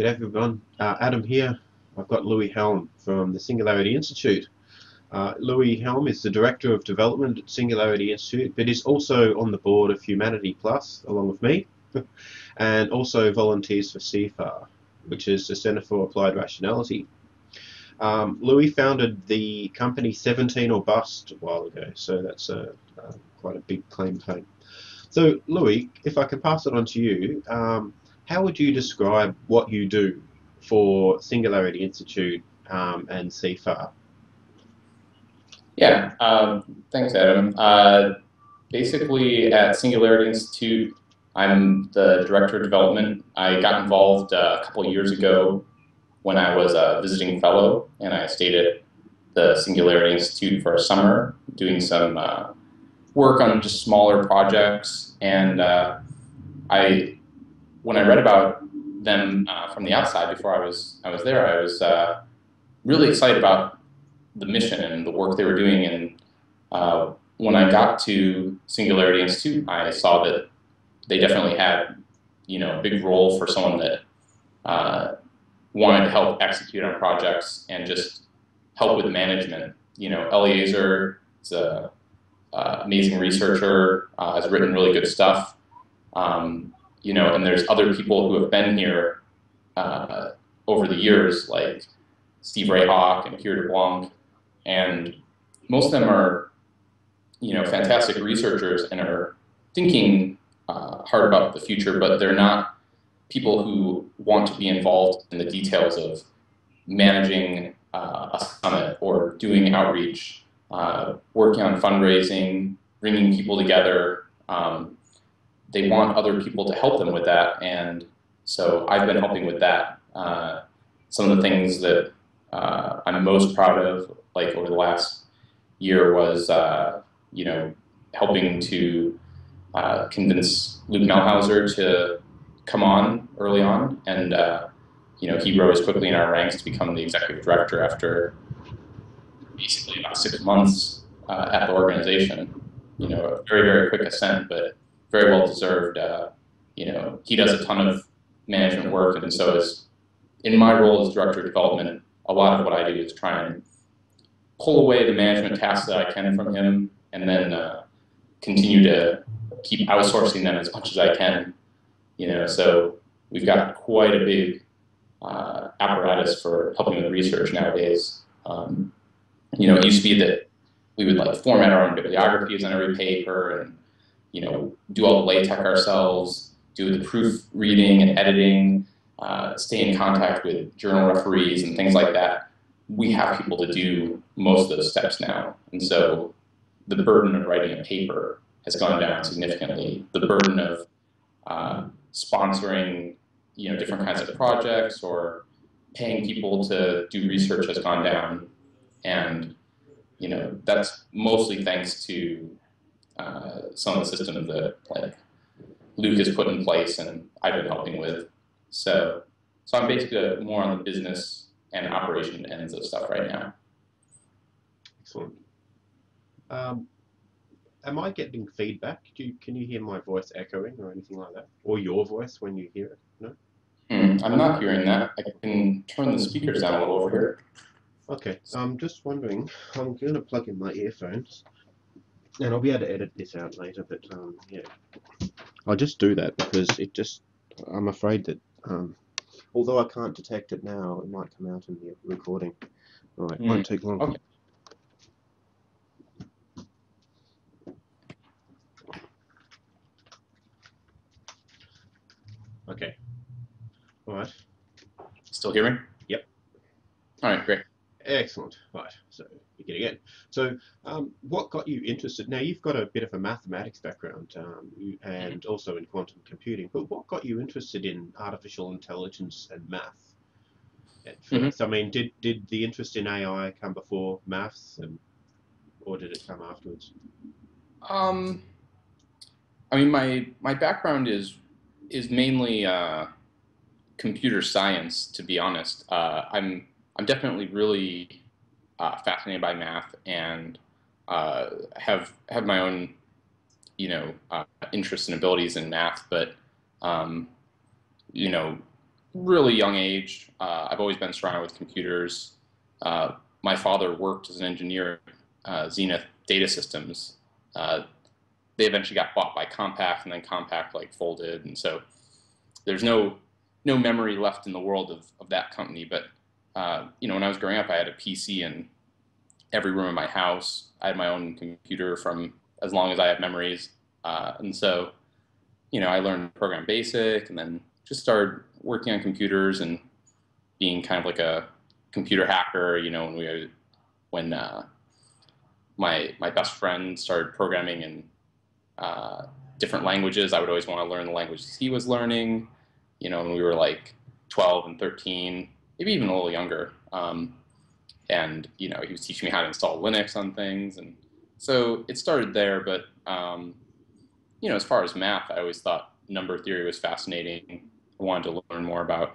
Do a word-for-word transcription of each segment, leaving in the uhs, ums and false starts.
G'day everyone, uh, Adam here. I've got Louie Helm from the Singularity Institute. Uh, Louie Helm is the Director of Development at Singularity Institute, but is also on the board of Humanity Plus, along with me, and also volunteers for C F A R, which is the Centre for Applied Rationality. Um, Louie founded the company Seventeen or Bust a while ago, so that's a, uh, quite a big claim to fame. So Louie, if I can pass it on to you, um, how would you describe what you do for Singularity Institute um, and C F A R? Yeah, um, thanks Adam. Uh, basically at Singularity Institute, I'm the Director of Development. I got involved uh, a couple of years ago when I was a visiting fellow, and I stayed at the Singularity Institute for a summer doing some uh, work on just smaller projects. And uh, I when I read about them uh, from the outside before I was I was there, I was uh, really excited about the mission and the work they were doing. And uh, when I got to Singularity Institute, I saw that they definitely had, you know, a big role for someone that uh, wanted to help execute on projects and just help with management. You know, Eliezer is an uh, amazing researcher, uh, has written really good stuff. Um, You know, and there's other people who have been here uh, over the years, like Steve Rayhawk and Pierre DeBlanc, and most of them are, you know, fantastic researchers and are thinking uh, hard about the future, but they're not people who want to be involved in the details of managing uh, a summit or doing outreach, uh, working on fundraising, bringing people together. Um, They want other people to help them with that, and so I've been helping with that. Uh, some of the things that uh, I'm most proud of, like over the last year, was uh, you know, helping to uh, convince Luke Muehlhauser to come on early on, and uh, you know, he rose quickly in our ranks to become the executive director after basically about six months uh, at the organization. You know, a very very quick ascent, but very well deserved. Uh, you know, he does a ton of management work, and so is, in my role as Director of Development, a lot of what I do is try and pull away the management tasks that I can from him, and then uh, continue to keep outsourcing them as much as I can. You know, so we've got quite a big uh, apparatus for helping with research nowadays. Um, you know, it used to be that we would like format our own bibliographies on every paper, and you know, do all the LaTeX ourselves, do the proofreading and editing, uh, stay in contact with journal referees and things like that. We have people to do most of those steps now. And so the burden of writing a paper has gone down significantly. The burden of uh, sponsoring, you know, different kinds of projects or paying people to do research has gone down. And, you know, that's mostly thanks to Uh, some of the systems that like Luke has put in place and I've been helping with. So, so I'm basically more on the business and operation ends of stuff right now. Excellent. Um, am I getting feedback? Do you, can you hear my voice echoing or anything like that? Or your voice when you hear it? No? Mm, I'm not hearing that. I can turn the speakers down a little over here. Okay. I'm just wondering, I'm going to plug in my earphones. And I'll be able to edit this out later, but um, yeah, I'll just do that because it just—I'm afraid that, um, although I can't detect it now, it might come out in the recording. All right, mm. Won't take long. Okay. Okay. All right. Still hearing? Yep. All right, great. Excellent. Right. So. Again. So um, what got you interested? Now you've got a bit of a mathematics background um, and also in quantum computing, but what got you interested in artificial intelligence and math at first? Mm-hmm. I mean, did, did the interest in A I come before maths and, or did it come afterwards? Um, I mean, my, my background is, is mainly uh, computer science, to be honest. Uh, I'm, I'm definitely really Uh, fascinated by math, and uh, have have my own, you know, uh, interests and abilities in math. But um, you know, really young age. Uh, I've always been surrounded with computers. Uh, my father worked as an engineer at uh, Zenith Data Systems. Uh, they eventually got bought by Compaq, and then Compaq like folded, and so there's no no memory left in the world of, of that company. But uh, you know, when I was growing up, I had a P C in every room in my house. I had my own computer from as long as I have memories, uh, and so you know, I learned Program Basic, and then just started working on computers and being kind of like a computer hacker. You know, when we when uh, my my best friend started programming and Uh, different languages, I would always want to learn the languages he was learning. You know, when we were like twelve and thirteen, maybe even a little younger. Um, and, you know, he was teaching me how to install Linux on things. And so it started there. But, um, you know, as far as math, I always thought number theory was fascinating. I wanted to learn more about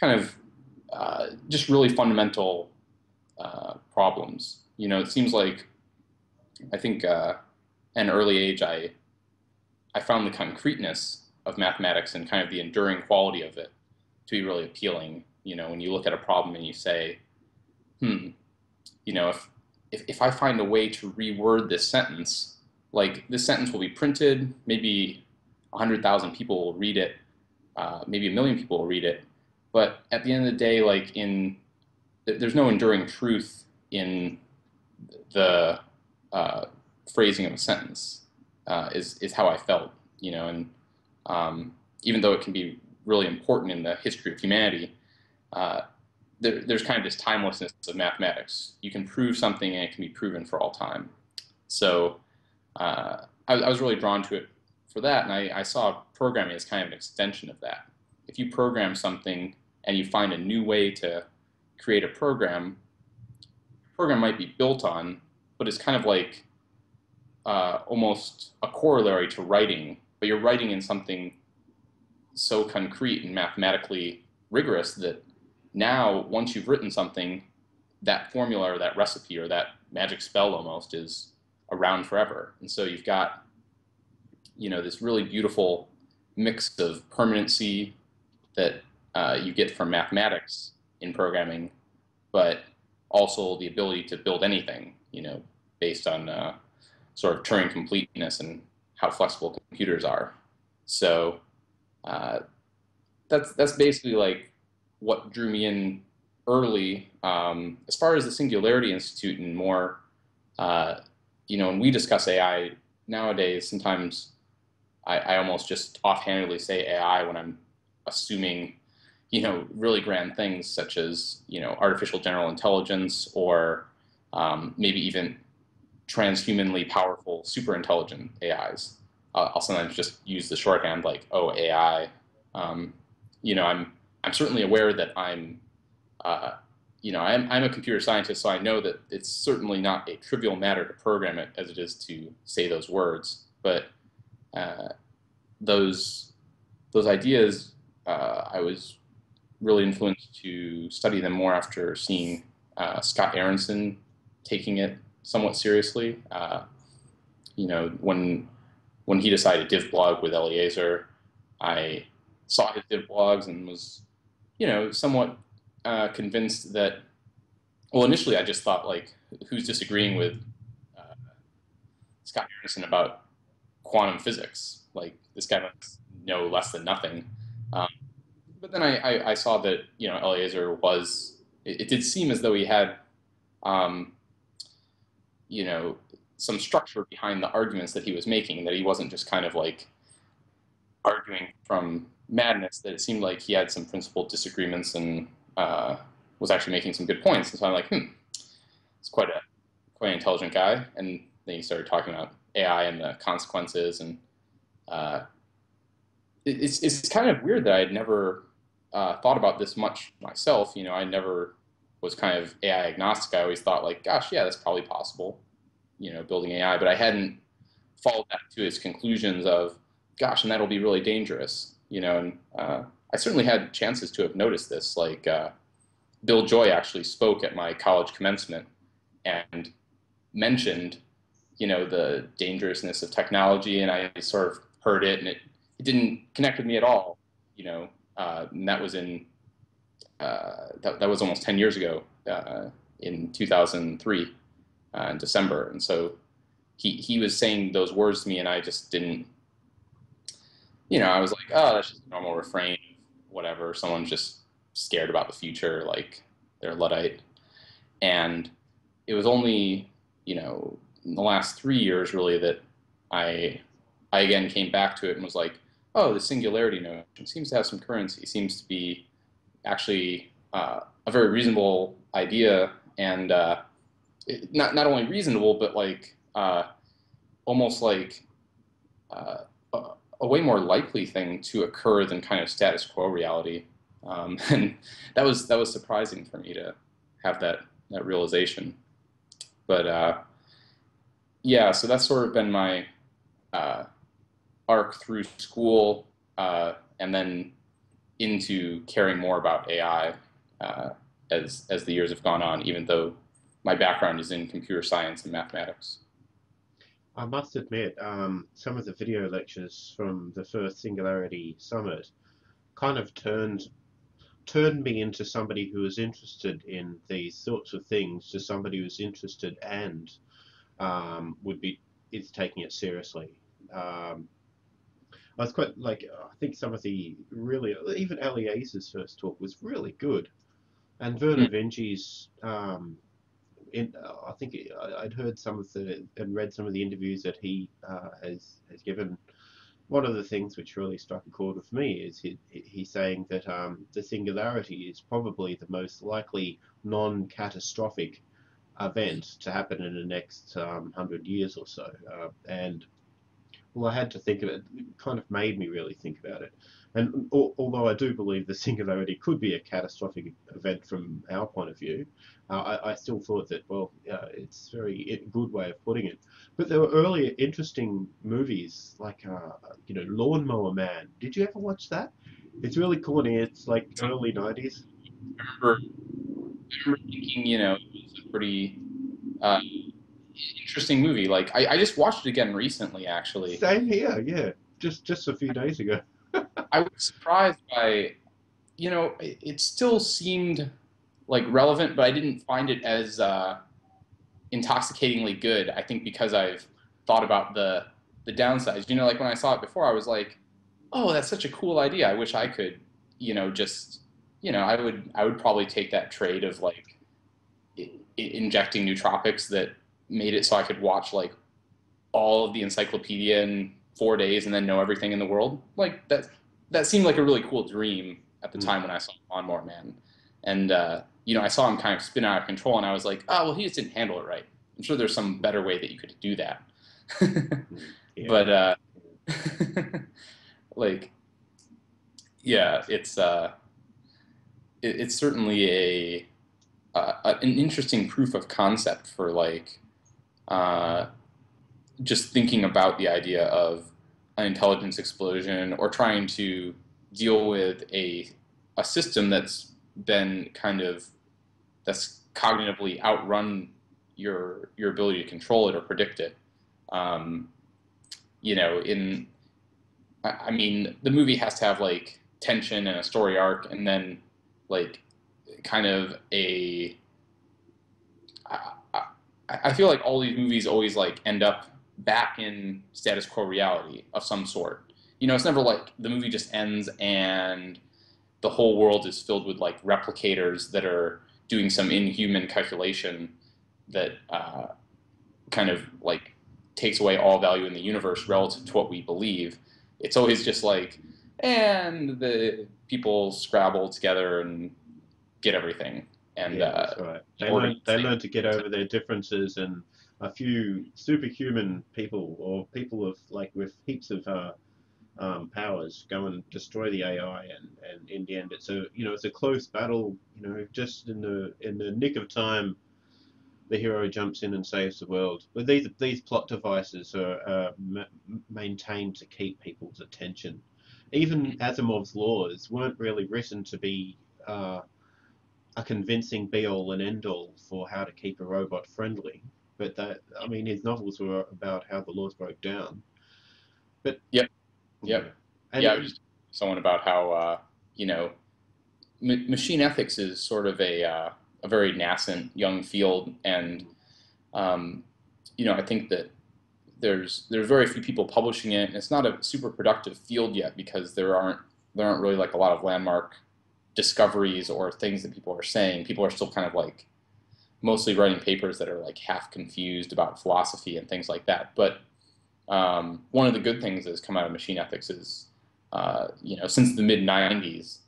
kind of uh, just really fundamental uh, problems. You know, it seems like, I think, uh, at an early age, I, I found the concreteness of mathematics and kind of the enduring quality of it to be really appealing. You know, when you look at a problem and you say, hmm, you know, if, if, if I find a way to reword this sentence, like this sentence will be printed, maybe one hundred thousand people will read it, uh, maybe a million people will read it. But at the end of the day, like in, there's no enduring truth in the, uh, phrasing of a sentence uh, is, is how I felt, you know, and um, even though it can be really important in the history of humanity, uh, there, there's kind of this timelessness of mathematics. You can prove something and it can be proven for all time. So uh, I, I was really drawn to it for that, and I, I saw programming as kind of an extension of that. If you program something and you find a new way to create a program, the program might be built on, but it's kind of like Uh, almost a corollary to writing, but you're writing in something so concrete and mathematically rigorous that now once you've written something, that formula or that recipe or that magic spell almost is around forever. And so you've got, you know, this really beautiful mix of permanency that uh, you get from mathematics in programming, but also the ability to build anything, you know, based on uh, sort of Turing completeness and how flexible computers are. So uh, that's that's basically like what drew me in early. Um, as far as the Singularity Institute and more, uh, you know, when we discuss A I nowadays, sometimes I, I almost just offhandedly say A I when I'm assuming, you know, really grand things such as, you know, artificial general intelligence or um, maybe even transhumanly powerful, super intelligent A Is. Uh, I'll sometimes just use the shorthand like, oh, A I. Um, you know, I'm I'm certainly aware that I'm, uh, you know, I'm I'm a computer scientist, so I know that it's certainly not a trivial matter to program it as it is to say those words. But uh, those those ideas, uh, I was really influenced to study them more after seeing uh, Scott Aaronson taking it somewhat seriously. Uh, you know, when when he decided div blog with Eliezer, I saw his div blogs and was, you know, somewhat uh, convinced that, well, initially I just thought, like, who's disagreeing with uh, Scott Aaronson about quantum physics? Like, this guy must know less than nothing. Um, but then I, I, I saw that, you know, Eliezer was, it, it did seem as though he had, um, you know, some structure behind the arguments that he was making, that he wasn't just kind of like arguing from madness, that it seemed like he had some principled disagreements and uh, was actually making some good points. And so I'm like, hmm, he's quite a quite an intelligent guy. And then he started talking about A I and the consequences. And uh, it, it's, it's kind of weird that I had never uh, thought about this much myself. You know, I never was kind of A I agnostic. I always thought like, gosh, yeah, that's probably possible, you know, building A I, but I hadn't followed that to its conclusions of, gosh, and that'll be really dangerous, you know, and uh, I certainly had chances to have noticed this, like uh, Bill Joy actually spoke at my college commencement and mentioned, you know, the dangerousness of technology, and I sort of heard it, and it, it didn't connect with me at all, you know, Uh, and that was in uh, that, that was almost ten years ago, uh, in two thousand three, uh, in December. And so he he was saying those words to me, and I just didn't. You know, I was like, oh, that's just a normal refrain, whatever. Someone's just scared about the future, like they're Luddite. And it was only, you know, in the last three years really that I, I again came back to it and was like, oh, the singularity notion seems to have some currency, seems to be actually uh, a very reasonable idea, and uh, it, not not only reasonable, but like uh, almost like uh, a, a way more likely thing to occur than kind of status quo reality. Um, and that was that was surprising for me to have that that realization. But uh, yeah, so that's sort of been my uh, arc through school, uh, and then into caring more about A I uh, as, as the years have gone on, even though my background is in computer science and mathematics. I must admit, um, some of the video lectures from the first Singularity Summit kind of turned, turned me into somebody who was interested in these sorts of things, to somebody who's interested and um, would be is taking it seriously. Um, I was quite like I think some of the really even Eliezer's first talk was really good, and Vernor Vinge's. Um, in, uh, I think I'd heard some of the and read some of the interviews that he uh, has has given. One of the things which really struck a chord with me is he he's saying that um, the singularity is probably the most likely non-catastrophic event to happen in the next um, hundred years or so, uh, and. Well, I had to think of it. It kind of made me really think about it. And al although I do believe the singularity could be a catastrophic event from our point of view, uh, I, I still thought that, well, uh, it's very, a very good way of putting it. But there were earlier interesting movies like, uh, you know, Lawnmower Man. Did you ever watch that? It's really corny. It's like early nineties. I remember, I remember thinking, you know, it was a pretty... Uh, interesting movie. Like I, I just watched it again recently, actually. Same here, yeah. Just just a few days ago. I was surprised by, you know, it still seemed like relevant, but I didn't find it as uh, intoxicatingly good. I think because I've thought about the the downsides. You know, like when I saw it before, I was like, oh, that's such a cool idea. I wish I could, you know, just, you know, I would I would probably take that trade of like I injecting nootropics that made it so I could watch like all of the encyclopedia in four days and then know everything in the world. Like that, that seemed like a really cool dream at the mm-hmm. time when I saw Lawnmower Man. And, uh, you know, I saw him kind of spin out of control and I was like, oh, well, he just didn't handle it right. I'm sure there's some better way that you could do that. Yeah. But, uh, like, yeah, it's, uh, it, it's certainly a, uh, an interesting proof of concept for like, Uh, just thinking about the idea of an intelligence explosion or trying to deal with a, a system that's been kind of, that's cognitively outrun your, your ability to control it or predict it. Um, you know, in, I, I mean, the movie has to have like tension and a story arc and then like kind of a, I, I feel like all these movies always like end up back in status quo reality of some sort. You know, it's never like the movie just ends and the whole world is filled with like replicators that are doing some inhuman calculation that uh, kind of like takes away all value in the universe relative to what we believe. It's always just like, and the people scrabble together and get everything. And yeah, uh, that's right. They learn, they learn to get over their differences, and a few superhuman people or people of like with heaps of uh, um, powers go and destroy the A I, and, and in the end, it's a you know it's a close battle. You know, just in the in the nick of time, the hero jumps in and saves the world. But these these plot devices are uh, ma maintained to keep people's attention. Even Asimov's laws weren't really written to be. Uh, A convincing be-all and end-all for how to keep a robot friendly, but that I mean, his novels were about how the laws broke down. But yep, yep, and yeah. I was just someone about how uh, you know, m machine ethics is sort of a, uh, a very nascent young field, and um, you know, I think that there's there's very few people publishing it, and it's not a super productive field yet because there aren't there aren't really like a lot of landmark discoveries or things that people are saying. People are still kind of like mostly writing papers that are like half confused about philosophy and things like that. But um, one of the good things that's come out of machine ethics is, uh, you know, since the mid nineties,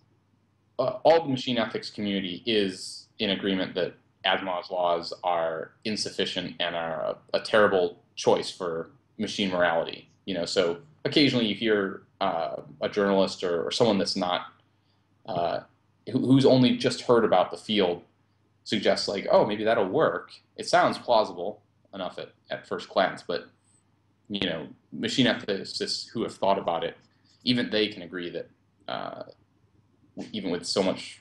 uh, all the machine ethics community is in agreement that Asimov's laws are insufficient and are a, a terrible choice for machine morality. You know, so occasionally you hear uh, a journalist or, or someone that's not, uh, who, who's only just heard about the field suggests like, oh, maybe that'll work. It sounds plausible enough at, at first glance, but you know, machine ethicists who have thought about it, even they can agree that uh, even with so much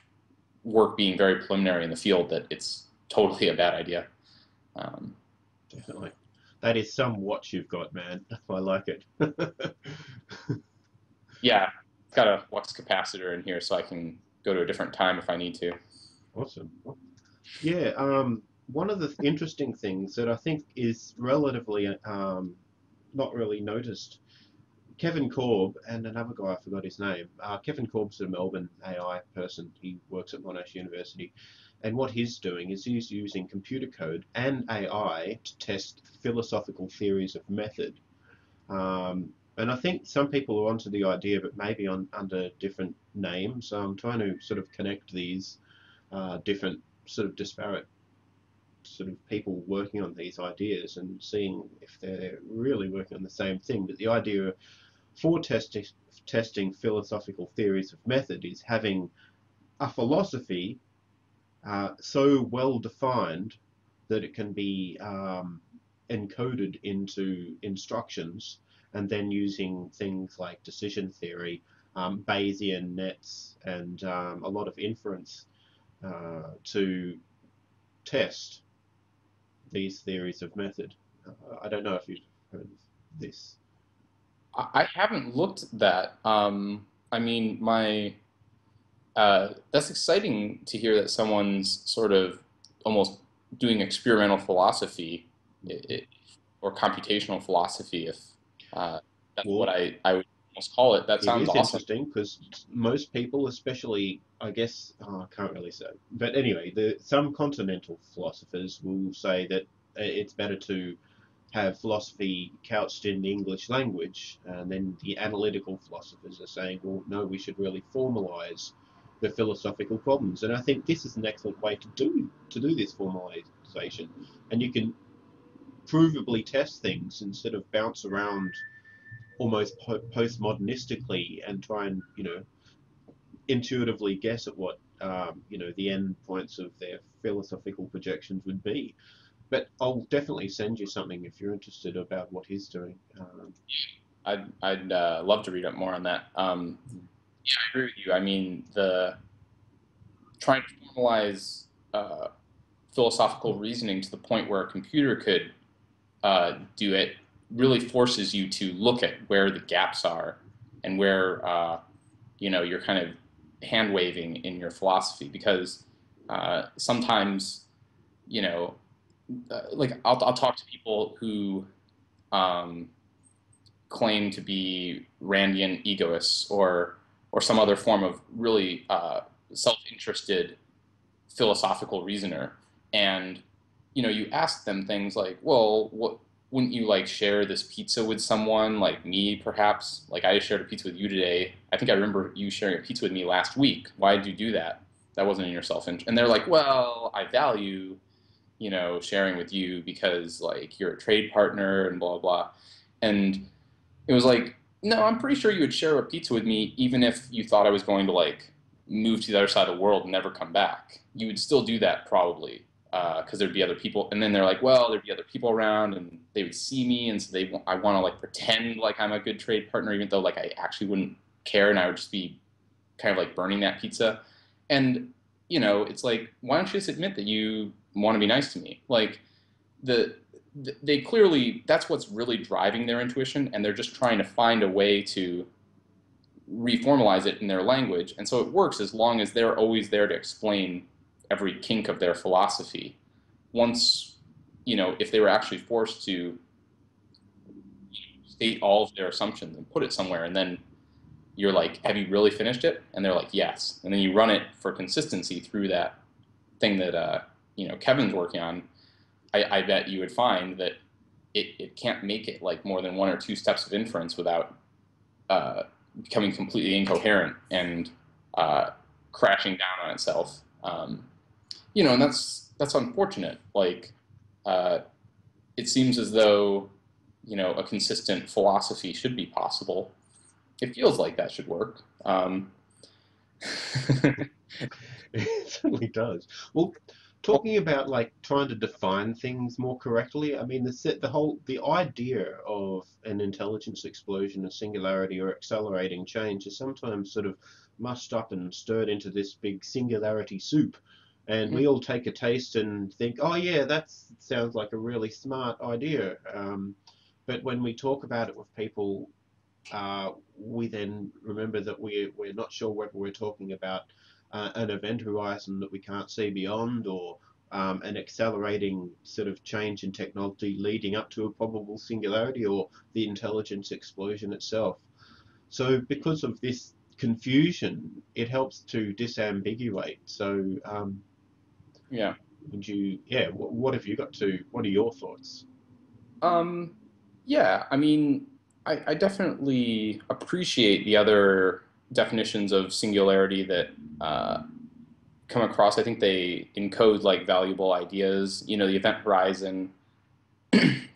work being very preliminary in the field, that it's totally a bad idea. Um, Definitely. That is some watch you've got, man. I like it. Yeah, I've got a flux capacitor in here so I can go to a different time if I need to. Awesome. Yeah, um, one of the interesting things that I think is relatively um, not really noticed, Kevin Korb and another guy, I forgot his name, uh, Kevin Korb's a Melbourne A I person, he works at Monash University, and what he's doing is he's using computer code and A I to test philosophical theories of method. Um, and I think some people are onto the idea, but maybe on, under different names. So I'm trying to sort of connect these uh, different sort of disparate sort of people working on these ideas and seeing if they're really working on the same thing. But the idea for testing testing philosophical theories of method is having a philosophy uh, so well defined that it can be um, encoded into instructions, and then using things like decision theory, um, Bayesian nets, and um, a lot of inference uh, to test these theories of method. Uh, I don't know if you've heard of this. I haven't looked at that. Um, I mean, my uh, that's exciting to hear that someone's sort of almost doing experimental philosophy it, or computational philosophy, if uh, that's well, what I, I would almost call it. That sounds awesome. It is interesting because most people, especially, I guess, oh, I can't really say. But anyway, the, some continental philosophers will say that it's better to have philosophy couched in the English language, and then the analytical philosophers are saying, well, no, we should really formalize the philosophical problems. And I think this is an excellent way to do to do this formalization, and you can provably test things instead of bounce around almost po postmodernistically and try and, you know, intuitively guess at what um, you know, the end points of their philosophical projections would be. But I'll definitely send you something if you're interested about what he's doing. Um, I'd, I'd uh, love to read up more on that. Um, yeah, I agree with you. I mean, the trying to formalize uh, philosophical reasoning to the point where a computer could uh, do it really forces you to look at where the gaps are and where uh, you know, you're kind of hand-waving in your philosophy, because uh, sometimes, you know, Uh, like I'll, I'll talk to people who um, claim to be Randian egoists or or some other form of really uh, self-interested philosophical reasoner, and you know, you ask them things like, well, what wouldn't you like share this pizza with someone like me, perhaps? Like I shared a pizza with you today. I think I remember you sharing a pizza with me last week. Why did you do that? That wasn't in your self-interest. And they're like, well, I value, you know, sharing with you because like you're a trade partner and blah, blah. And it was like, no, I'm pretty sure you would share a pizza with me even if you thought I was going to like move to the other side of the world and never come back. You would still do that probably because uh, there'd be other people. And then they're like, well, there'd be other people around and they would see me, and so they w I want to like pretend like I'm a good trade partner even though like I actually wouldn't care, and I would just be kind of like burning that pizza. And, you know, it's like, why don't you just admit that you want to be nice to me? Like the, the they clearly, that's what's really driving their intuition, and they're just trying to find a way to reformalize it in their language, and so it works as long as they're always there to explain every kink of their philosophy. Once, you know, if they were actually forced to state all of their assumptions and put it somewhere, and then you're like, have you really finished it? And they're like, yes. And then you run it for consistency through that thing that, uh, you know, Kevin's working on. I, I bet you would find that it, it can't make it like more than one or two steps of inference without uh, becoming completely incoherent and uh, crashing down on itself. Um, you know, and that's, that's unfortunate. Like, uh, it seems as though, you know, a consistent philosophy should be possible. It feels like that should work. Um. It certainly does. Well, talking about like trying to define things more correctly, I mean, the the whole the idea of an intelligence explosion, a singularity, or accelerating change is sometimes sort of mushed up and stirred into this big singularity soup, and mm-hmm. we all take a taste and think, oh yeah, that sounds like a really smart idea. Um, but when we talk about it with people, uh, we then remember that we we're not sure whether we're talking about Uh, an event horizon that we can't see beyond, or um, an accelerating sort of change in technology leading up to a probable singularity, or the intelligence explosion itself. So because of this confusion, it helps to disambiguate. So um, yeah, would you yeah what, what have you got to what are your thoughts? Um, yeah, I mean, I, I definitely appreciate the other definitions of singularity that uh, come across. I think they encode like valuable ideas. You know, the event horizon,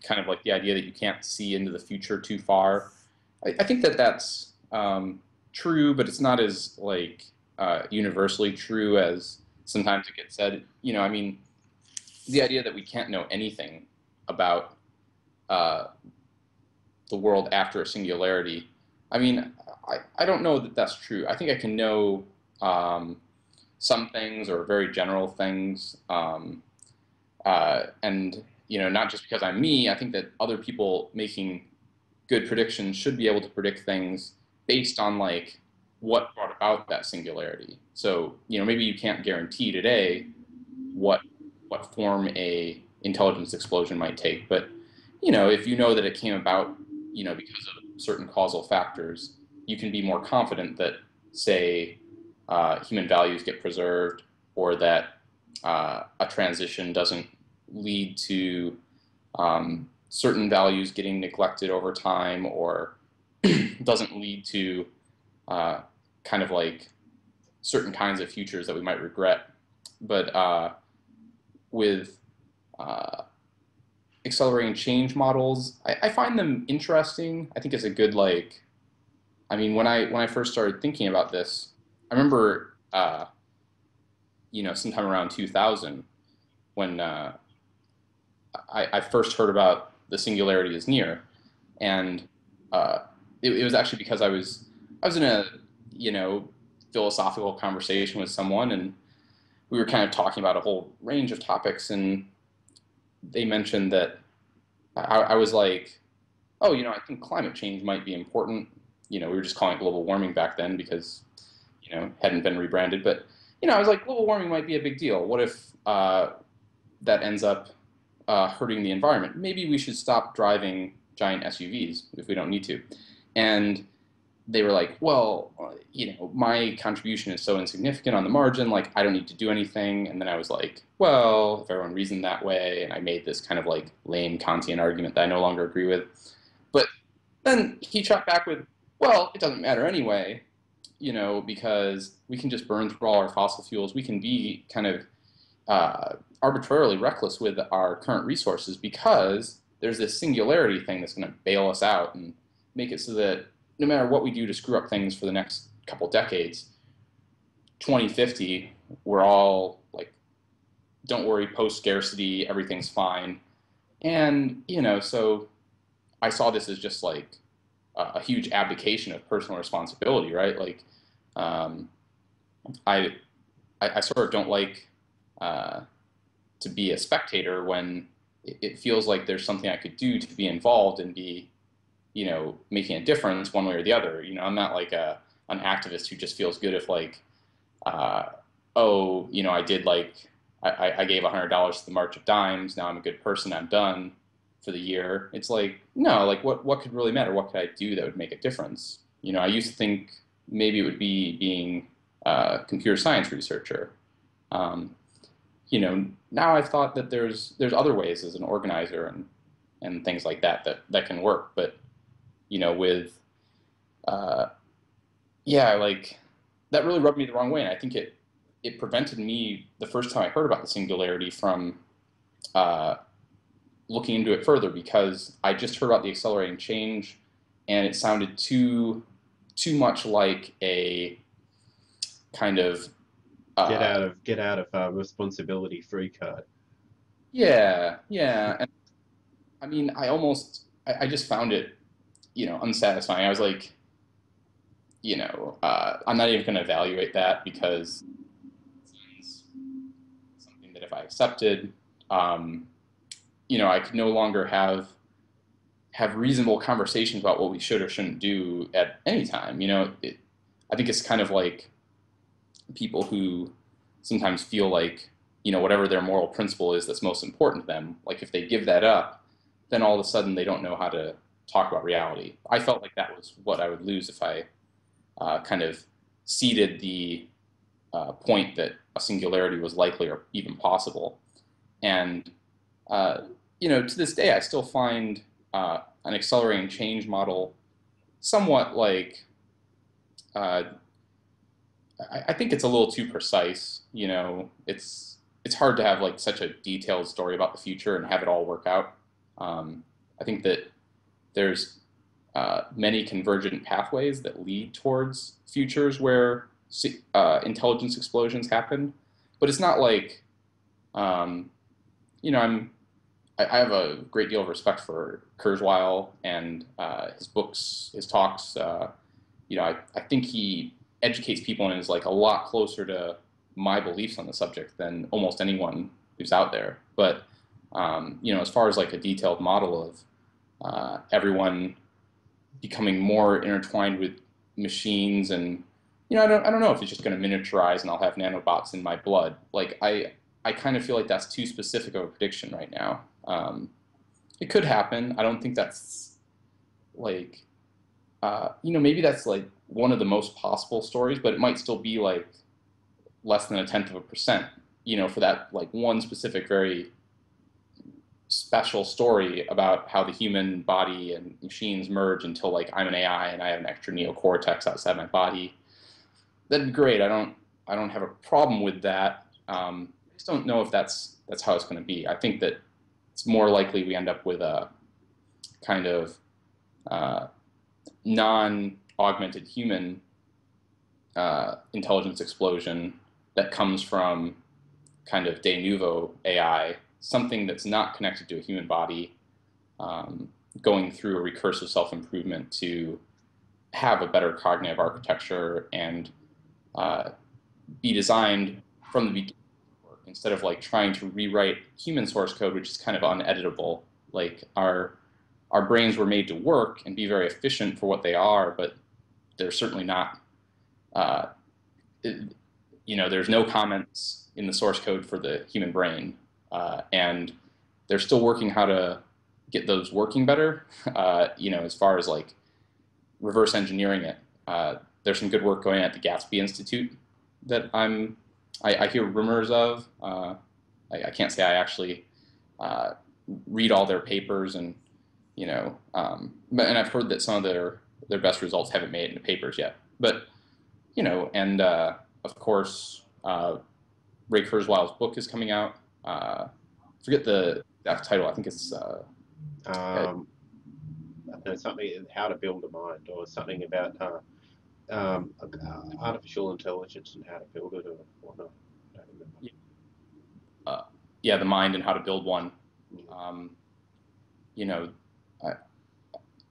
kind of like the idea that you can't see into the future too far. I, I think that that's um, true, but it's not as like uh, universally true as sometimes it gets said. You know, I mean, the idea that we can't know anything about uh, the world after a singularity. I mean, I, I don't know that that's true. I think I can know um, some things, or very general things, um, uh, and you know, not just because I'm me. I think that other people making good predictions should be able to predict things based on like what brought about that singularity. So you know, maybe you can't guarantee today what what form a intelligence explosion might take, but you know, if you know that it came about, you know, because of certain causal factors, you can be more confident that, say, uh, human values get preserved, or that uh, a transition doesn't lead to um, certain values getting neglected over time, or doesn't lead to uh, kind of like certain kinds of futures that we might regret. But uh, with uh, accelerating change models, I, I find them interesting. I think it's a good, like, I mean, when I when I first started thinking about this, I remember, uh, you know, sometime around two thousand, when uh, I, I first heard about the singularity is near, and uh, it, it was actually because I was I was in a you know philosophical conversation with someone, and we were kind of talking about a whole range of topics, and they mentioned that I, I was like, oh, you know, I think climate change might be important. You know, we were just calling it global warming back then because, you know, hadn't been rebranded. But, you know, I was like, global warming might be a big deal. What if uh, that ends up uh, hurting the environment? Maybe we should stop driving giant S U Vs if we don't need to. And they were like, well, you know, my contribution is so insignificant on the margin, like, I don't need to do anything. And then I was like, well, if everyone reasoned that way, and I made this kind of like lame Kantian argument that I no longer agree with. But then he shot back with, well, it doesn't matter anyway, you know, because we can just burn through all our fossil fuels. We can be kind of uh, arbitrarily reckless with our current resources because there's this singularity thing that's going to bail us out and make it so that no matter what we do to screw up things for the next couple decades, twenty fifty, we're all like, don't worry, post-scarcity, everything's fine. And, you know, so I saw this as just like a huge abdication of personal responsibility, right? Like, um, I, I, I sort of don't like uh, to be a spectator when it, it feels like there's something I could do to be involved and be, you know, making a difference one way or the other. You know, I'm not like a an activist who just feels good if like, uh, oh, you know, I did like, I, I gave one hundred dollars to the March of Dimes, now I'm a good person, I'm done for the year. It's like, no, like what, what could really matter? What could I do that would make a difference? You know, I used to think maybe it would be being a computer science researcher. Um, you know, now I've thought that there's there's other ways as an organizer and, and things like that, that that can work. But, you know, with, uh, yeah, like that really rubbed me the wrong way. And I think it, it prevented me, the first time I heard about the singularity, from uh, looking into it further, because I just heard about the accelerating change and it sounded too too much like a kind of uh, get out of get out of uh, responsibility free card. Yeah, yeah. And I mean, I almost I, I just found it, you know, unsatisfying. I was like, you know, uh, I'm not even going to evaluate that because. If I accepted, um, you know, I could no longer have have reasonable conversations about what we should or shouldn't do at any time. You know, it, I think it's kind of like people who sometimes feel like, you know, whatever their moral principle is that's most important to them, like if they give that up, then all of a sudden they don't know how to talk about reality. I felt like that was what I would lose if I uh, kind of ceded the uh, point that a singularity was likely or even possible. And, uh, you know, to this day, I still find uh, an accelerating change model somewhat like, uh, I, I think it's a little too precise. You know, it's, it's hard to have like such a detailed story about the future and have it all work out. Um, I think that there's uh, many convergent pathways that lead towards futures where Uh, intelligence explosions happen, but it's not like, um, you know, I'm, I, I have a great deal of respect for Kurzweil and uh, his books, his talks. Uh, you know, I, I think he educates people and is like a lot closer to my beliefs on the subject than almost anyone who's out there. But, um, you know, as far as like a detailed model of uh, everyone becoming more intertwined with machines and you know, I don't, I don't know if it's just going to miniaturize and I'll have nanobots in my blood. Like, I, I kind of feel like that's too specific of a prediction right now. Um, it could happen. I don't think that's, like, uh, you know, maybe that's, like, one of the most possible stories, but it might still be, like, less than a tenth of a percent, you know, for that, like, one specific very special story about how the human body and machines merge until, like, I'm an A I and I have an extra neocortex outside my body. That'd be great. I don't. I don't have a problem with that. Um, I just don't know if that's that's how it's going to be. I think that it's more likely we end up with a kind of uh, non-augmented human uh, intelligence explosion that comes from kind of de novo A I, something that's not connected to a human body, um, going through a recursive self-improvement to have a better cognitive architecture and Uh, be designed from the beginning instead of like trying to rewrite human source code, which is kind of uneditable. Like our our brains were made to work and be very efficient for what they are, but they're certainly not. Uh, it, you know, there's no comments in the source code for the human brain, uh, and they're still working how to get those working better. Uh, you know, as far as like reverse engineering it. Uh, There's some good work going on at the Gatsby Institute that I'm, I, I hear rumors of. Uh, I, I can't say I actually uh, read all their papers, and you know, um, but, and I've heard that some of their their best results haven't made it into papers yet. But you know, and uh, of course, uh, Ray Kurzweil's book is coming out. Uh, forget the title. I think it's. Uh, um, I know, something how to build a mind, or something about. Uh, Um, uh, artificial intelligence and how to build it, or, or not. I don't remember. Yeah. Uh, yeah, the mind and how to build one. Um, you know,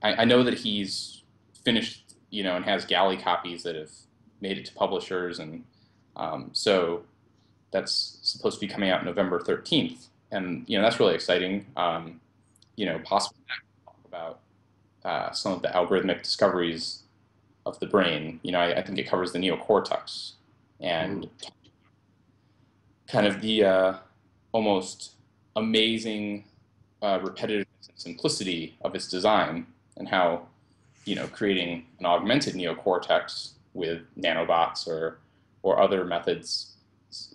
I, I know that he's finished, you know, and has galley copies that have made it to publishers, and um, so that's supposed to be coming out November thirteenth, and you know that's really exciting. Um, you know, possibly talk about uh, some of the algorithmic discoveries of the brain. You know, I, I think it covers the neocortex and kind of the uh, almost amazing uh, repetitiveness and simplicity of its design, and how, you know, creating an augmented neocortex with nanobots or or other methods,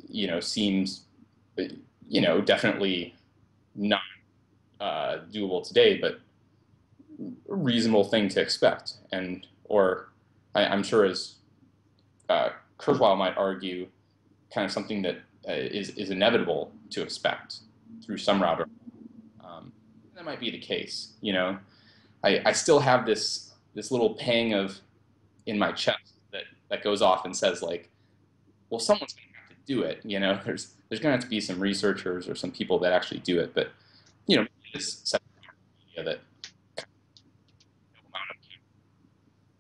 you know, seems, you know, definitely not uh, doable today, but a reasonable thing to expect. And or I, I'm sure, as uh, Kurzweil might argue, kind of something that uh, is is inevitable to expect through some route. Um, that might be the case. You know, I, I still have this this little pang of in my chest that that goes off and says, like, well, someone's going to have to do it. You know, there's there's going to have to be some researchers or some people that actually do it. But, you know, this idea that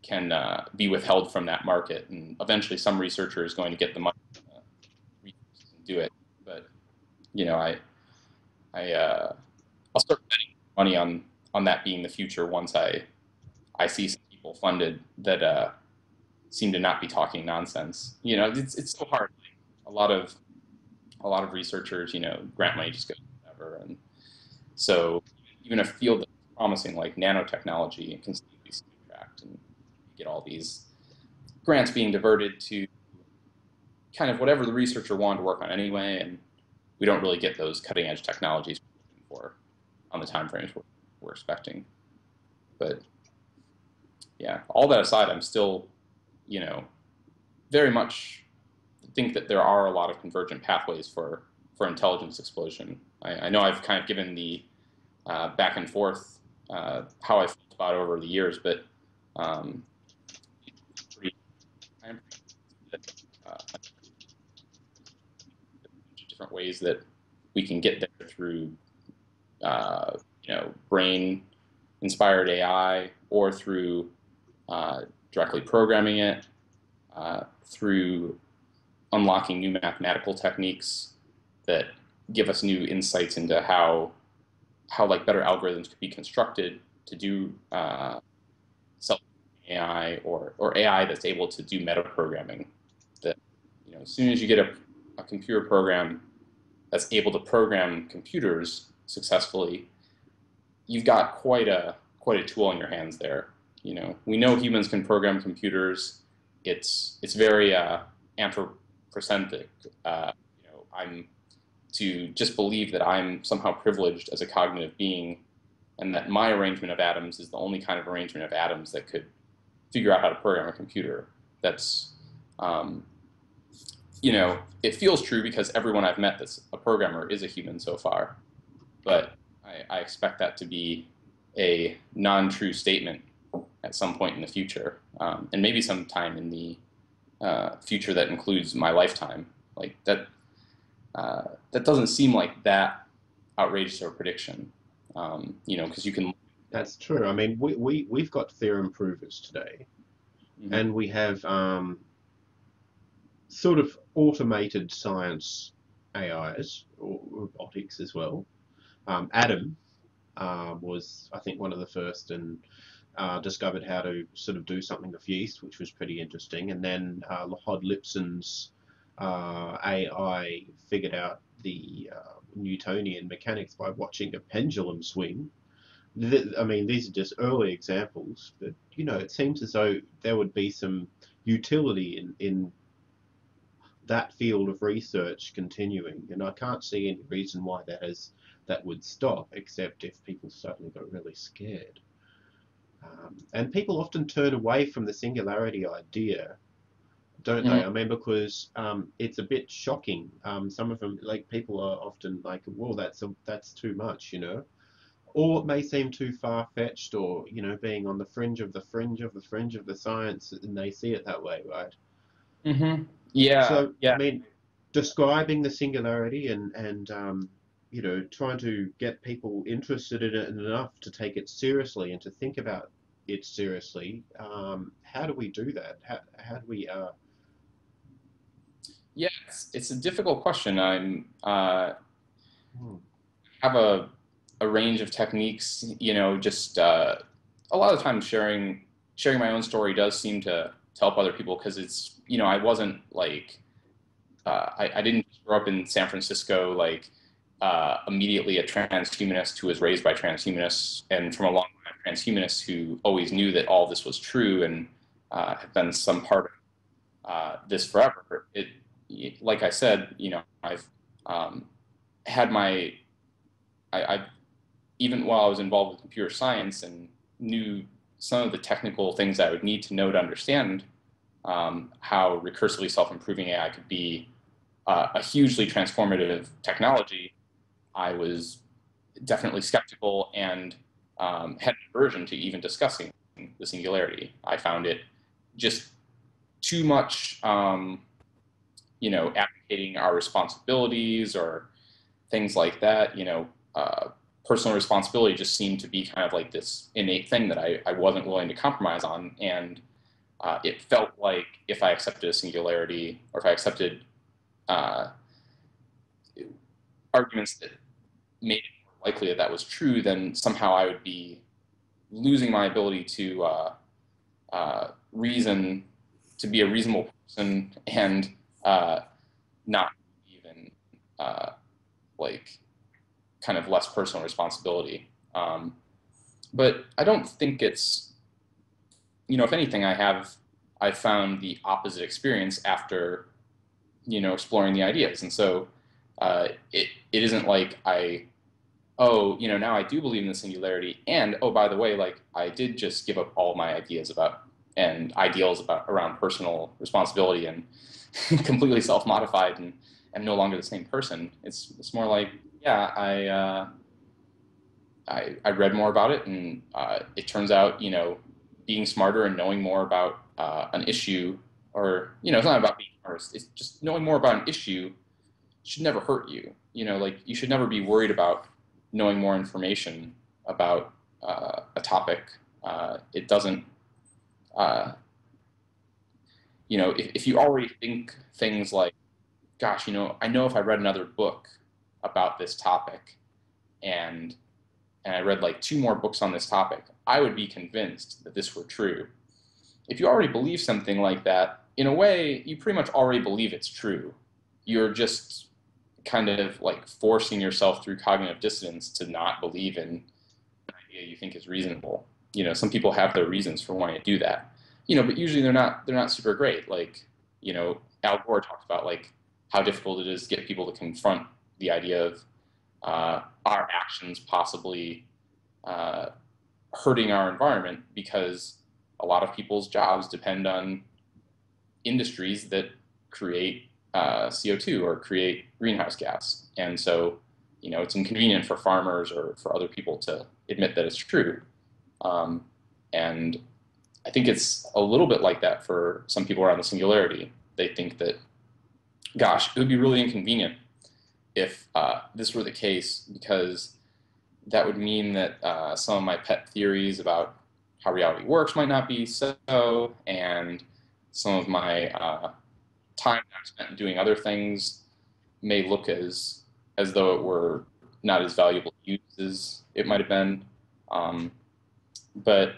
can uh, be withheld from that market, and eventually some researcher is going to get the money uh, and do it. But, you know, I, I, uh, I'll start betting money on on that being the future once I, I see some people funded that uh, seem to not be talking nonsense. You know, it's it's so hard. Like, a lot of, a lot of researchers, you know, grant money just goes whatever, and so even a field that's promising like nanotechnology can still be sidetracked, and get all these grants being diverted to kind of whatever the researcher wanted to work on anyway, and we don't really get those cutting edge technologies for on the time frames we're, we're expecting. But yeah, all that aside, I'm still, you know, very much think that there are a lot of convergent pathways for for intelligence explosion. I, I know I've kind of given the uh, back and forth uh, how I felt about it over the years, but um, I'm pretty uh, different ways that we can get there through, uh, you know, brain-inspired A I, or through uh, directly programming it, uh, through unlocking new mathematical techniques that give us new insights into how, how like better algorithms could be constructed to do uh, self-A I or, or A I that's able to do metaprogramming. That, you know, as soon as you get a, a computer program that's able to program computers successfully, you've got quite a quite a tool in your hands there. You know, we know humans can program computers. It's it's very uh, anthropocentric. Uh, you know, I'm to just believe that I'm somehow privileged as a cognitive being, and that my arrangement of atoms is the only kind of arrangement of atoms that could figure out how to program a computer. That's, um, you know, it feels true because everyone I've met that's a programmer is a human so far. But I, I expect that to be a non-true statement at some point in the future, um, and maybe sometime in the uh, future that includes my lifetime. Like that, uh, that doesn't seem like that outrageous of a prediction, um, you know, because you can. That's true. I mean, we, we, we've got theorem provers today, mm-hmm. and we have um, sort of automated science A Is, or robotics as well. Um, Adam uh, was, I think, one of the first, and uh, discovered how to sort of do something with yeast, which was pretty interesting. And then uh, Lhod-Lipson's uh, A I figured out the uh, Newtonian mechanics by watching a pendulum swing. I mean, these are just early examples, but, you know, it seems as though there would be some utility in, in that field of research continuing, and I can't see any reason why that is, that would stop, except if people suddenly got really scared. Um, and people often turn away from the singularity idea, don't mm-hmm. they? I mean, because um, it's a bit shocking. Um, some of them, like, people are often like, well, that's, a, that's too much, you know? Or it may seem too far-fetched, or, you know, being on the fringe of the fringe of the fringe of the science, and they see it that way, right? Mm-hmm. Yeah. So, yeah. I mean, describing the singularity and, and um, you know, trying to get people interested in it enough to take it seriously and to think about it seriously, um, how do we do that? How, how do we... Uh... Yes, yeah, it's, it's a difficult question. I'm, uh, hmm. I have a... a range of techniques, you know, just uh, a lot of times sharing sharing my own story does seem to, to help other people, because it's, you know, I wasn't like, uh, I, I didn't grow up in San Francisco, like uh, immediately a transhumanist who was raised by transhumanists and from a long line of transhumanists who always knew that all this was true and uh, have been some part of uh, this forever. It, it, like I said, you know, I've um, had my, I, I've, even while I was involved with computer science and knew some of the technical things I would need to know to understand um, how recursively self-improving A I could be uh, a hugely transformative technology, I was definitely skeptical and um, had an aversion to even discussing the singularity. I found it just too much, um, you know, advocating our responsibilities or things like that, you know, uh, personal responsibility just seemed to be kind of like this innate thing that I, I wasn't willing to compromise on. And uh, it felt like if I accepted a singularity, or if I accepted uh, arguments that made it more likely that that was true, then somehow I would be losing my ability to uh, uh, reason, to be a reasonable person, and uh, not even uh, like, kind of less personal responsibility. Um, but I don't think it's, you know, if anything, I have, I found the opposite experience after, you know, exploring the ideas. And so uh, it, it isn't like I, oh, you know, now I do believe in the singularity. And, oh, by the way, like I did just give up all my ideas about and ideals about around personal responsibility and completely self-modified and am no longer the same person. It's, it's more like, yeah, I, uh, I I read more about it, and uh, it turns out, you know, being smarter and knowing more about uh, an issue, or, you know, it's not about being smarter, it's just knowing more about an issue should never hurt you. You know, like, you should never be worried about knowing more information about uh, a topic. Uh, it doesn't, uh, you know, if, if you already think things like, gosh, you know, I know if I read another book about this topic, and and I read like two more books on this topic, I would be convinced that this were true. If you already believe something like that, in a way, you pretty much already believe it's true. You're just kind of like forcing yourself through cognitive dissonance to not believe in an idea you think is reasonable. You know, some people have their reasons for wanting to do that. You know, but usually they're not they're not super great. Like, you know, Al Gore talked about like how difficult it is to get people to confront the idea of uh, our actions possibly uh, hurting our environment, because a lot of people's jobs depend on industries that create uh, C O two or create greenhouse gas. And so, you know, it's inconvenient for farmers or for other people to admit that it's true. Um, and I think it's a little bit like that for some people around the singularity. They think that, gosh, it would be really inconvenient if uh, this were the case, because that would mean that uh, some of my pet theories about how reality works might not be so, and some of my uh, time I've spent doing other things may look as as though it were not as valuable to use as it might have been. Um, but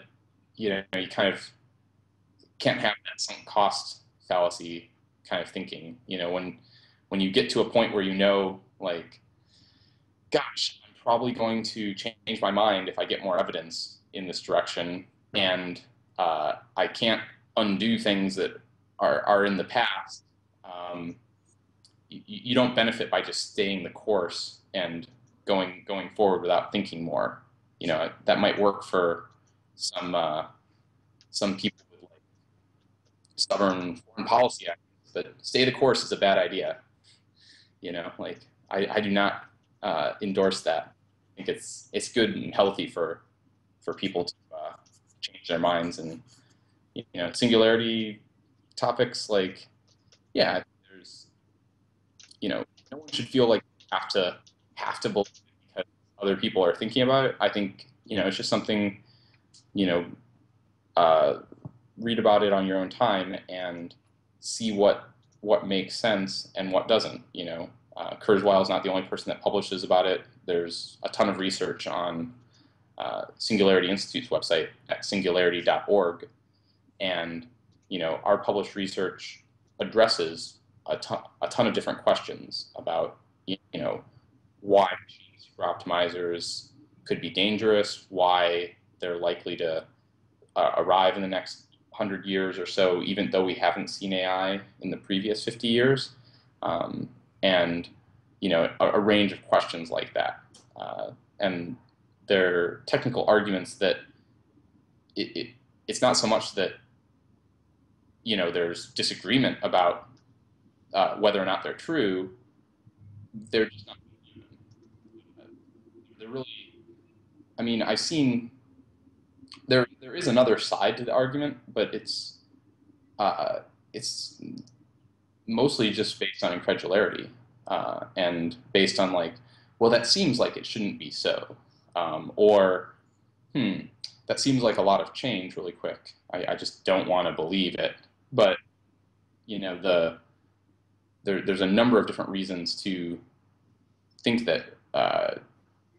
you know, you kind of can't have that sunk cost fallacy kind of thinking. You know, when when you get to a point where you know, like, gosh, I'm probably going to change my mind if I get more evidence in this direction, and uh, I can't undo things that are, are in the past, um, you, you don't benefit by just staying the course and going going forward without thinking more. You know, that might work for some, uh, some people with like stubborn foreign policy ideas, but stay the course is a bad idea. You know, like I, I do not uh, endorse that. I think it's it's good and healthy for for people to uh, change their minds, and you know, singularity topics, like, yeah, there's, you know, no one should feel like they have to have to believe because other people are thinking about it. I think, you know, it's just something, you know, uh, read about it on your own time and see what. what makes sense and what doesn't. You know, uh, Kurzweil is not the only person that publishes about it. There's a ton of research on uh, Singularity Institute's website at singularity dot org And, you know, our published research addresses a ton, a ton of different questions about, you know, why machines for optimizers could be dangerous, why they're likely to uh, arrive in the next hundred years or so, even though we haven't seen A I in the previous fifty years, um, and, you know, a, a range of questions like that. Uh, and there are technical arguments that it, it, it's not so much that, you know, there's disagreement about uh, whether or not they're true. They're just not. They're really. I mean, I've seen. There, there is another side to the argument, but it's, uh, it's mostly just based on incredulity uh, and based on like, well, that seems like it shouldn't be so, um, or, hmm, that seems like a lot of change really quick. I, I just don't want to believe it. But, you know, the there, there's a number of different reasons to think that uh,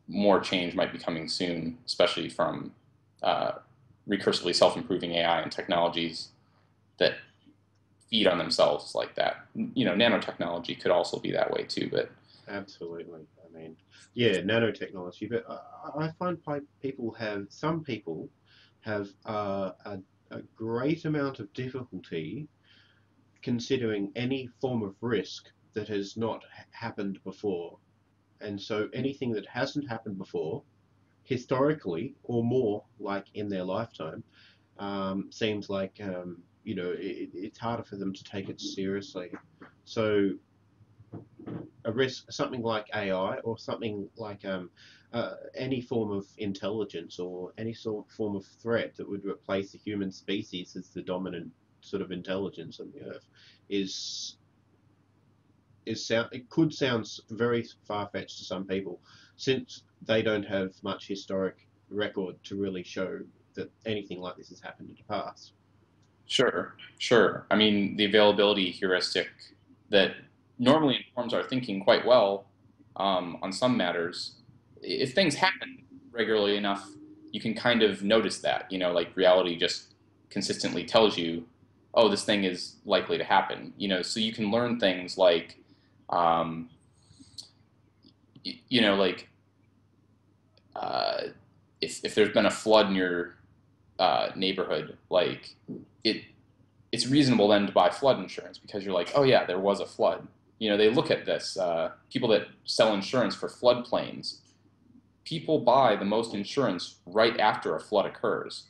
more change might be coming soon, especially from Uh, recursively self-improving A I and technologies that feed on themselves like that. You know, nanotechnology could also be that way too, but. Absolutely. I mean, yeah, nanotechnology, but I, I find people have, some people have uh, a, a great amount of difficulty considering any form of risk that has not happened before. And so anything that hasn't happened before historically, or more like in their lifetime, um, seems like, um, you know, it, it's harder for them to take it seriously. So a risk, something like A I or something like um, uh, any form of intelligence or any sort of form of threat that would replace the human species as the dominant sort of intelligence on the earth is, is sound, it could sound very far-fetched to some people, since they don't have much historic record to really show that anything like this has happened in the past. Sure, sure. I mean, the availability heuristic that normally informs our thinking quite well um, on some matters, if things happen regularly enough, you can kind of notice that, you know, like reality just consistently tells you, oh, this thing is likely to happen, you know, so you can learn things like, um, you know, like, Uh, if, if there's been a flood in your uh, neighborhood, like it, it's reasonable then to buy flood insurance because you're like, oh yeah, there was a flood. You know, they look at this. Uh, people that sell insurance for floodplains, people buy the most insurance right after a flood occurs,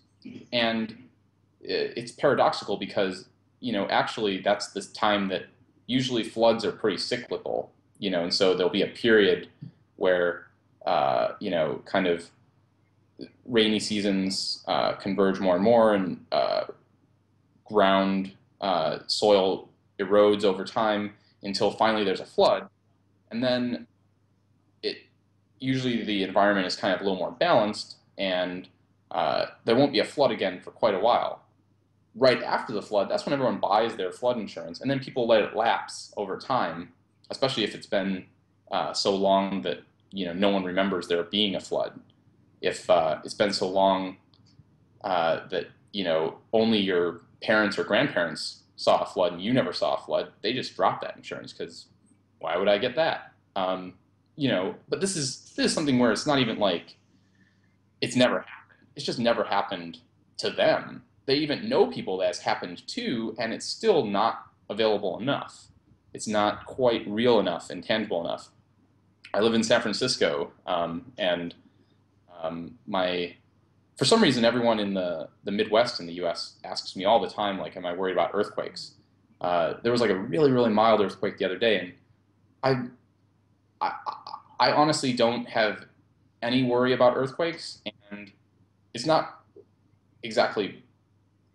and it's paradoxical because, you know, actually that's the time that usually floods are pretty cyclical. You know, and so there'll be a period where Uh, you know, kind of rainy seasons uh, converge more and more, and uh, ground uh, soil erodes over time until finally there's a flood, and then it usually the environment is kind of a little more balanced, and uh, there won't be a flood again for quite a while. Right after the flood, that's when everyone buys their flood insurance, and then people let it lapse over time, especially if it's been uh, so long that, you know, no one remembers there being a flood. If uh, it's been so long uh, that, you know, only your parents or grandparents saw a flood and you never saw a flood, they just dropped that insurance because why would I get that? Um, you know, but this is, this is something where it's not even like it's never happened. It's just never happened to them. They even know people that's happened to, and it's still not available enough. It's not quite real enough and tangible enough. I live in San Francisco, um, and um, my, for some reason, everyone in the, the Midwest in the U S asks me all the time, like, am I worried about earthquakes? Uh, there was like a really, really mild earthquake the other day, and I, I, I honestly don't have any worry about earthquakes, and it's not exactly,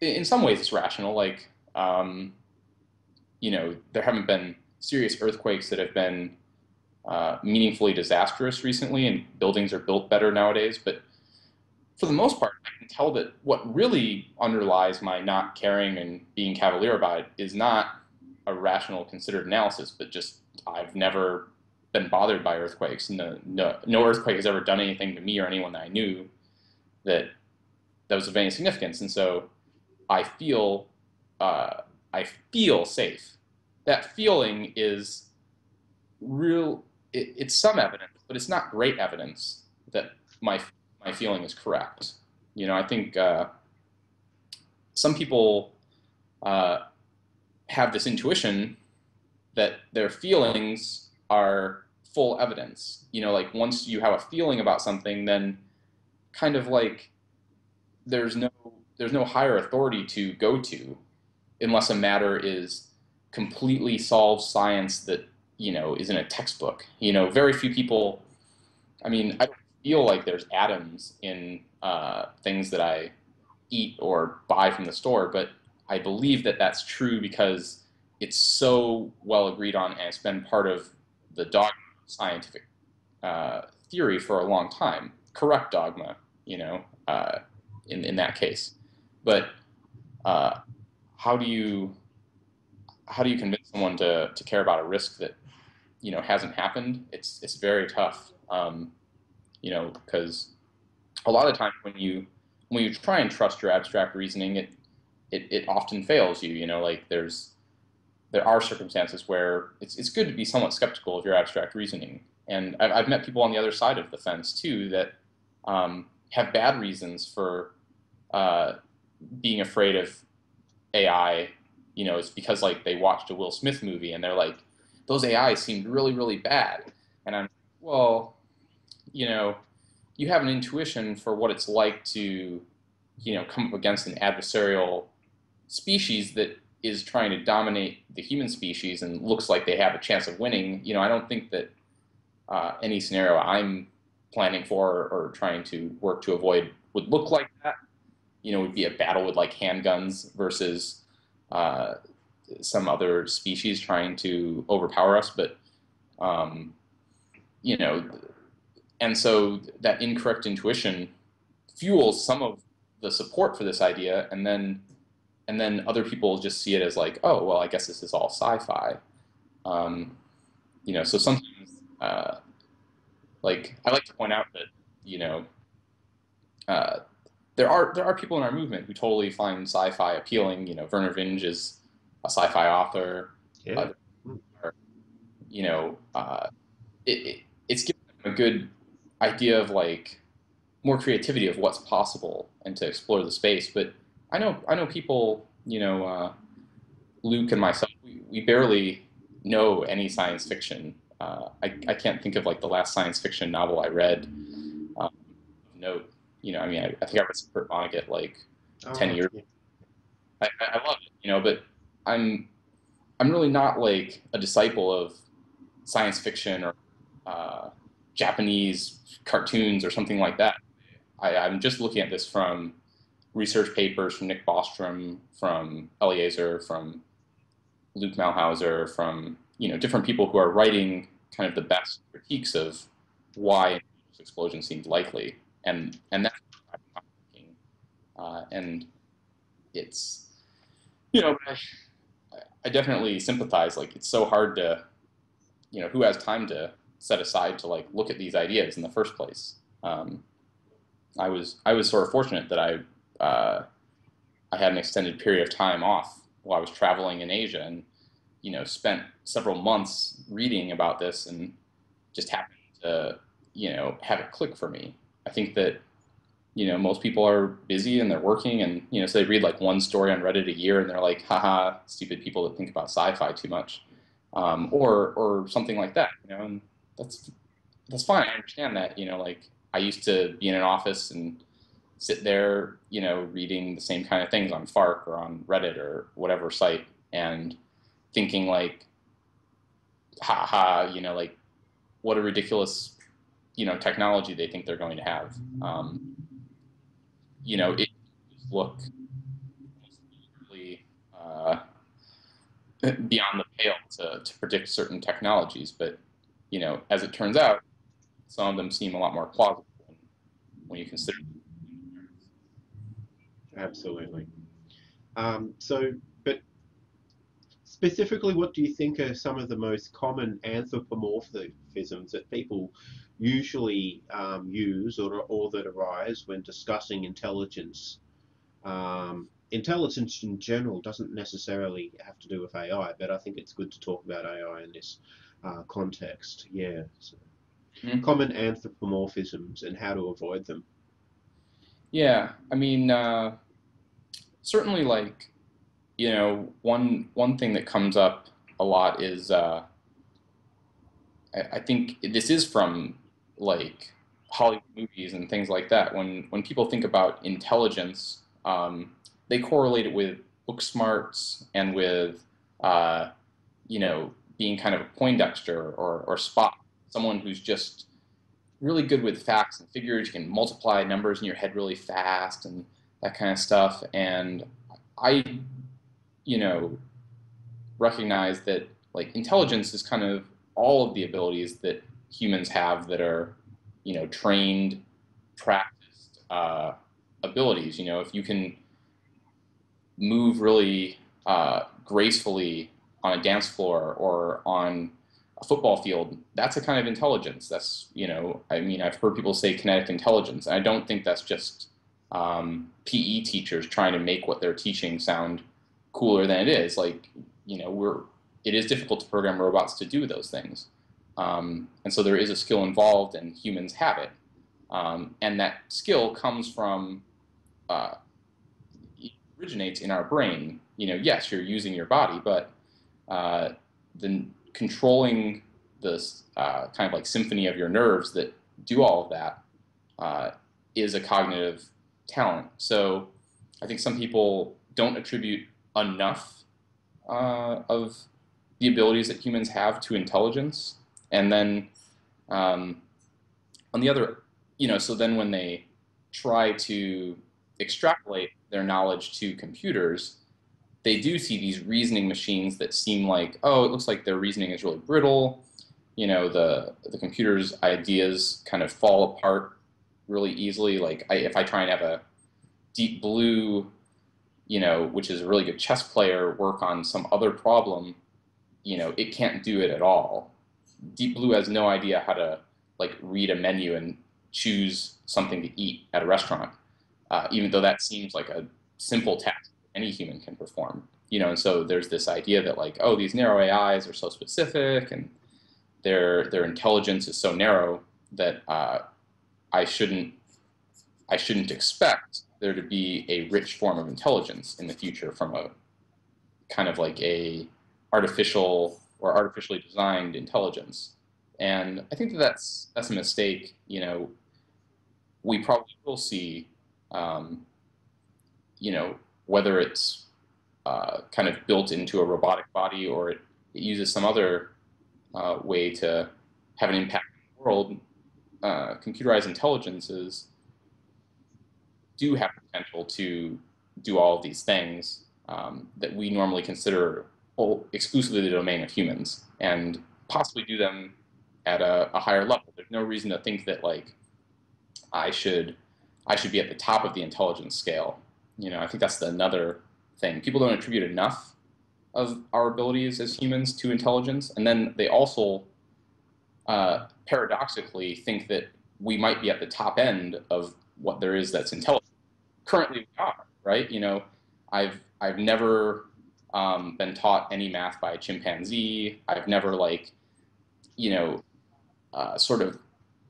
in some ways it's rational, like, um, you know, there haven't been serious earthquakes that have been Uh, meaningfully disastrous recently, and buildings are built better nowadays, but for the most part, I can tell that what really underlies my not caring and being cavalier about it is not a rational, considered analysis, but just I've never been bothered by earthquakes. No, no, no earthquake has ever done anything to me or anyone that I knew that, that was of any significance, and so I feel, uh, I feel safe. That feeling is real. It, it's some evidence, but it's not great evidence that my my feeling is correct. You know, I think uh, some people uh, have this intuition that their feelings are full evidence. You know, like once you have a feeling about something, then kind of like there's no there's no higher authority to go to, unless a matter is completely solved science that, you know, is in a textbook. You know, very few people. I mean, I don't feel like there's atoms in uh, things that I eat or buy from the store, but I believe that that's true because it's so well agreed on, and it's been part of the dogma of scientific uh, theory for a long time. Correct dogma, you know, uh, in in that case. But uh, how do you how do you convince someone to to care about a risk that, you know, hasn't happened? It's it's very tough, um, you know, because a lot of times when you when you try and trust your abstract reasoning, it it it often fails you. You know, like there's there are circumstances where it's it's good to be somewhat skeptical of your abstract reasoning. And I've, I've met people on the other side of the fence too that um, have bad reasons for uh, being afraid of A I. You know, it's because like they watched a Will Smith movie and they're like, those A Is seemed really, really bad. And I'm, well, you know, you have an intuition for what it's like to, you know, come up against an adversarial species that is trying to dominate the human species and looks like they have a chance of winning. You know, I don't think that uh, any scenario I'm planning for or trying to work to avoid would look like that. You know, it would be a battle with like handguns versus uh, some other species trying to overpower us. But, um, you know, and so that incorrect intuition fuels some of the support for this idea, and then and then other people just see it as like, oh, well, I guess this is all sci-fi. Um, you know, so sometimes, uh, like, I like to point out that, you know, uh, there are there are people in our movement who totally find sci-fi appealing. You know, Vernor Vinge is a sci-fi author. Yeah. Uh, you know, uh, it, it, it's given them a good idea of, like, more creativity of what's possible and to explore the space. But I know, I know people, you know, uh, Luke and myself, we, we barely know any science fiction. Uh, I, I can't think of like the last science fiction novel I read. Um, no, you know, I mean, I, I think I read some Kurt Vonnegut like oh, ten years ago. I, I love it, you know, but I'm, I'm really not like a disciple of science fiction or uh, Japanese cartoons or something like that. I, I'm just looking at this from research papers from Nick Bostrom, from Eliezer, from Luke Muehlhauser, from, you know, different people who are writing kind of the best critiques of why an explosion seemed likely, and and that's what I'm thinking. Uh, and it's, you know, I, I definitely sympathize. Like, it's so hard to, you know, who has time to set aside to like look at these ideas in the first place? Um, I was I was sort of fortunate that I. Uh, I had an extended period of time off while I was traveling in Asia, and, you know, spent several months reading about this, and just happened to, you know, have it click for me. I think that, you know, most people are busy and they're working, and, you know, so they read like one story on Reddit a year and they're like, haha, stupid people that think about sci-fi too much, um, or or something like that, you know, and that's that's fine. I understand that, you know, like I used to be in an office and sit there, you know, reading the same kind of things on FARC or on Reddit or whatever site, and thinking like, ha ha, you know, like, what a ridiculous, you know, technology they think they're going to have. Um, you know, it look uh, beyond the pale to, to predict certain technologies, but, you know, as it turns out, some of them seem a lot more plausible when you consider. Absolutely. Um, so, but specifically, what do you think are some of the most common anthropomorphisms that people usually um, use or, or that arise when discussing intelligence um, intelligence in general doesn't necessarily have to do with A I, but I think it's good to talk about A I in this uh, context. Yeah. So. Mm-hmm. Common anthropomorphisms and how to avoid them. Yeah, I mean, uh, certainly, like, you know, one one thing that comes up a lot is, uh, I, I think this is from, like, Hollywood movies and things like that. When when people think about intelligence, um, they correlate it with book smarts and with, uh, you know, being kind of a Poindexter or, or Spock. Someone who's just really good with facts and figures. You can multiply numbers in your head really fast and that kind of stuff. And I, you know, recognize that, like, intelligence is kind of all of the abilities that humans have that are, you know, trained, practiced uh, abilities. You know, if you can move really uh, gracefully on a dance floor or on a football field, that's a kind of intelligence. That's, you know, I mean, I've heard people say kinetic intelligence, and I don't think that's just um, P E teachers trying to make what they're teaching sound cooler than it is. Like, you know, we're, it is difficult to program robots to do those things. Um, and so there is a skill involved, and humans have it. Um, and that skill comes from, uh, it originates in our brain. You know, yes, you're using your body, but uh, the controlling this uh, kind of like symphony of your nerves that do all of that uh, is a cognitive talent. So I think some people don't attribute enough uh, of the abilities that humans have to intelligence. And then um, on the other, you know, so then when they try to extrapolate their knowledge to computers, they do see these reasoning machines that seem like, oh, it looks like their reasoning is really brittle. You know, the the computer's ideas kind of fall apart really easily. Like, I, if I try and have a Deep Blue, you know, which is a really good chess player, work on some other problem, you know, it can't do it at all. Deep Blue has no idea how to, like, read a menu and choose something to eat at a restaurant, uh, even though that seems like a simple task any human can perform, you know. And so there's this idea that, like, oh, these narrow A Is are so specific, and their their intelligence is so narrow that uh, I shouldn't I shouldn't expect there to be a rich form of intelligence in the future from a kind of like a artificial or artificially designed intelligence. And I think that that's that's a mistake. You know, we probably will see, um, you know, whether it's uh, kind of built into a robotic body or it, it uses some other uh, way to have an impact on the world, uh, computerized intelligences do have potential to do all of these things um, that we normally consider exclusively the domain of humans, and possibly do them at a, a higher level. There's no reason to think that, like, I should, I should be at the top of the intelligence scale. You know, I think that's the, another thing. People don't attribute enough of our abilities as humans to intelligence, and then they also uh, paradoxically think that we might be at the top end of what there is that's intelligent. Currently, we are, right? You know, I've I've never um, been taught any math by a chimpanzee. I've never, like, you know, uh, sort of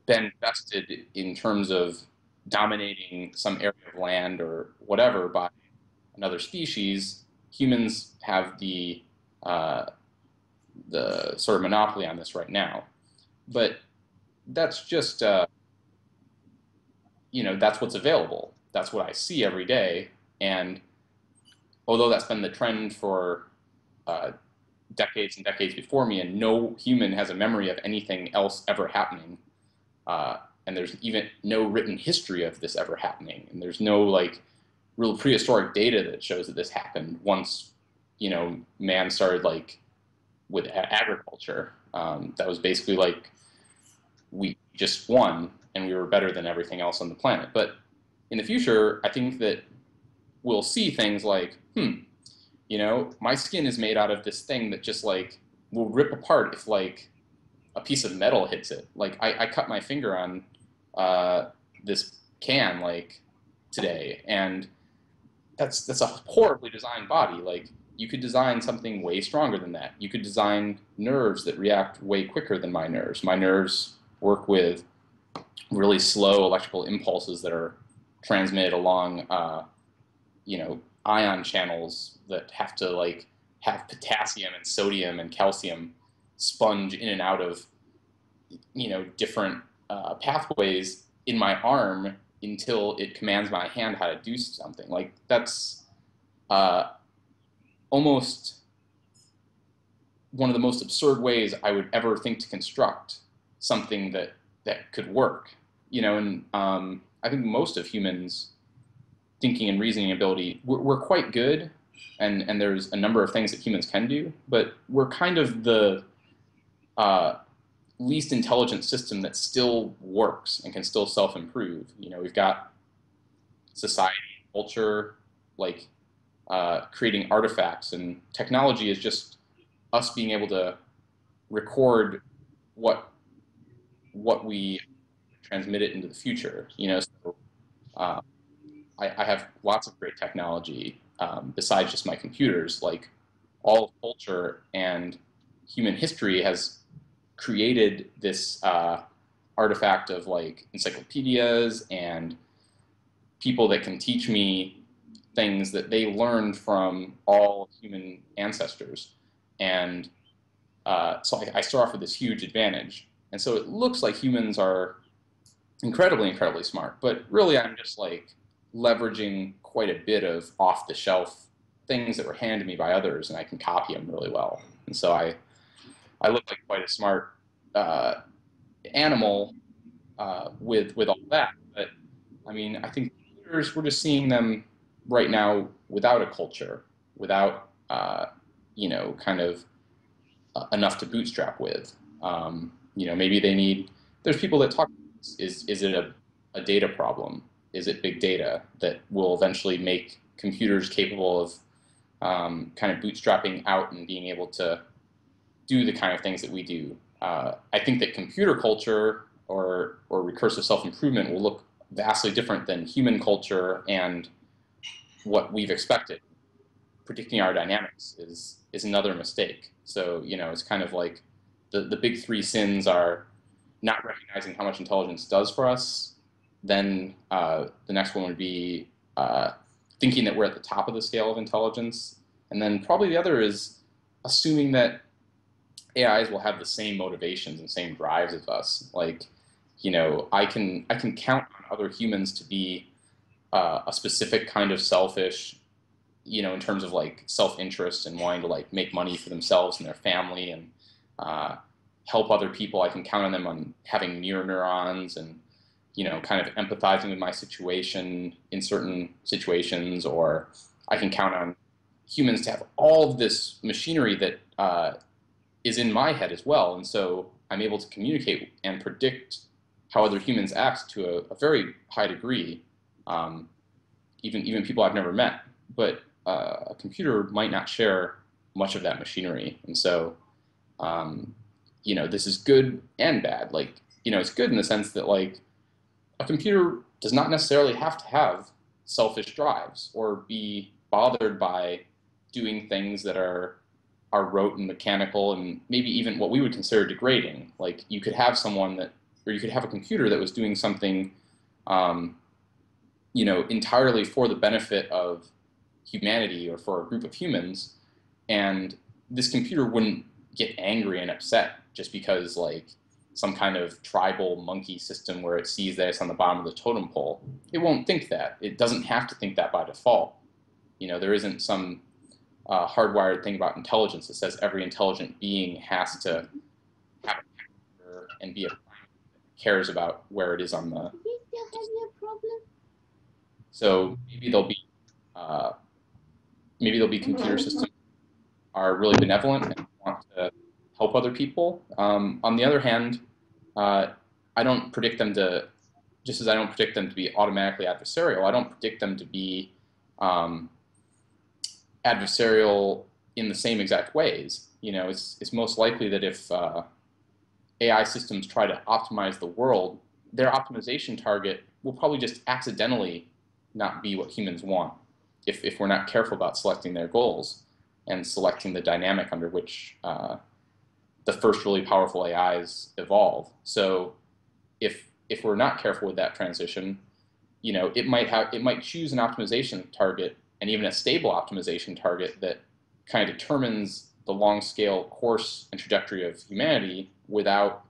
been vested in terms of dominating some area of land or whatever by another species. Humans have the uh, the sort of monopoly on this right now, but that's just uh, you know, that's what's available. That's what I see every day. And although that's been the trend for uh, decades and decades before me, and no human has a memory of anything else ever happening. Uh, And there's even no written history of this ever happening. And there's no, like, real prehistoric data that shows that this happened once, you know, man started, like, with agriculture. Um, that was basically, like, we just won and we were better than everything else on the planet. But in the future, I think that we'll see things like, hmm, you know, my skin is made out of this thing that just, like, will rip apart if, like, a piece of metal hits it. Like, I, I cut my finger on uh, this can, like, today, and that's that's a horribly designed body. Like, you could design something way stronger than that. You could design nerves that react way quicker than my nerves. My nerves work with really slow electrical impulses that are transmitted along, uh, you know, ion channels that have to like have potassium and sodium and calcium sponge in and out of, you know, different uh, pathways in my arm until it commands my hand how to do something. Like, that's uh, almost one of the most absurd ways I would ever think to construct something that that could work, you know. And um, I think most of humans' thinking and reasoning ability, we're, we're quite good, and and there's a number of things that humans can do, but we're kind of the uh, least intelligent system that still works and can still self-improve. You know, we've got society, culture, like uh, creating artifacts, and technology is just us being able to record what what we transmit it into the future. You know, so uh, I, I have lots of great technology um, besides just my computers. Like, all of culture and human history has created this uh, artifact of like encyclopedias and people that can teach me things that they learned from all human ancestors. And uh, so I, I start off with this huge advantage. And so it looks like humans are incredibly, incredibly smart, but really I'm just like leveraging quite a bit of off-the-shelf things that were handed me by others, and I can copy them really well. And so I I look like quite a smart uh, animal uh, with with all that, but I mean, I think computers, we're just seeing them right now without a culture, without uh, you know, kind of uh, enough to bootstrap with. Um, you know, maybe they need. There's people that talk. Is is it a, a data problem? Is it big data that will eventually make computers capable of um, kind of bootstrapping out and being able to do the kind of things that we do? Uh, I think that computer culture or, or recursive self-improvement will look vastly different than human culture, and what we've expected. Predicting our dynamics is, is another mistake. So, you know, it's kind of like the, the big three sins are not recognizing how much intelligence does for us. Then uh, the next one would be uh, thinking that we're at the top of the scale of intelligence. And then probably the other is assuming that A Is will have the same motivations and same drives as us. Like, you know, I can I can count on other humans to be uh, a specific kind of selfish, you know, in terms of like self-interest and wanting to like make money for themselves and their family and uh, help other people. I can count on them on having mirror neurons and, you know, kind of empathizing with my situation in certain situations, or I can count on humans to have all of this machinery that uh, is in my head as well, and so I'm able to communicate and predict how other humans act to a, a very high degree, um, even even people I've never met. But uh, a computer might not share much of that machinery, and so um, you know, this is good and bad. Like, you know, it's good in the sense that like a computer does not necessarily have to have selfish drives or be bothered by doing things that are are rote and mechanical and maybe even what we would consider degrading. Like, you could have someone that, or you could have a computer that was doing something, um, you know, entirely for the benefit of humanity or for a group of humans, and this computer wouldn't get angry and upset just because like some kind of tribal monkey system where it sees that it's on the bottom of the totem pole. It won't think that. It doesn't have to think that by default. You know, there isn't some Uh, hardwired thing about intelligence that says every intelligent being has to have a character and be a cares about where it is on the. Are we still having a problem? So maybe there'll be uh, maybe there'll be computer systems that are really benevolent and want to help other people. Um, on the other hand, uh, I don't predict them to, just as I don't predict them to be automatically adversarial. I don't predict them to be um, adversarial in the same exact ways. You know, it's, it's most likely that if uh, A I systems try to optimize the world, their optimization target will probably just accidentally not be what humans want. if, if we're not careful about selecting their goals and selecting the dynamic under which uh, the first really powerful A Is evolve. So if if we're not careful with that transition, you know, it might have it might choose an optimization target and even a stable optimization target that kind of determines the long scale course and trajectory of humanity without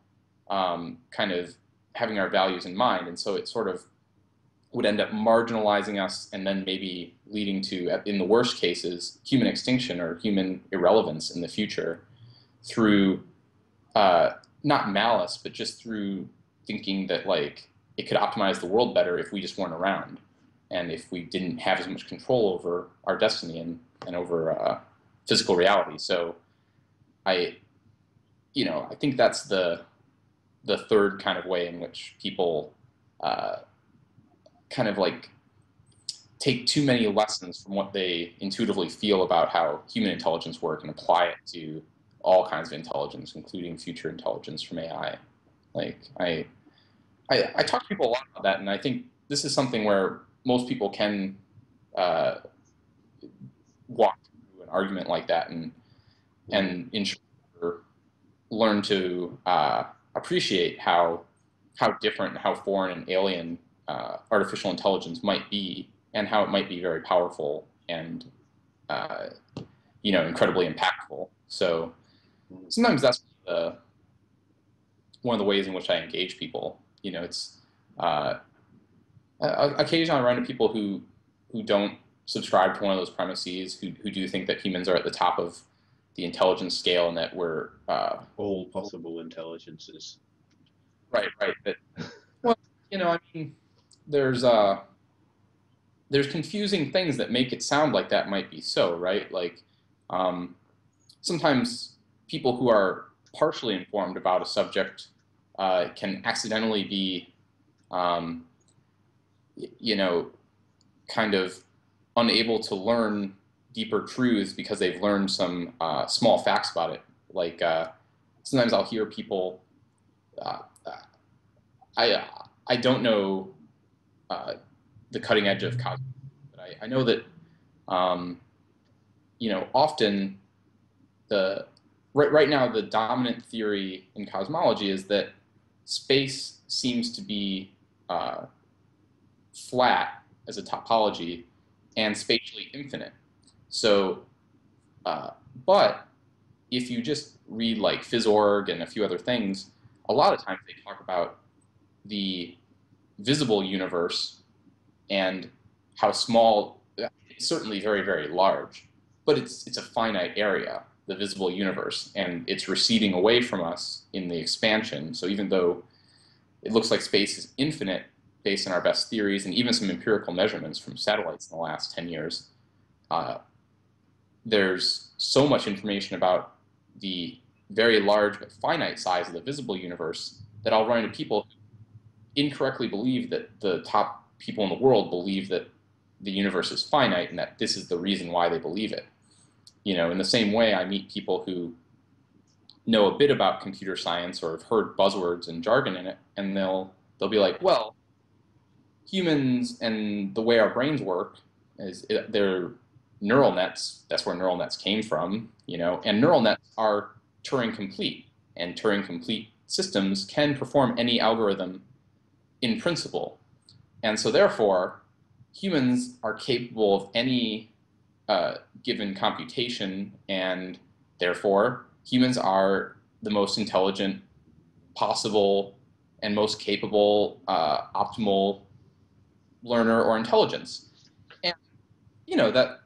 um, kind of having our values in mind. And so it sort of would end up marginalizing us and then maybe leading to, in the worst cases, human extinction or human irrelevance in the future through uh, not malice, but just through thinking that like it could optimize the world better if we just weren't around and if we didn't have as much control over our destiny and, and over uh, physical reality. So I, you know, I think that's the, the third kind of way in which people uh, kind of like take too many lessons from what they intuitively feel about how human intelligence works and apply it to all kinds of intelligence, including future intelligence from A I. Like I, I, I talk to people a lot about that, and I think this is something where most people can uh, walk through an argument like that and and ensure, learn to uh, appreciate how how different, how foreign and alien uh, artificial intelligence might be, and how it might be very powerful and uh, you know, incredibly impactful. So sometimes that's the, one of the ways in which I engage people. You know, it's uh, occasionally I run into people who who don't subscribe to one of those premises, who who do think that humans are at the top of the intelligence scale and that we're uh, all possible intelligences. Right, right. But, well, you know, I mean, there's uh, there's confusing things that make it sound like that might be so, right? Like um, sometimes people who are partially informed about a subject uh, can accidentally be, um, you know, kind of unable to learn deeper truths because they've learned some uh, small facts about it. Like uh, sometimes I'll hear people, uh, I I don't know uh, the cutting edge of cosmology, but I, I know that um, you know, often the Right, right now, the dominant theory in cosmology is that space seems to be uh, flat as a topology and spatially infinite. So, uh, but if you just read like PhysOrg and a few other things, a lot of times they talk about the visible universe and how small, it's certainly very, very large, but it's, it's a finite area, the visible universe, and it's receding away from us in the expansion. So even though it looks like space is infinite based on our best theories and even some empirical measurements from satellites in the last ten years, uh, there's so much information about the very large but finite size of the visible universe that I'll run into people who incorrectly believe that the top people in the world believe that the universe is finite and that this is the reason why they believe it. You know, in the same way, I meet people who know a bit about computer science or have heard buzzwords and jargon in it, and they'll they'll be like, "Well, humans and the way our brains work is it, they're neural nets. That's where neural nets came from, you know. And neural nets are Turing complete, and Turing complete systems can perform any algorithm in principle, and so therefore, humans are capable of any." Uh, given computation, and therefore humans are the most intelligent possible and most capable uh, optimal learner or intelligence. And you know, that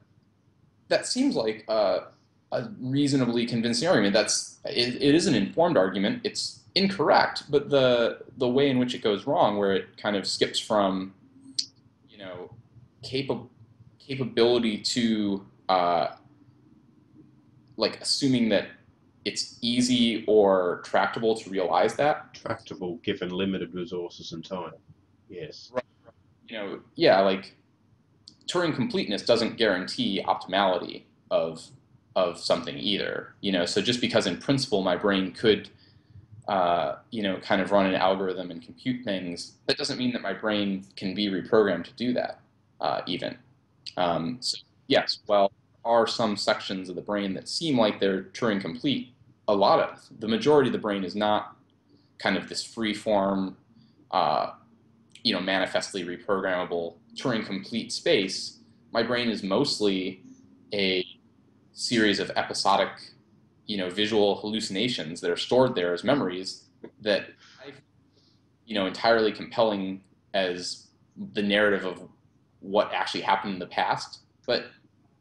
that seems like a, a reasonably convincing argument. That's it, it is an informed argument. It's incorrect, but the the way in which it goes wrong, where it kind of skips from, you know, capable capability to uh, like assuming that it's easy or tractable to realize that. Tractable given limited resources and time. Yes. Right, right. You know, yeah, like Turing completeness doesn't guarantee optimality of of something either. You know, so just because in principle my brain could uh, you know, kind of run an algorithm and compute things, that doesn't mean that my brain can be reprogrammed to do that uh, even. Um, so yes, while there are some sections of the brain that seem like they're Turing complete, a lot of the majority of the brain is not kind of this free form, uh, you know, manifestly reprogrammable Turing complete space. My brain is mostly a series of episodic, you know, visual hallucinations that are stored there as memories that I, you know, entirely compelling as the narrative of what actually happened in the past. But,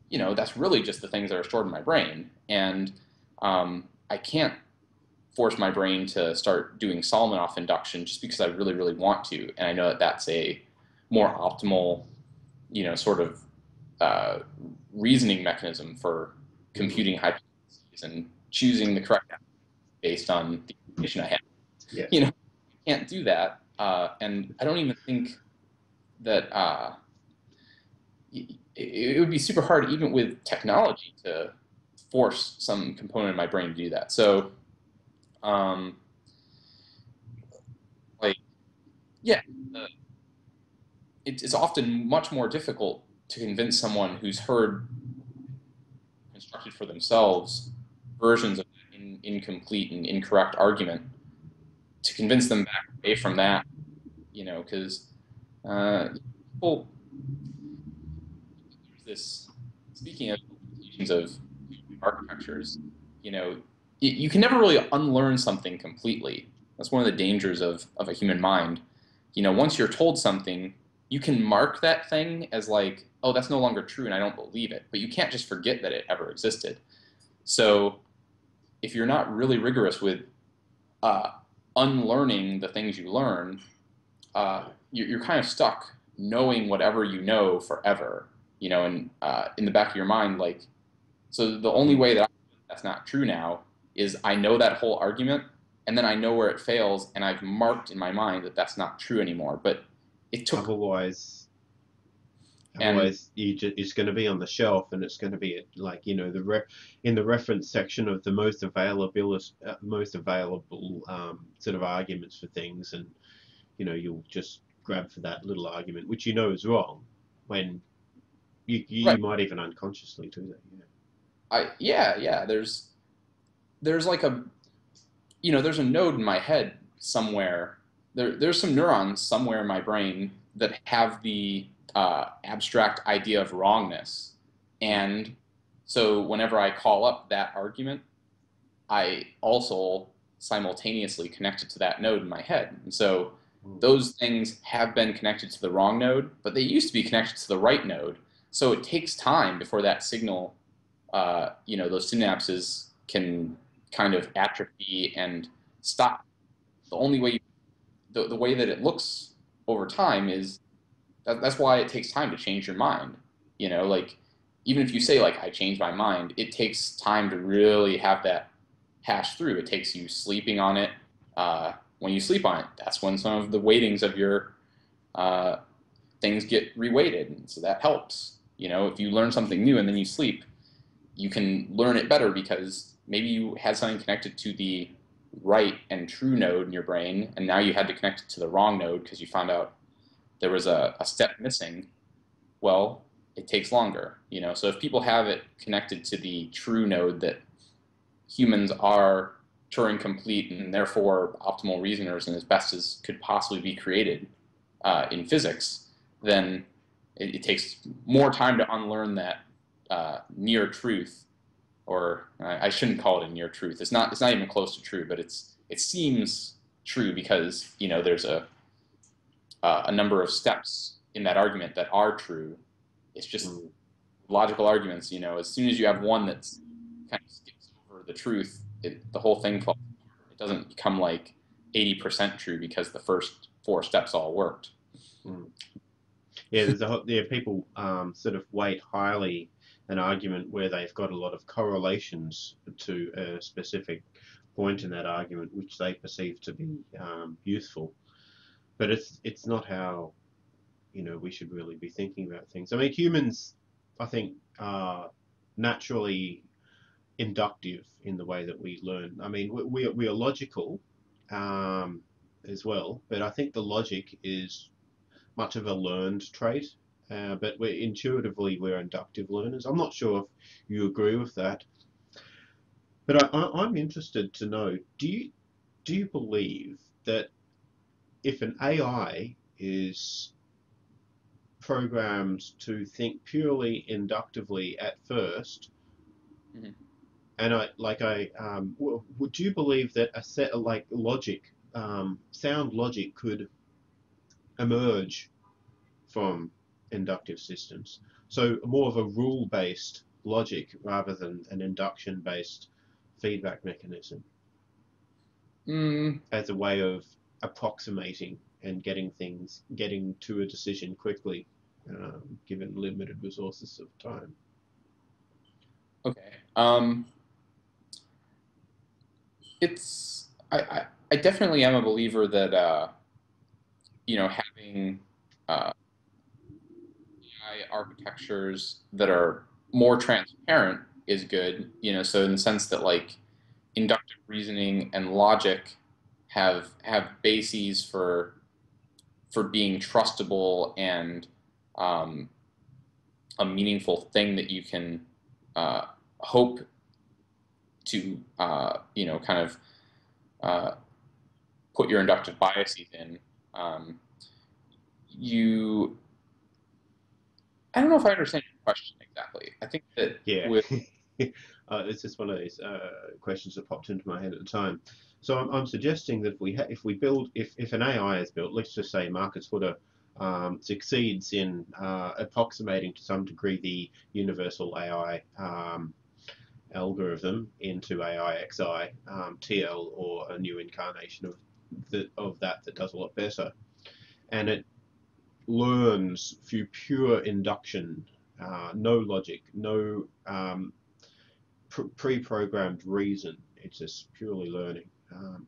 you know, that's really just the things that are stored in my brain. And um, I can't force my brain to start doing Solomonoff induction just because I really, really want to. And I know that that's a more optimal, you know, sort of uh, reasoning mechanism for computing hypotheses and choosing the correct answer based on the information I have. Yeah. You know, I can't do that. Uh, and I don't even think that uh, it, it would be super hard, even with technology, to force some component of my brain to do that. So, um, like, yeah, uh, it, it's often much more difficult to convince someone who's heard constructed for themselves versions of that in, incomplete and incorrect argument, to convince them back away from that, you know, because uh, people, there's this, speaking of limitations of architectures, you know, it, you can never really unlearn something completely. That's one of the dangers of, of a human mind. You know, once you're told something, you can mark that thing as like, oh, that's no longer true and I don't believe it, but you can't just forget that it ever existed. So if you're not really rigorous with uh, unlearning the things you learn, uh, you're, you're kind of stuck knowing whatever you know forever, you know, and uh, in the back of your mind, like, so the only way that I, that's not true now is I know that whole argument, and then I know where it fails, and I've marked in my mind that that's not true anymore. But it took. Otherwise, and, otherwise you just, it's going to be on the shelf, and it's going to be like, you know, the re in the reference section of the most available, uh, most available um, sort of arguments for things, and you know, you'll just grab for that little argument, which you know is wrong, when you you, right. you might even unconsciously do that. Yeah. I yeah yeah. There's there's like a, you know, there's a node in my head somewhere. There, there's some neurons somewhere in my brain that have the uh, abstract idea of wrongness. And so whenever I call up that argument, I also simultaneously connect it to that node in my head. And so those things have been connected to the wrong node, but they used to be connected to the right node. So it takes time before that signal, uh, you know, those synapses can kind of atrophy and stop. The only way you The, the way that it looks over time is that, that's why it takes time to change your mind. You know, like, even if you say like, I changed my mind, it takes time to really have that hash through. It takes you sleeping on it. Uh, when you sleep on it, that's when some of the weightings of your uh, things get reweighted. And so that helps. You know, if you learn something new and then you sleep, you can learn it better because maybe you had something connected to the right and true node in your brain, and now you had to connect it to the wrong node because you found out there was a, a step missing. Well, it takes longer, you know. So if people have it connected to the true node that humans are Turing complete and therefore optimal reasoners and as best as could possibly be created uh, in physics, then it, it takes more time to unlearn that uh, near truth. Or I shouldn't call it a near truth. It's not. It's not even close to true, but it's. It seems true because you know there's a uh, a number of steps in that argument that are true. It's just mm. logical arguments. You know, as soon as you have one that's kind of skips over the truth, it, the whole thing falls apart. It doesn't become like eighty percent true because the first four steps all worked. Mm. Yeah, there's a whole, yeah, people um, sort of weight highly an argument where they've got a lot of correlations to a specific point in that argument, which they perceive to be um, useful. But it's it's not how, you know, we should really be thinking about things. I mean, humans, I think, are naturally inductive in the way that we learn. I mean, we, we, we are logical um, as well, but I think the logic is much of a learned trait. Uh, but we're intuitively we're inductive learners. I'm not sure if you agree with that, but I, I, I'm interested to know, do you do you believe that if an A I is programmed to think purely inductively at first, mm-hmm. and I like I um, would you believe that a set of like logic, um, sound logic could emerge from inductive systems, so more of a rule-based logic rather than an induction-based feedback mechanism mm. as a way of approximating and getting things, getting to a decision quickly, um, given limited resources of time? Okay, um, it's I, I I definitely am a believer that uh, you know having uh, architectures that are more transparent is good, you know, so in the sense that like inductive reasoning and logic have have bases for for being trustable and um, a meaningful thing that you can uh, hope to uh, you know kind of uh, put your inductive biases in. Um, you I don't know if I understand your question exactly. I think that yeah, with uh, it's just one of these uh, questions that popped into my head at the time. So I'm, I'm suggesting that if we ha if we build if if an A I is built, let's just say Marcus Hutter um, succeeds in uh, approximating to some degree the universal A I um, algorithm into A I X I T L um, or a new incarnation of the, of that that does a lot better, and it learns through pure induction, uh, no logic, no um, pre-programmed reason. It's just purely learning. Um,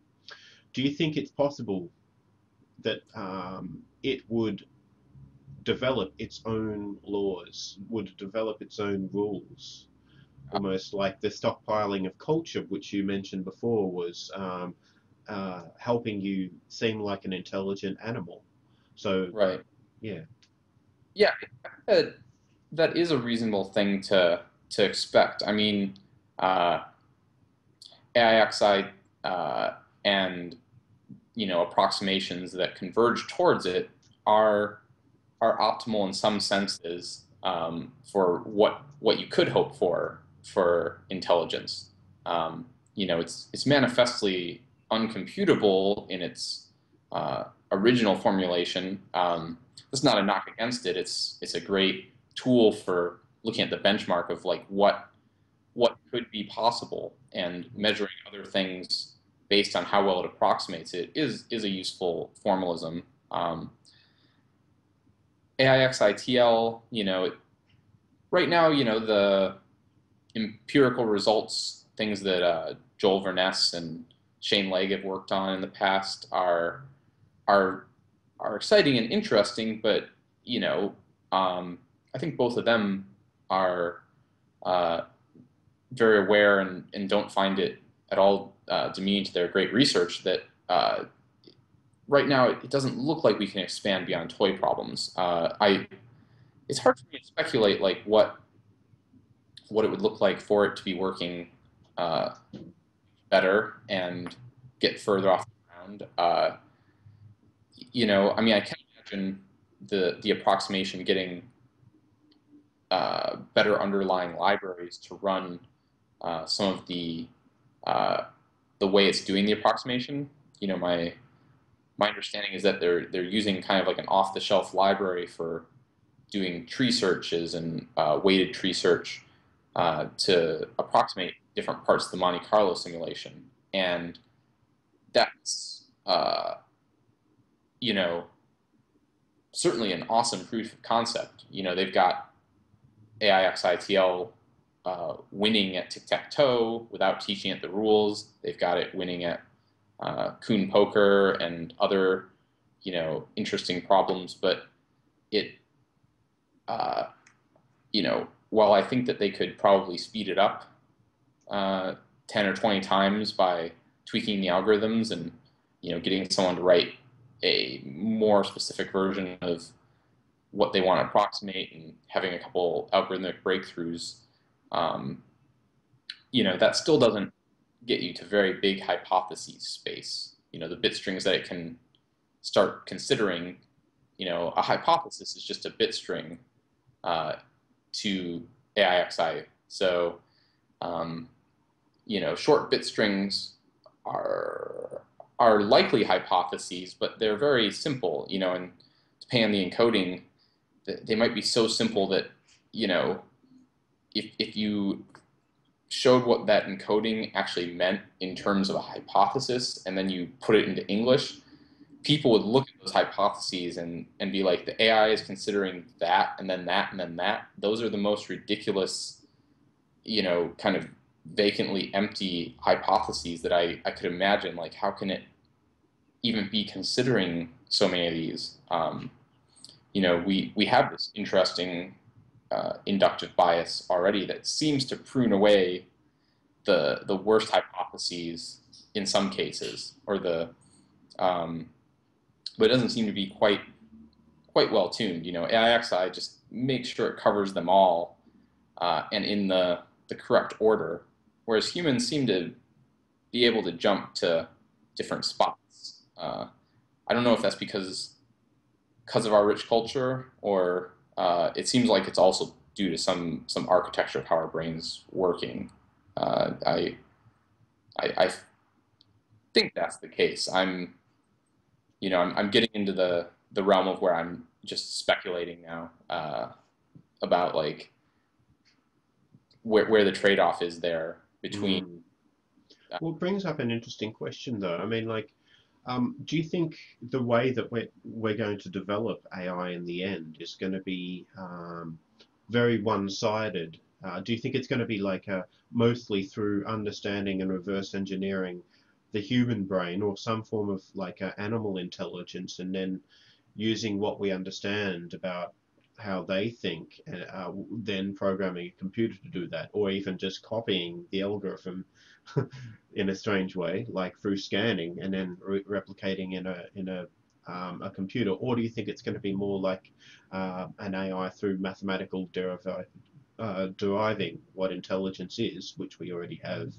do you think it's possible that um, it would develop its own laws, would develop its own rules, almost like the stockpiling of culture, which you mentioned before, was um, uh, helping you seem like an intelligent animal? So right. Yeah, yeah, that, that is a reasonable thing to to expect. I mean, uh, A I X I uh, and you know approximations that converge towards it are are optimal in some senses um, for what what you could hope for for intelligence. Um, you know, it's it's manifestly uncomputable in its uh, original formulation. Um, It's not a knock against it. It's it's a great tool for looking at the benchmark of like what what could be possible, and measuring other things based on how well it approximates it is is a useful formalism. Um, A I X I T L, you know, it, right now, you know, the empirical results, things that uh, Joel Verness and Shane Leggett have worked on in the past are are. are exciting and interesting, but you know, um, I think both of them are uh, very aware and, and don't find it at all uh, demeaning to their great research that uh, right now it, it doesn't look like we can expand beyond toy problems. Uh, I it's hard for me to speculate like what what it would look like for it to be working uh, better and get further off the ground. Uh, You know, I mean, I can imagine the the approximation getting uh, better underlying libraries to run uh, some of the uh, the way it's doing the approximation. You know, my my understanding is that they're they're using kind of like an off-the-shelf library for doing tree searches and uh, weighted tree search uh, to approximate different parts of the Monte Carlo simulation, and that's. Uh, you know, certainly an awesome proof of concept. You know, they've got A I X I T L uh, winning at tic-tac-toe without teaching it the rules. They've got it winning at uh, Kuhn poker and other, you know, interesting problems. But it, uh, you know, while I think that they could probably speed it up uh, ten or twenty times by tweaking the algorithms and, you know, getting someone to write a more specific version of what they want to approximate and having a couple algorithmic breakthroughs, um, you know, that still doesn't get you to very big hypotheses space. You know, the bit strings that it can start considering, you know, a hypothesis is just a bit string uh, to A I X I. So, um, you know, short bit strings are are likely hypotheses, but they're very simple, you know, and depending on the encoding, they might be so simple that, you know, if, if you showed what that encoding actually meant in terms of a hypothesis, and then you put it into English, people would look at those hypotheses and, and be like, the A I is considering that, and then that, and then that. Those are the most ridiculous, you know, kind of vacantly empty hypotheses that I, I could imagine. Like, how can it even be considering so many of these? Um, you know, we, we have this interesting uh, inductive bias already that seems to prune away the, the worst hypotheses in some cases, or the, um, but it doesn't seem to be quite, quite well tuned. You know, A I X I just makes sure it covers them all uh, and in the, the correct order, whereas humans seem to be able to jump to different spots. Uh, I don't know if that's because because of our rich culture, or uh, it seems like it's also due to some some architecture of how our brain's working. Uh, I, I I think that's the case. I'm you know I'm I'm getting into the the realm of where I'm just speculating now uh, about like where where the trade-off is there between. Mm. Well, it brings up an interesting question, though. I mean, like, um, do you think the way that we're, we're going to develop A I in the end is going to be um, very one-sided? Uh, do you think it's going to be like a, mostly through understanding and reverse engineering the human brain, or some form of like a animal intelligence, and then using what we understand about how they think, and uh, then programming a computer to do that, or even just copying the algorithm in a strange way, like through scanning, and then re replicating in a in a um, a computer? Or do you think it's going to be more like uh, an A I through mathematical deriv uh, deriving what intelligence is, which we already have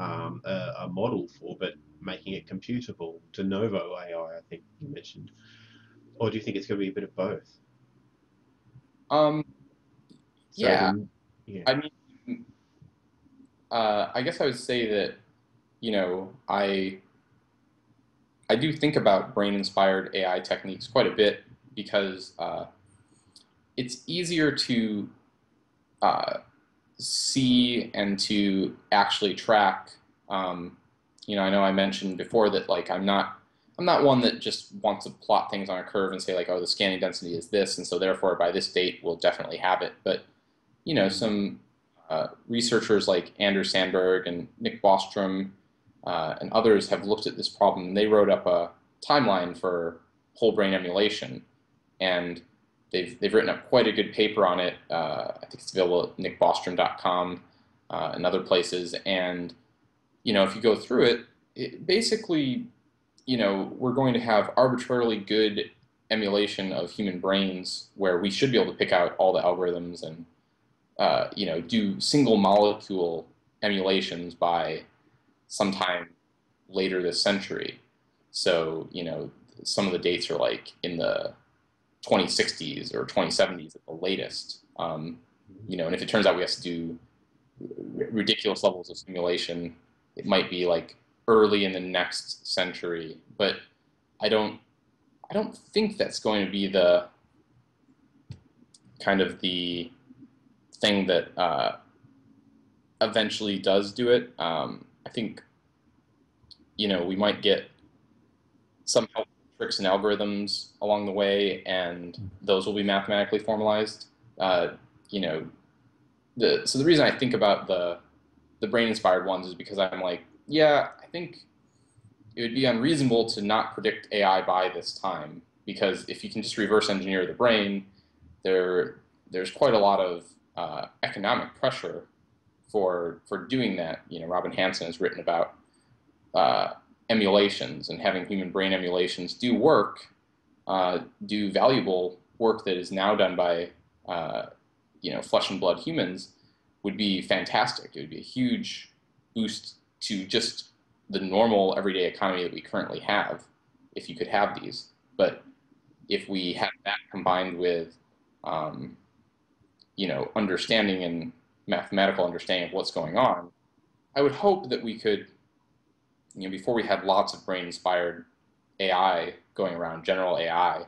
um, a, a model for, but making it computable? De novo A I, I think you mentioned. Or do you think it's going to be a bit of both? Um, yeah. So then, yeah, I mean, uh, I guess I would say that, you know, I, I do think about brain-inspired A I techniques quite a bit, because uh, it's easier to uh, see and to actually track. Um, you know, I know I mentioned before that, like, I'm not I'm not one that just wants to plot things on a curve and say, like, oh, the scanning density is this, and so therefore by this date we'll definitely have it. But, you know, some uh, researchers like Anders Sandberg and Nick Bostrom uh, and others have looked at this problem, and they wrote up a timeline for whole brain emulation, and they've, they've written up quite a good paper on it. Uh, I think it's available at nick bostrom dot com uh, and other places. And, you know, if you go through it, it basically, you know, we're going to have arbitrarily good emulation of human brains where we should be able to pick out all the algorithms and, uh, you know, do single molecule emulations by sometime later this century. So, you know, some of the dates are like in the twenty sixties or twenty seventies at the latest. Um, you know, and if it turns out we have to do ridiculous levels of simulation, it might be like early in the next century, but I don't, I don't think that's going to be the kind of the thing that uh, eventually does do it. Um, I think, you know, we might get some tricks and algorithms along the way, and those will be mathematically formalized. Uh, you know, the so the reason I think about the the brain-inspired ones is because I'm like, yeah, I think it would be unreasonable to not predict A I by this time, because if you can just reverse engineer the brain, there there's quite a lot of uh, economic pressure for for doing that. You know, Robin Hanson has written about uh, emulations, and having human brain emulations do work, uh, do valuable work that is now done by uh, you know, flesh and blood humans would be fantastic. It would be a huge boost to just the normal everyday economy that we currently have, if you could have these. But if we have that combined with, um, you know, understanding and mathematical understanding of what's going on, I would hope that we could, you know, before we had lots of brain-inspired A I going around, general A I,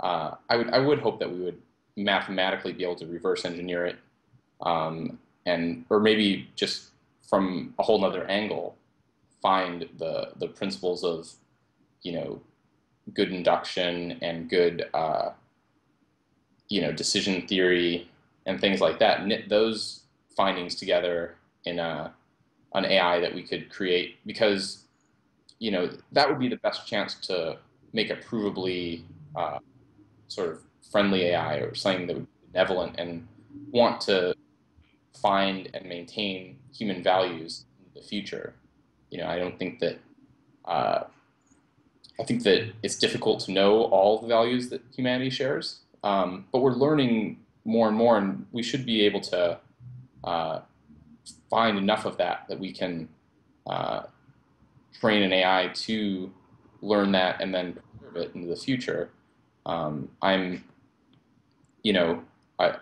uh, I would I would hope that we would mathematically be able to reverse engineer it, um, and or maybe just from a whole nother angle, find the the principles of, you know, good induction and good, uh, you know, decision theory and things like that. Knit those findings together in a, an A I that we could create, because, you know, that would be the best chance to make a provably uh, sort of friendly A I, or something that would be benevolent and want to find and maintain human values in the future. You know, I don't think that, uh, I think that it's difficult to know all the values that humanity shares, um, but we're learning more and more, and we should be able to uh, find enough of that that we can uh, train an A I to learn that and then preserve it into the future. Um, I'm, you know, I,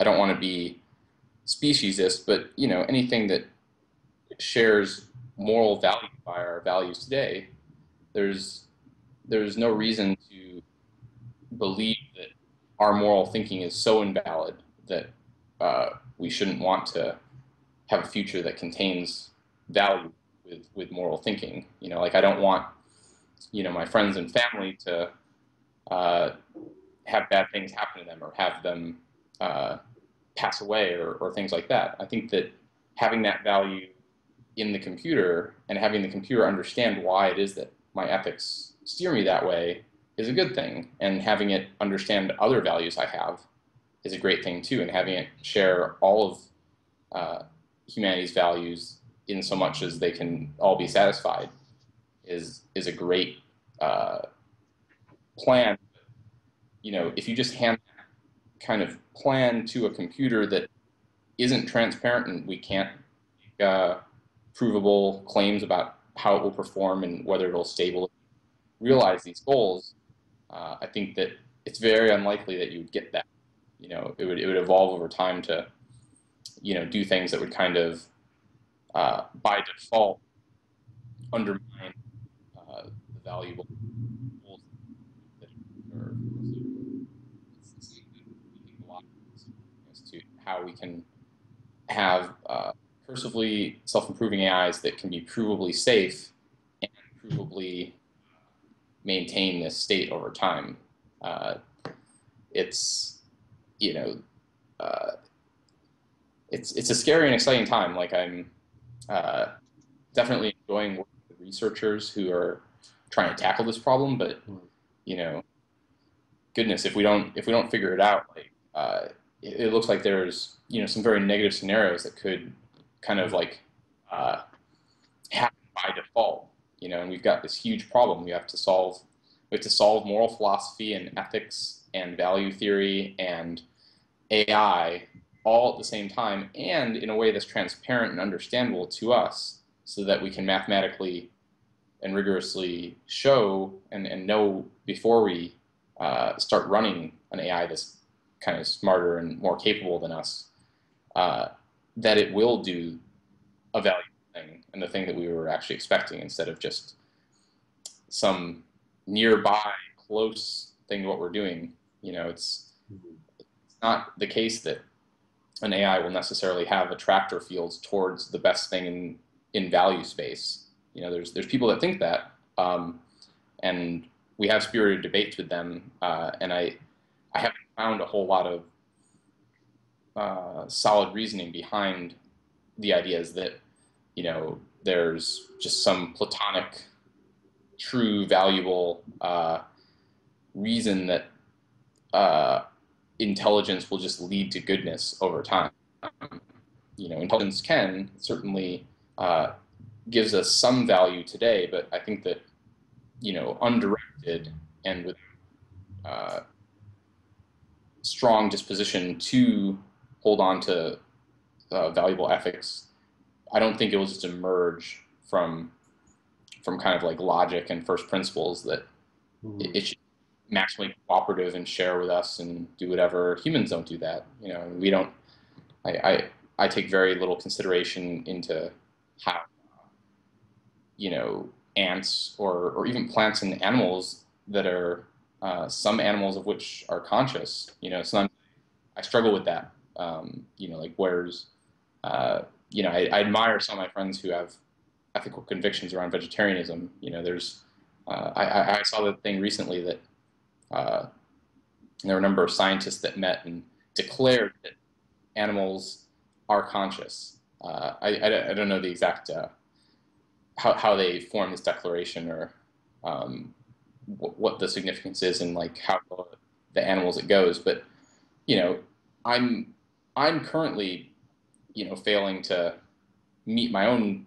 I don't want to be speciesist, but, you know, anything that shares moral value by our values today, there's there's no reason to believe that our moral thinking is so invalid that uh, we shouldn't want to have a future that contains value with with moral thinking. You know, like, I don't want, you know, my friends and family to uh, have bad things happen to them, or have them uh, pass away, or, or things like that. I think that having that value in the computer, and having the computer understand why it is that my ethics steer me that way, is a good thing. And having it understand other values I have is a great thing too. And having it share all of uh, humanity's values in so much as they can all be satisfied is is a great uh, plan. You know, if you just hand that kind of plan to a computer that isn't transparent, and we can't uh, provable claims about how it will perform and whether it'll stable realize these goals, uh, I think that it's very unlikely that you would get that. You know, it would it would evolve over time to, you know, do things that would kind of uh, by default undermine uh, the valuable goals that are as to how we can have uh, recursively self-improving A Is that can be provably safe and provably maintain this state over time. Uh, it's, you know, uh, it's it's a scary and exciting time. Like, I'm uh, definitely enjoying working with researchers who are trying to tackle this problem. But, you know, goodness, if we don't if we don't figure it out, like, uh, it, it looks like there's, you know, some very negative scenarios that could kind of like uh, happen by default, you know, and we've got this huge problem we have to solve. We have to solve moral philosophy and ethics and value theory and A I all at the same time, and in a way that's transparent and understandable to us, so that we can mathematically and rigorously show and, and know before we uh, start running an A I that's kind of smarter and more capable than us, uh, that it will do a valuable thing, and the thing that we were actually expecting, instead of just some nearby close thing to what we're doing. You know, it's, it's not the case that an A I will necessarily have attractor fields towards the best thing in, in value space. You know, there's, there's people that think that, um, and we have spirited debates with them, uh, and I, I haven't found a whole lot of Uh, solid reasoning behind the ideas that, you know, there's just some platonic, true, valuable uh, reason that uh, intelligence will just lead to goodness over time. You know, intelligence can certainly uh, gives us some value today, but I think that, you know, undirected and with uh, strong disposition to hold on to uh, valuable ethics, I don't think it will just emerge from from kind of like logic and first principles that mm. it, it should be maximally cooperative and share with us and do whatever. Humans don't do that, you know. We don't. I I, I take very little consideration into how you know ants or or even plants and animals that are uh, some animals of which are conscious. You know, sometimes I struggle with that. Um, you know, like where's uh, you know, I, I admire some of my friends who have ethical convictions around vegetarianism. You know, there's, uh, I, I saw the thing recently that uh, there were a number of scientists that met and declared that animals are conscious. Uh, I, I, I don't know the exact, uh, how, how they form this declaration or um, wh what the significance is and like how the animals it goes. But, you know, I'm, I'm currently, you know, failing to meet my own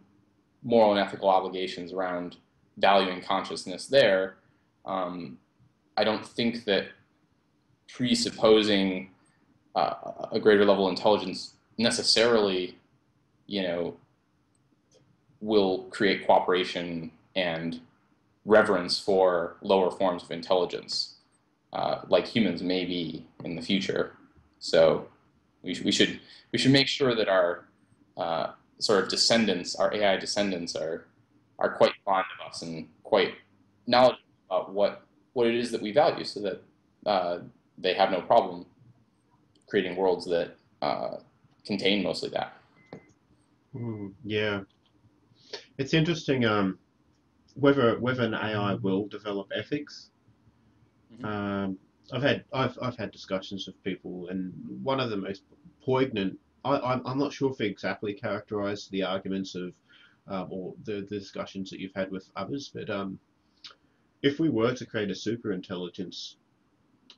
moral and ethical obligations around valuing consciousness there. Um, I don't think that presupposing uh, a greater level of intelligence necessarily, you know, will create cooperation and reverence for lower forms of intelligence, uh, like humans may be in the future. So we, sh we should we should make sure that our uh, sort of descendants, our A I descendants, are are quite fond of us and quite knowledgeable about what what it is that we value, so that uh, they have no problem creating worlds that uh, contain mostly that. Mm, yeah, it's interesting um, whether whether an A I will develop ethics. Mm-hmm. um, I've had I've I've had discussions with people, and one of the most poignant. I, I'm not sure if it exactly characterised the arguments of uh, or the, the discussions that you've had with others, but um, if we were to create a super intelligence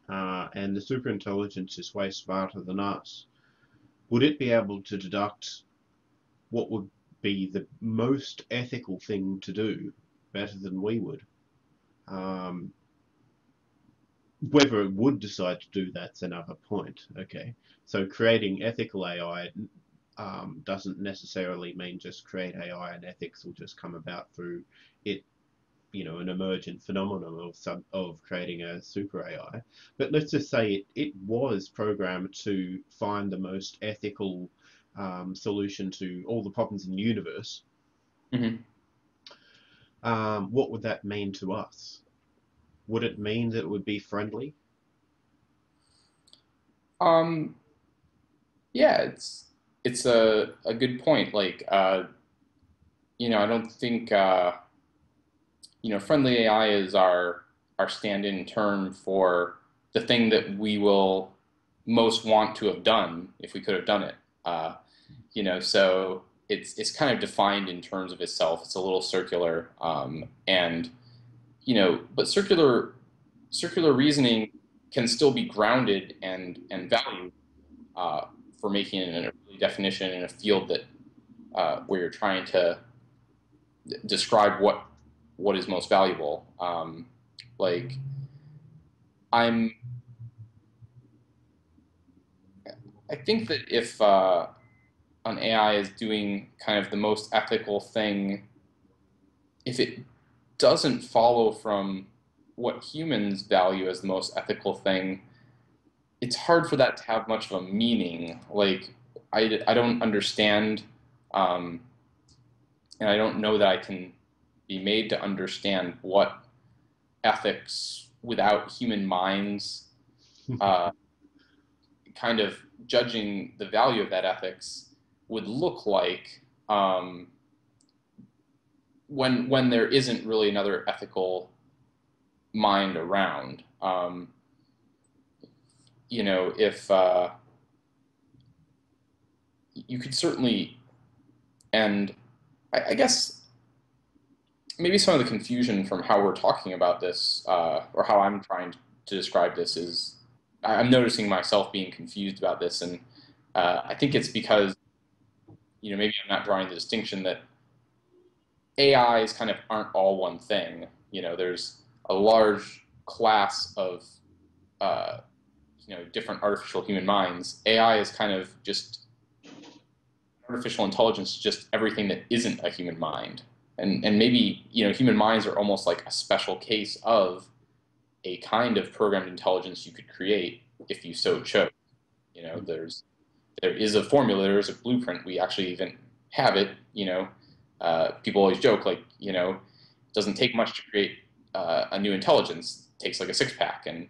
uh, and the super intelligence is way smarter than us, would it be able to deduct what would be the most ethical thing to do better than we would? Um, Whether it would decide to do that's another point. Okay, so creating ethical A I um, doesn't necessarily mean just create A I and ethics will just come about through it, you know, an emergent phenomenon of sub of creating a super A I. But let's just say it it was programmed to find the most ethical um, solution to all the problems in the universe. Mm-hmm. um, what would that mean to us? Would it mean that it would be friendly? Um, yeah, it's it's a a good point. Like, uh, you know, I don't think uh, you know, friendly A I is our our stand-in term for the thing that we will most want to have done if we could have done it. Uh, you know, so it's it's kind of defined in terms of itself. It's a little circular, um, and you know, but circular, circular reasoning can still be grounded and and valued uh, for making an early definition in a field that uh, where you're trying to describe what what is most valuable. Um, like, I'm, I think that if uh, an A I is doing kind of the most ethical thing, if it doesn't follow from what humans value as the most ethical thing, it's hard for that to have much of a meaning. Like, I, I don't understand, um, and I don't know that I can be made to understand what ethics without human minds, uh, kind of judging the value of that ethics would look like, um, when when there isn't really another ethical mind around. Um, you know, if uh, you could certainly, and I, I guess maybe some of the confusion from how we're talking about this, uh, or how I'm trying to describe this, is I'm noticing myself being confused about this, and uh, I think it's because, you know, maybe I'm not drawing the distinction that A Is kind of aren't all one thing. You know, there's a large class of uh, you know, different artificial human minds. A I is kind of just artificial intelligence, just everything that isn't a human mind. And, and maybe, you know, human minds are almost like a special case of a kind of programmed intelligence you could create if you so chose. You know, there's, there is a formula, there is a blueprint. We actually even have it, you know. Uh, people always joke, like, you know, it doesn't take much to create uh, a new intelligence. It takes like a six-pack and,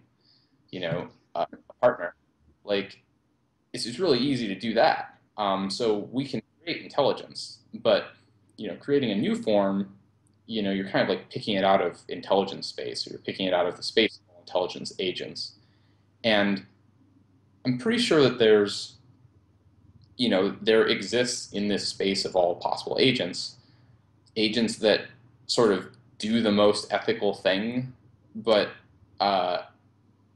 you know, uh, a partner. Like, it's, it's really easy to do that. Um, so we can create intelligence, but, you know, creating a new form, you know, you're kind of like picking it out of intelligence space, or you're picking it out of the space of intelligence agents. And I'm pretty sure that there's, you know, there exists in this space of all possible agents, agents that sort of do the most ethical thing, but uh,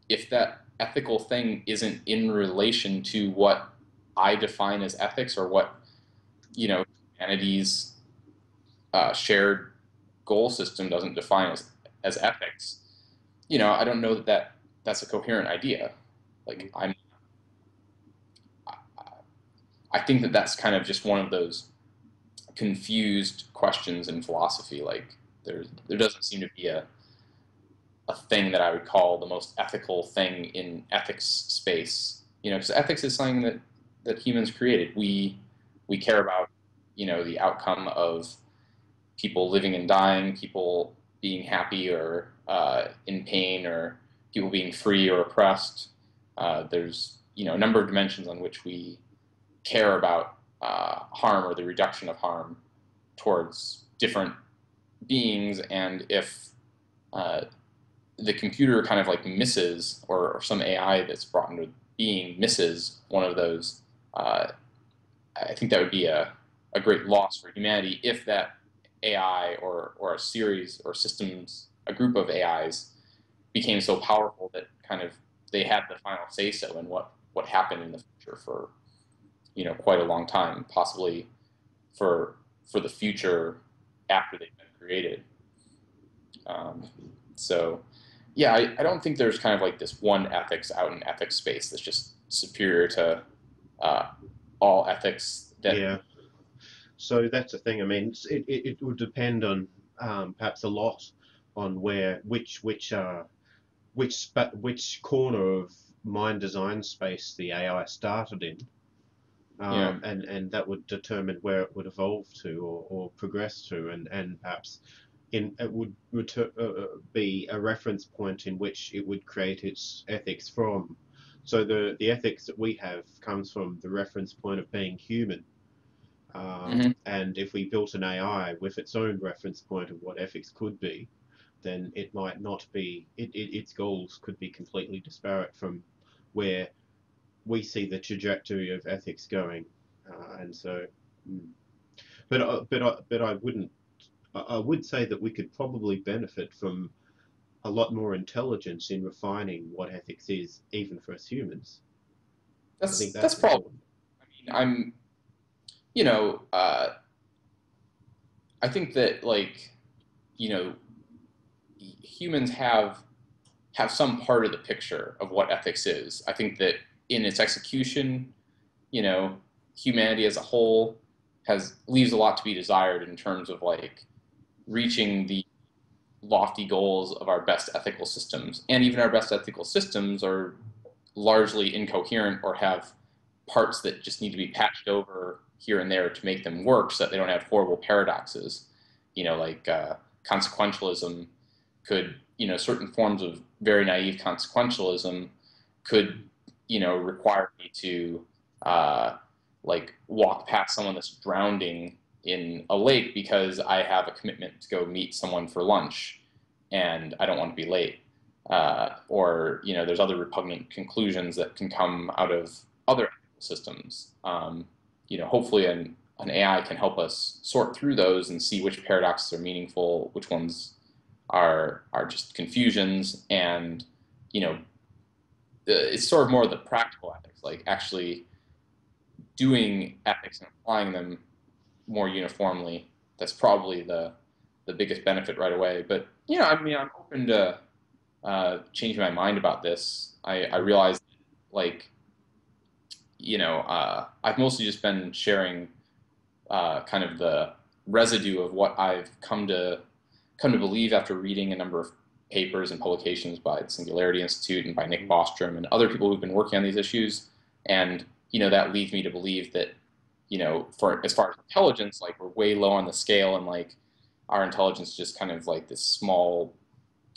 if that ethical thing isn't in relation to what I define as ethics, or what, you know, humanity's uh, shared goal system doesn't define as, as ethics, you know, I don't know that, that that's a coherent idea. Like, I'm, I think that that's kind of just one of those confused questions in philosophy. Like, there, there doesn't seem to be a, a thing that I would call the most ethical thing in ethics space. You know, because ethics is something that, that humans created. We, we care about, you know, the outcome of people living and dying, people being happy or uh, in pain, or people being free or oppressed. Uh, there's, you know, a number of dimensions on which we care about uh, harm, or the reduction of harm towards different beings. And if uh, the computer kind of like misses, or, or some A I that's brought into being misses one of those, uh, I think that would be a, a great loss for humanity if that A I or, or a series or systems, a group of A Is became so powerful that kind of they had the final say-so in what, what happened in the future for, you know, quite a long time, possibly for for the future after they've been created. Um, so, yeah, I, I don't think there's kind of like this one ethics out in ethics space that's just superior to uh, all ethics. That yeah. So that's the thing. I mean, it it, it would depend on um, perhaps a lot on where which which uh, which spa which corner of mind design space the A I started in. Um, yeah. and, and that would determine where it would evolve to, or, or progress to, and, and perhaps in, it would return, uh, be a reference point in which it would create its ethics from. So the, the ethics that we have comes from the reference point of being human. Um, mm-hmm. And if we built an A I with its own reference point of what ethics could be, then it might not be, it, it, its goals could be completely disparate from where we see the trajectory of ethics going, uh, and so, but uh, but uh, but I wouldn't. I would say that we could probably benefit from a lot more intelligence in refining what ethics is, even for us humans. That's that's, that's probably. I mean, I'm, you know, uh, I think that, like, you know, humans have have some part of the picture of what ethics is. I think that, in its execution, you know, humanity as a whole has leaves a lot to be desired in terms of like reaching the lofty goals of our best ethical systems. And even our best ethical systems are largely incoherent, or have parts that just need to be patched over here and there to make them work so that they don't have horrible paradoxes. You know, like uh, consequentialism could, you know, certain forms of very naive consequentialism could, you know, require me to uh, like walk past someone that's drowning in a lake because I have a commitment to go meet someone for lunch and I don't want to be late. Uh, or, you know, there's other repugnant conclusions that can come out of other systems. Um, you know, hopefully an, an A I can help us sort through those and see which paradoxes are meaningful, which ones are, are just confusions, and, you know, it's sort of more of the practical ethics, like actually doing ethics and applying them more uniformly. That's probably the the biggest benefit right away. But, you know, I mean, I'm open to uh, changing my mind about this. I, I realize like, you know, uh, I've mostly just been sharing uh, kind of the residue of what I've come to come to believe after reading a number of papers and publications by the Singularity Institute and by Nick Bostrom and other people who've been working on these issues. And, you know, that leads me to believe that, you know, for as far as intelligence, like, we're way low on the scale, and like our intelligence is just kind of like this small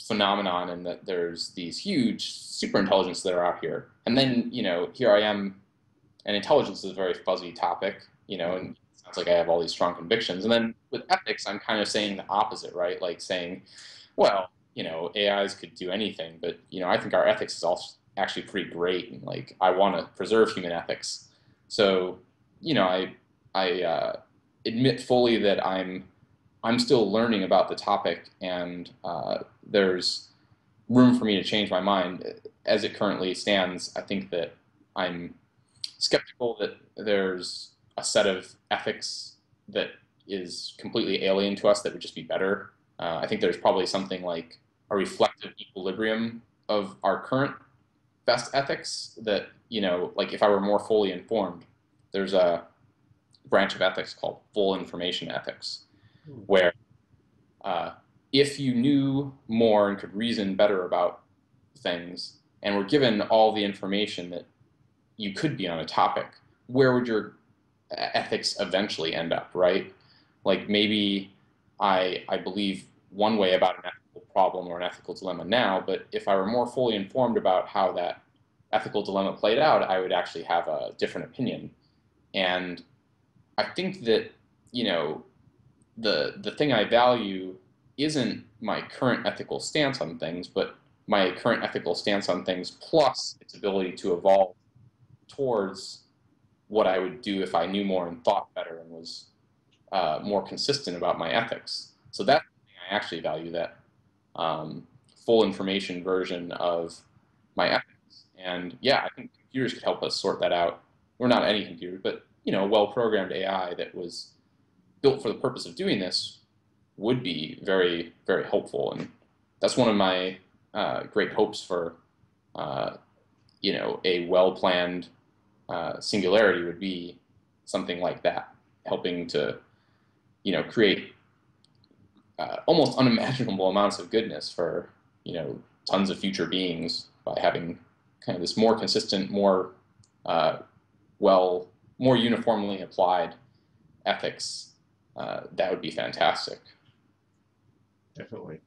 phenomenon, and that there's these huge super intelligence that are out here. And then, you know, here I am, and intelligence is a very fuzzy topic, you know, and it sounds like I have all these strong convictions. And then with ethics, I'm kind of saying the opposite, right? Like saying, well, you know, A Is could do anything, but, you know, I think our ethics is also actually pretty great, and like, I want to preserve human ethics. So, you know, I, I uh, admit fully that I'm, I'm still learning about the topic, and uh, there's room for me to change my mind. As it currently stands, I think that I'm skeptical that there's a set of ethics that is completely alien to us that would just be better. Uh, I think there's probably something like a reflective equilibrium of our current best ethics that, you know, like, if I were more fully informed, there's a branch of ethics called full information ethics, where uh, if you knew more and could reason better about things and were given all the information that you could be on a topic, where would your ethics eventually end up, right? Like, maybe I, I believe one way about an ethical problem or an ethical dilemma now, but if I were more fully informed about how that ethical dilemma played out, I would actually have a different opinion. And I think that, you know, the, the thing I value isn't my current ethical stance on things, but my current ethical stance on things plus its ability to evolve towards what I would do if I knew more and thought better and was uh, more consistent about my ethics. So that's the thing I actually value, that um, full information version of my ethics. And yeah, I think computers could help us sort that out. Or not any computer, but, you know, a well-programmed A I that was built for the purpose of doing this would be very, very helpful. And that's one of my uh, great hopes for, uh, you know, a well-planned uh, singularity would be something like that, helping to, you know, create uh, almost unimaginable amounts of goodness for, you know, tons of future beings by having kind of this more consistent, more uh, well, more uniformly applied ethics. Uh, that would be fantastic. Definitely.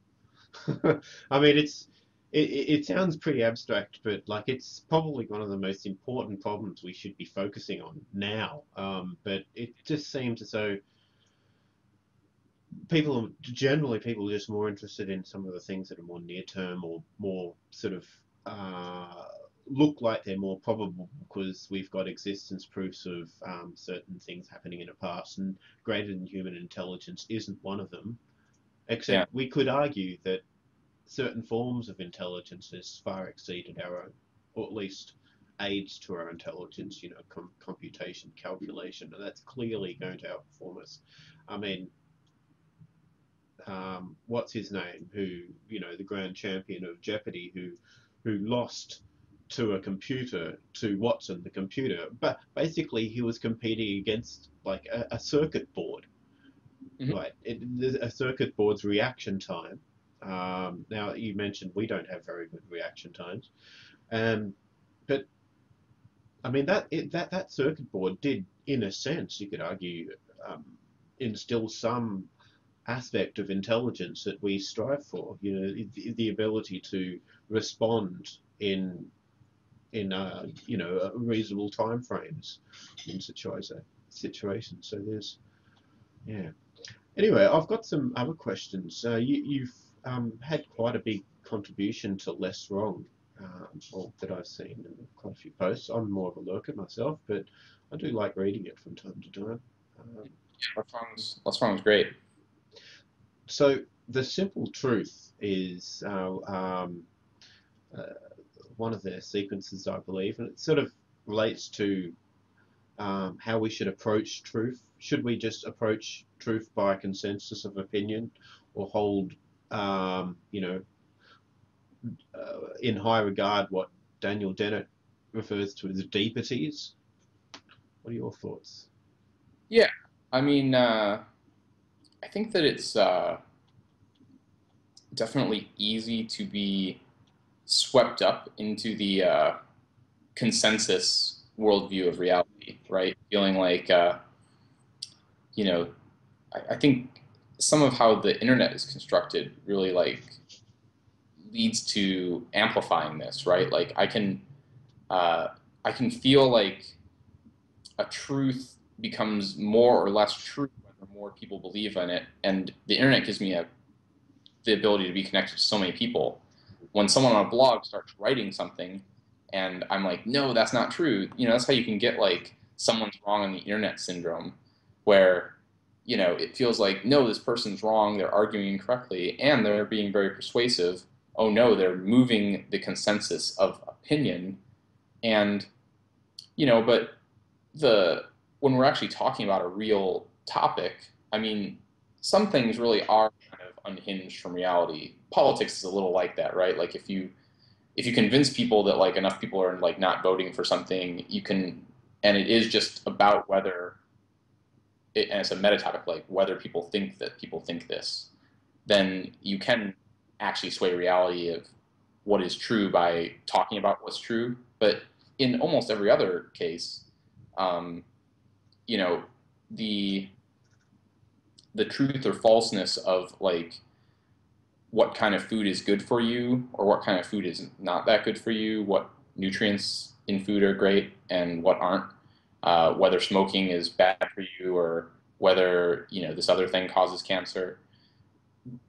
I mean, it's it, it sounds pretty abstract, but like, it's probably one of the most important problems we should be focusing on now. Um, but it just seems as though people, generally people are just more interested in some of the things that are more near term or more sort of uh, look like they're more probable, because we've got existence proofs of um, certain things happening in the past, and greater than human intelligence isn't one of them. Except yeah. we could argue that certain forms of intelligence has far exceeded our own, or at least aids to our intelligence, you know, com computation, calculation, and that's clearly going to outperform us. I mean, um, what's his name, who, you know, the grand champion of Jeopardy, who, who lost to a computer, to Watson, the computer, but basically he was competing against like a, a circuit board, mm-hmm. right? It, a circuit board's reaction time. Um, now, you mentioned we don't have very good reaction times, um, but I mean, that, it, that, that circuit board did, in a sense, you could argue, um, instill some aspect of intelligence that we strive for, you know, the, the ability to respond in in uh, you know, reasonable time frames in situations. So there's, yeah. Anyway, I've got some other questions. Uh, you, you've um, had quite a big contribution to Less Wrong, um, or that I've seen in quite a few posts. I'm more of a lurker myself, but I do like reading it from time to time. Um, yeah, Less Wrong's great. So the simple truth is uh, um, uh, one of their sequences, I believe, and it sort of relates to um, how we should approach truth. Should we just approach truth by consensus of opinion, or hold, um, you know, uh, in high regard what Daniel Dennett refers to as deepities. What are your thoughts? Yeah, I mean, uh, I think that it's uh, definitely easy to be swept up into the uh, consensus worldview of reality, right? Feeling like, uh, you know, I, I think some of how the internet is constructed really like leads to amplifying this, right? Like I can, uh, I can feel like a truth becomes more or less true whether more people believe in it, and the internet gives me a, the ability to be connected to so many people. When someone on a blog starts writing something, and I'm like, no, that's not true. You know, that's how you can get like someone's wrong on the internet syndrome, where, you know, it feels like, no, this person's wrong. They're arguing incorrectly, and they're being very persuasive. Oh no, they're moving the consensus of opinion, and, you know, but the when we're actually talking about a real topic, I mean, some things really are kind of unhinged from reality. Politics is a little like that, right? Like if you if you convince people that like enough people are like not voting for something, you can, and it is just about whether, it, and it's a meta topic, like whether people think that people think this, then you can actually sway reality of what is true by talking about what's true. But in almost every other case, um, you know, the the truth or falseness of like what kind of food is good for you or what kind of food is not that good for you, what nutrients in food are great and what aren't, uh, whether smoking is bad for you or whether, you know, this other thing causes cancer.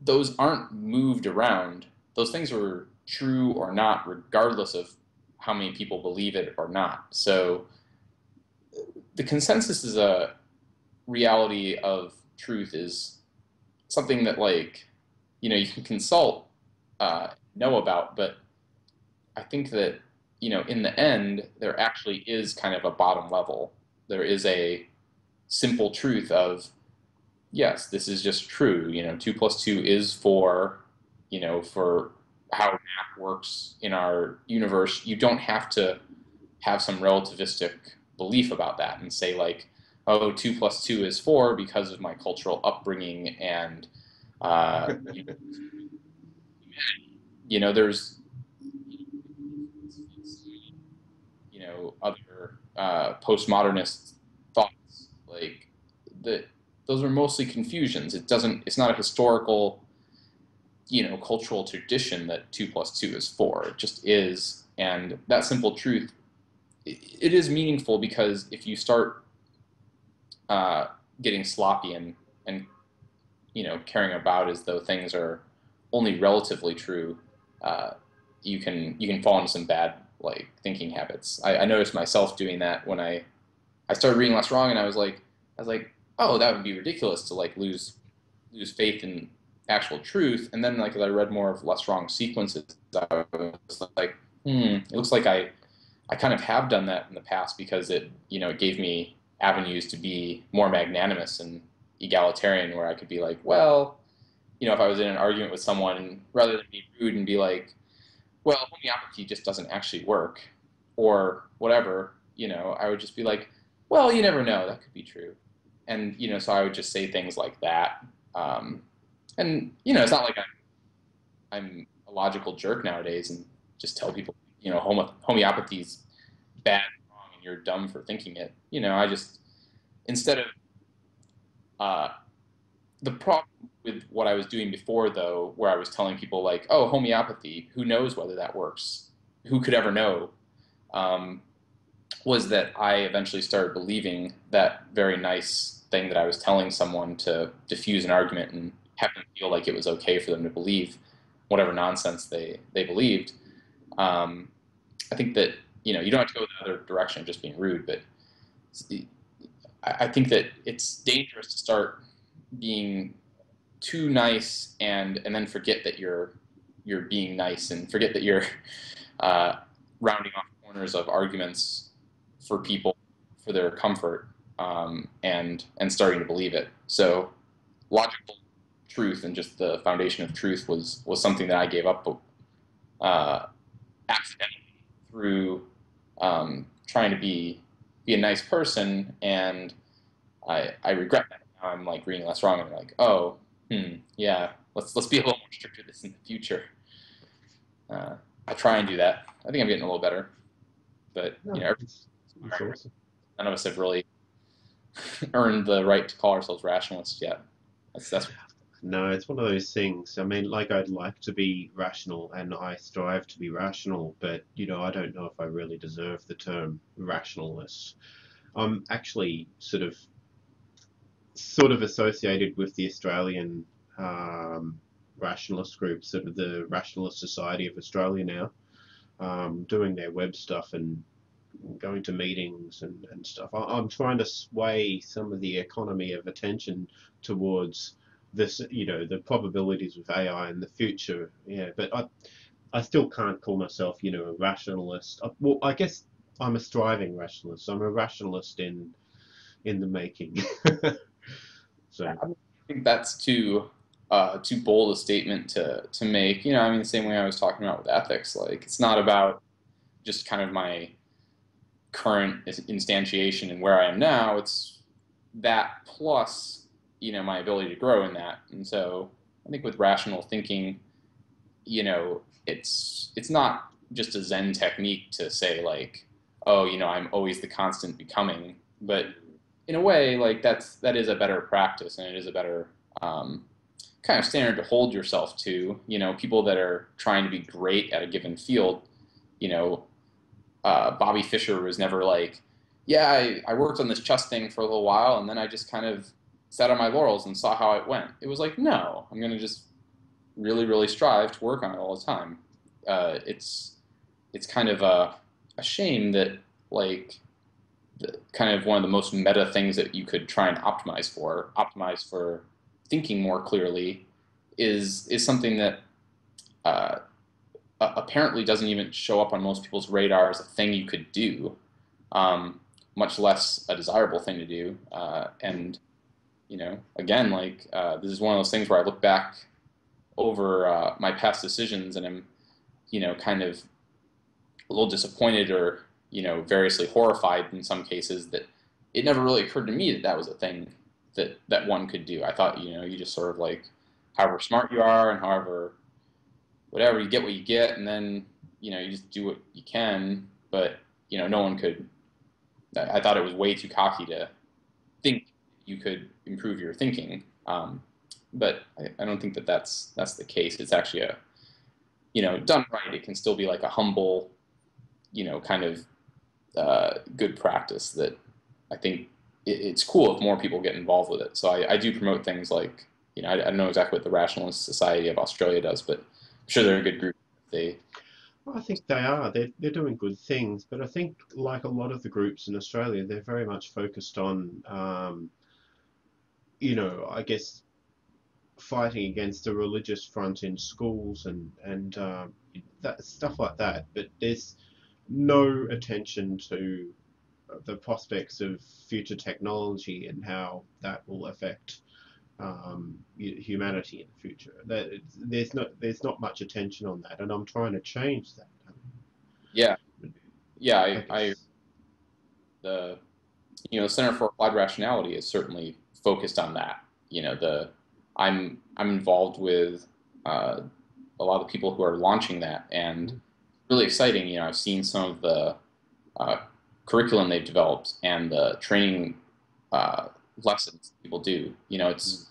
Those aren't moved around. Those things are true or not, regardless of how many people believe it or not. So the consensus is a reality of truth is something that like, you know, you can consult, uh, know about, but I think that, you know, in the end, there actually is kind of a bottom level. There is a simple truth of, yes, this is just true. You know, two plus two is four, you know, for how math works in our universe. You don't have to have some relativistic belief about that and say like, oh, two plus two is four because of my cultural upbringing and Uh, you, know, you know, there's, you know, other uh, postmodernist thoughts like that. Those are mostly confusions. It doesn't. It's not a historical, you know, cultural tradition that two plus two is four. It just is, and that simple truth. It, it is meaningful because if you start uh, getting sloppy and and you know, caring about as though things are only relatively true, uh, you can you can fall into some bad like thinking habits. I, I noticed myself doing that when I I started reading Less Wrong, and I was like I was like, oh, that would be ridiculous to like lose lose faith in actual truth. And then like as I read more of Less Wrong sequences, I was like, hmm, it looks like I I kind of have done that in the past because it you know it gave me avenues to be more magnanimous and egalitarian, where I could be like, well, you know, if I was in an argument with someone, rather than be rude and be like, well, homeopathy just doesn't actually work, or whatever, you know, I would just be like, well, you never know, that could be true. And, you know, so I would just say things like that. Um, and, you know, it's not like I'm, I'm a logical jerk nowadays and just tell people, you know, homo homeopathy's bad and wrong and you're dumb for thinking it. You know, I just, instead of Uh, the problem with what I was doing before, though, where I was telling people like, oh, homeopathy, who knows whether that works? Who could ever know? Um, was that I eventually started believing that very nice thing that I was telling someone to diffuse an argument and have them feel like it was okay for them to believe whatever nonsense they, they believed. Um, I think that, you know, you don't have to go the other direction of just being rude, but I think that it's dangerous to start being too nice and and then forget that you're you're being nice and forget that you're uh, rounding off corners of arguments for people for their comfort um, and and starting to believe it. So logical truth and just the foundation of truth was was something that I gave up uh, accidentally through um, trying to be be a nice person, and I I regret that. Now I'm like reading Less Wrong, and I'm like, oh, hmm, yeah, let's let's be a little more strict with this in the future. Uh, I try and do that. I think I'm getting a little better, but you know, none of us have really earned the right to call ourselves rationalists yet. That's that's. No, it's one of those things. I mean, like, I'd like to be rational, and I strive to be rational, but, you know, I don't know if I really deserve the term rationalist. I'm actually sort of sort of associated with the Australian um, rationalist group, sort of the Rationalist Society of Australia now, um, doing their web stuff and going to meetings and, and stuff. I, I'm trying to sway some of the economy of attention towards this, you know, the probabilities with A I in the future, yeah. But I, I still can't call myself, you know, a rationalist. I, well, I guess I'm a striving rationalist. I'm a rationalist in, in the making. So I think that's too, uh, too bold a statement to to make. You know, I mean, the same way I was talking about with ethics. Like, it's not about just kind of my current instantiation and where I am now. It's that plus, you know, my ability to grow in that. And so I think with rational thinking, you know, it's it's not just a Zen technique to say like, oh, you know, I'm always the constant becoming. But in a way, like that's that is a better practice, and it is a better um, kind of standard to hold yourself to. You know, people that are trying to be great at a given field, you know, uh, Bobby Fischer was never like, yeah, I, I worked on this chess thing for a little while, and then I just kind of sat on my laurels and saw how it went. It was like, no, I'm going to just really, really strive to work on it all the time. Uh, it's it's kind of a, a shame that, like, the, kind of one of the most meta things that you could try and optimize for, optimize for thinking more clearly, is, is something that uh, apparently doesn't even show up on most people's radar as a thing you could do, um, much less a desirable thing to do. Uh, and You know, again, like uh, this is one of those things where I look back over uh, my past decisions, and I'm, you know, kind of a little disappointed, or you know, variously horrified in some cases that it never really occurred to me that that was a thing that that one could do. I thought, you know, you just sort of like, however smart you are, and however, whatever, you get what you get, and then you know, you just do what you can. But you know, no one could. I thought it was way too cocky to think you could improve your thinking, um, but I, I don't think that that's that's the case. It's actually a, you know, done right, it can still be like a humble, you know, kind of uh, good practice that I think it, it's cool if more people get involved with it. So I, I do promote things like, you know, I, I don't know exactly what the Rationalist Society of Australia does, but I'm sure they're a good group. They, well, I think they are. They're, they're doing good things, but I think like a lot of the groups in Australia, they're very much focused on, Um, you know, I guess fighting against the religious front in schools and and uh, that stuff like that. But there's no attention to the prospects of future technology and how that will affect um, humanity in the future. That there's not there's not much attention on that, and I'm trying to change that. Yeah, yeah, I, I, I the you know, Center for Applied Rationality is certainly focused on that. You know, the I'm I'm involved with uh, a lot of the people who are launching that, and really exciting. You know, I've seen some of the uh, curriculum they've developed and the training uh, lessons people do. You know, it's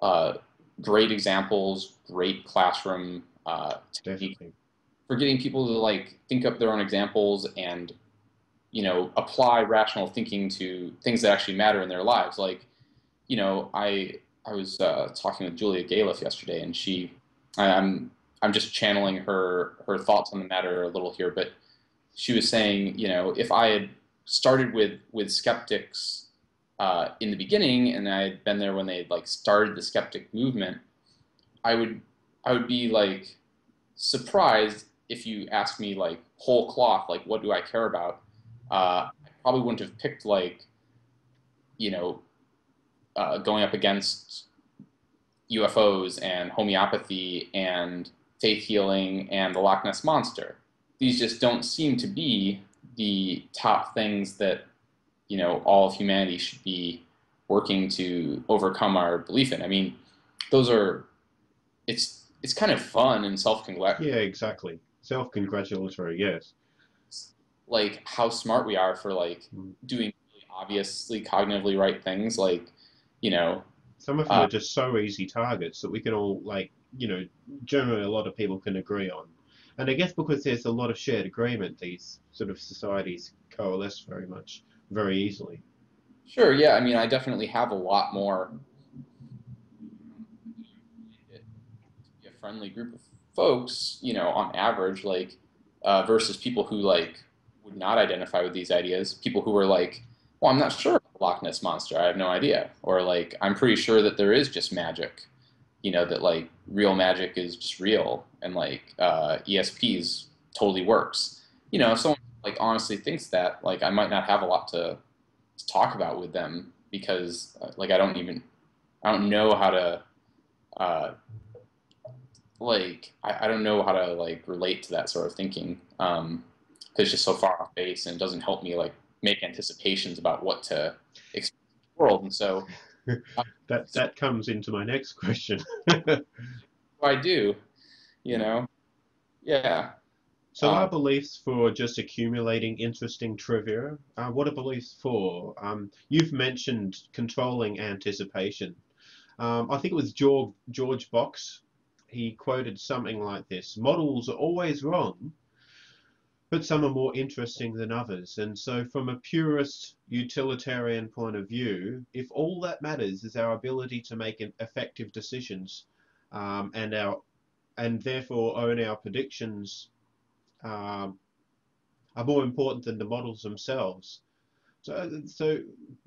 uh, great examples, great classroom uh, technique for getting people to like think up their own examples and, you know, apply rational thinking to things that actually matter in their lives, like. You know, I I was uh, talking with Julia Galef yesterday, and she, I'm I'm just channeling her her thoughts on the matter a little here, but she was saying, you know, if I had started with with skeptics uh, in the beginning, and I had been there when they had like started the skeptic movement, I would I would be like surprised if you asked me like whole cloth, like what do I care about? Uh, I probably wouldn't have picked like, you know, Uh, going up against U F Os and homeopathy and faith healing and the Loch Ness Monster. These just don't seem to be the top things that, you know, all of humanity should be working to overcome our belief in. I mean, those are, it's, it's kind of fun and self-congratulatory. Yeah, exactly. Self-congratulatory, yes. Like how smart we are for like mm. doing really obviously cognitively right things. Like, you know, some of them uh, are just so easy targets that we can all like, you know, generally a lot of people can agree on. And I guess because there's a lot of shared agreement, these sort of societies coalesce very much, very easily. Sure, yeah. I mean, I definitely have a lot more be a friendly group of folks, you know, on average, like, uh, versus people who, like, would not identify with these ideas. People who were like, well, I'm not sure about the Loch Ness Monster. I have no idea. Or, like, I'm pretty sure that there is just magic. You know, that, like, real magic is just real, and, like, uh, E S Ps totally works. You know, if someone, like, honestly thinks that, like, I might not have a lot to, to talk about with them because, like, I don't even, I don't know how to, uh, like, I, I don't know how to, like, relate to that sort of thinking because um, it's just so far off base and it doesn't help me, like, make anticipations about what to experience in the world, and so... that that comes into my next question. I do, you know, yeah. So um, our beliefs for just accumulating interesting trivia. Uh, what are beliefs for? Um, you've mentioned controlling anticipation. Um, I think it was George George Box. He quoted something like this: "Models are always wrong, but some are more interesting than others." And so from a purist utilitarian point of view, if all that matters is our ability to make effective decisions um, and our and therefore own our predictions um, are more important than the models themselves. So, so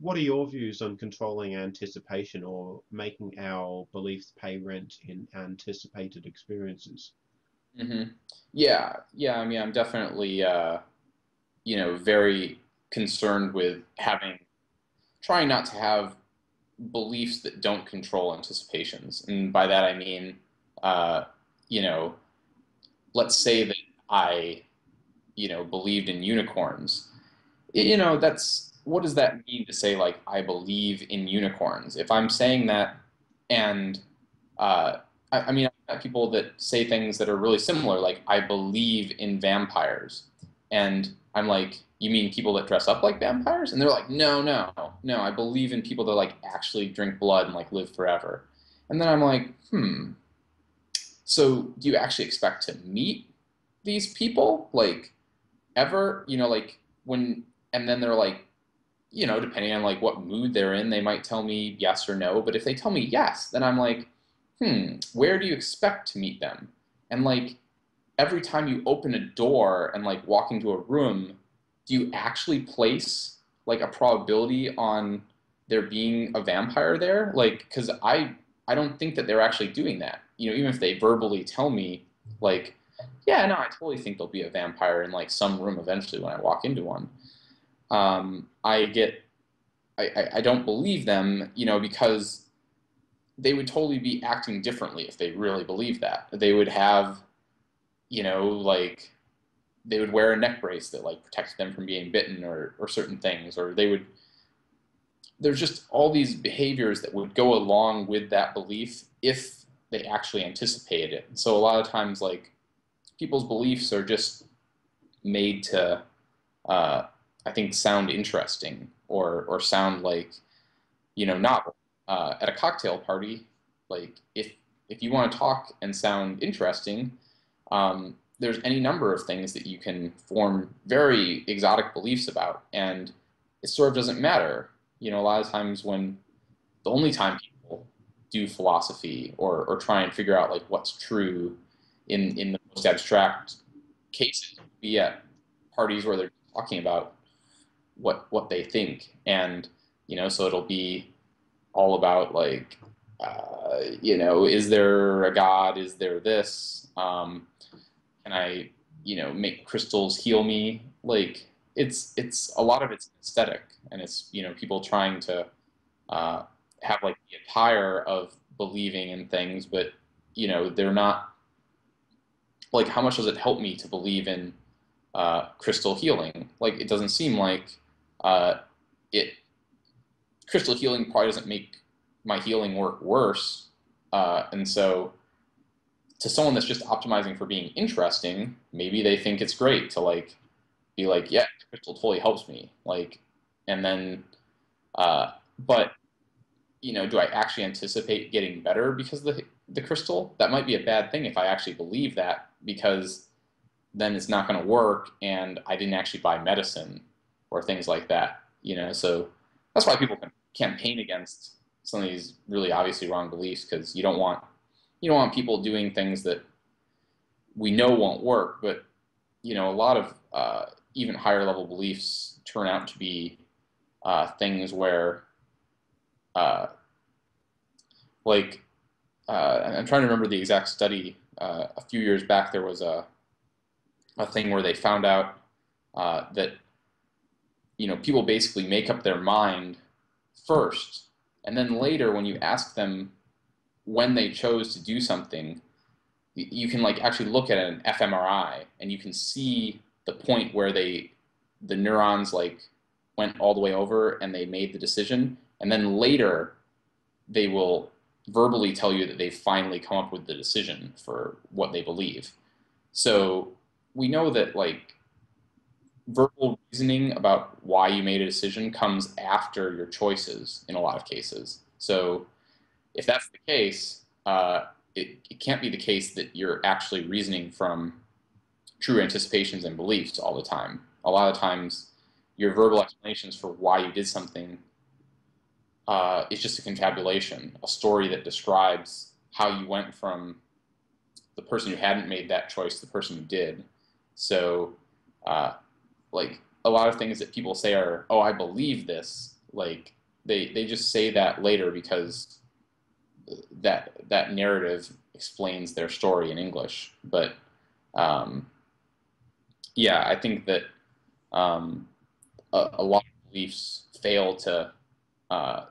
what are your views on controlling anticipation or making our beliefs pay rent in anticipated experiences? Mm-hmm. Yeah, yeah. I mean, I'm definitely, uh, you know, very concerned with having, trying not to have beliefs that don't control anticipations. And by that I mean, uh, you know, let's say that I, you know, believed in unicorns. You know, that's, what does that mean to say, like, I believe in unicorns? If I'm saying that and, uh, I, I mean, people that say things that are really similar, like, I believe in vampires. And I'm like, you mean people that dress up like vampires? And they're like, no, no, no, I believe in people that, like, actually drink blood and, like, live forever. And then I'm like, hmm, so do you actually expect to meet these people, like, ever? You know, like, when, and then they're like, you know, depending on, like, what mood they're in, they might tell me yes or no. But if they tell me yes, then I'm like, hmm, where do you expect to meet them? And, like, every time you open a door and, like, walk into a room, do you actually place, like, a probability on there being a vampire there? Like, because I, I don't think that they're actually doing that. You know, even if they verbally tell me, like, yeah, no, I totally think there'll be a vampire in, like, some room eventually when I walk into one. Um, I get, I, I, I don't believe them, you know, because they would totally be acting differently if they really believed that. They would have, you know, like, they would wear a neck brace that, like, protected them from being bitten or, or certain things, or they would, there's just all these behaviors that would go along with that belief if they actually anticipated it. And so a lot of times, like, people's beliefs are just made to, uh, I think, sound interesting or, or sound like, you know, novel. Uh, at a cocktail party, like, if if you want to talk and sound interesting, um, there's any number of things that you can form very exotic beliefs about, and it sort of doesn't matter. You know, a lot of times when the only time people do philosophy or, or try and figure out, like, what's true in, in the most abstract cases would be at parties where they're talking about what what they think. And, you know, so it'll be all about, like, uh, you know, is there a God? Is there this? Um, can I, you know, make crystals heal me? Like, it's, it's a lot of it's aesthetic, and it's, you know, people trying to uh, have, like, the attire of believing in things, but, you know, they're not, like, how much does it help me to believe in uh, crystal healing. Like, it doesn't seem like uh, it. Crystal healing probably doesn't make my healing work worse. Uh, and so to someone that's just optimizing for being interesting, maybe they think it's great to like be like, yeah, crystal totally helps me. Like, and then, uh, but you know, do I actually anticipate getting better because of the the crystal? That might be a bad thing if I actually believe that, because then it's not going to work, and I didn't actually buy medicine or things like that. You know, so that's why people can campaign against some of these really obviously wrong beliefs, because you don't want you don't want people doing things that we know won't work. But you know, a lot of uh, even higher level beliefs turn out to be uh, things where, uh, like, uh, I'm trying to remember the exact study. Uh, a few years back, there was a a thing where they found out uh, that, you know, people basically make up their mind first, and then later when you ask them when they chose to do something, you can like actually look at an fMRI and you can see the point where they, the neurons like went all the way over and they made the decision, and then later they will verbally tell you that they finally come up with the decision for what they believe. So we know that like verbal reasoning about why you made a decision comes after your choices in a lot of cases. So if that's the case, uh, it, it can't be the case that you're actually reasoning from true anticipations and beliefs all the time. A lot of times your verbal explanations for why you did something uh, is just a confabulation, a story that describes how you went from the person who hadn't made that choice to the person who did. So uh, like a lot of things that people say are, oh, I believe this, like they, they just say that later because that that narrative explains their story in English. But um, yeah, I think that um, a, a lot of beliefs fail to uh,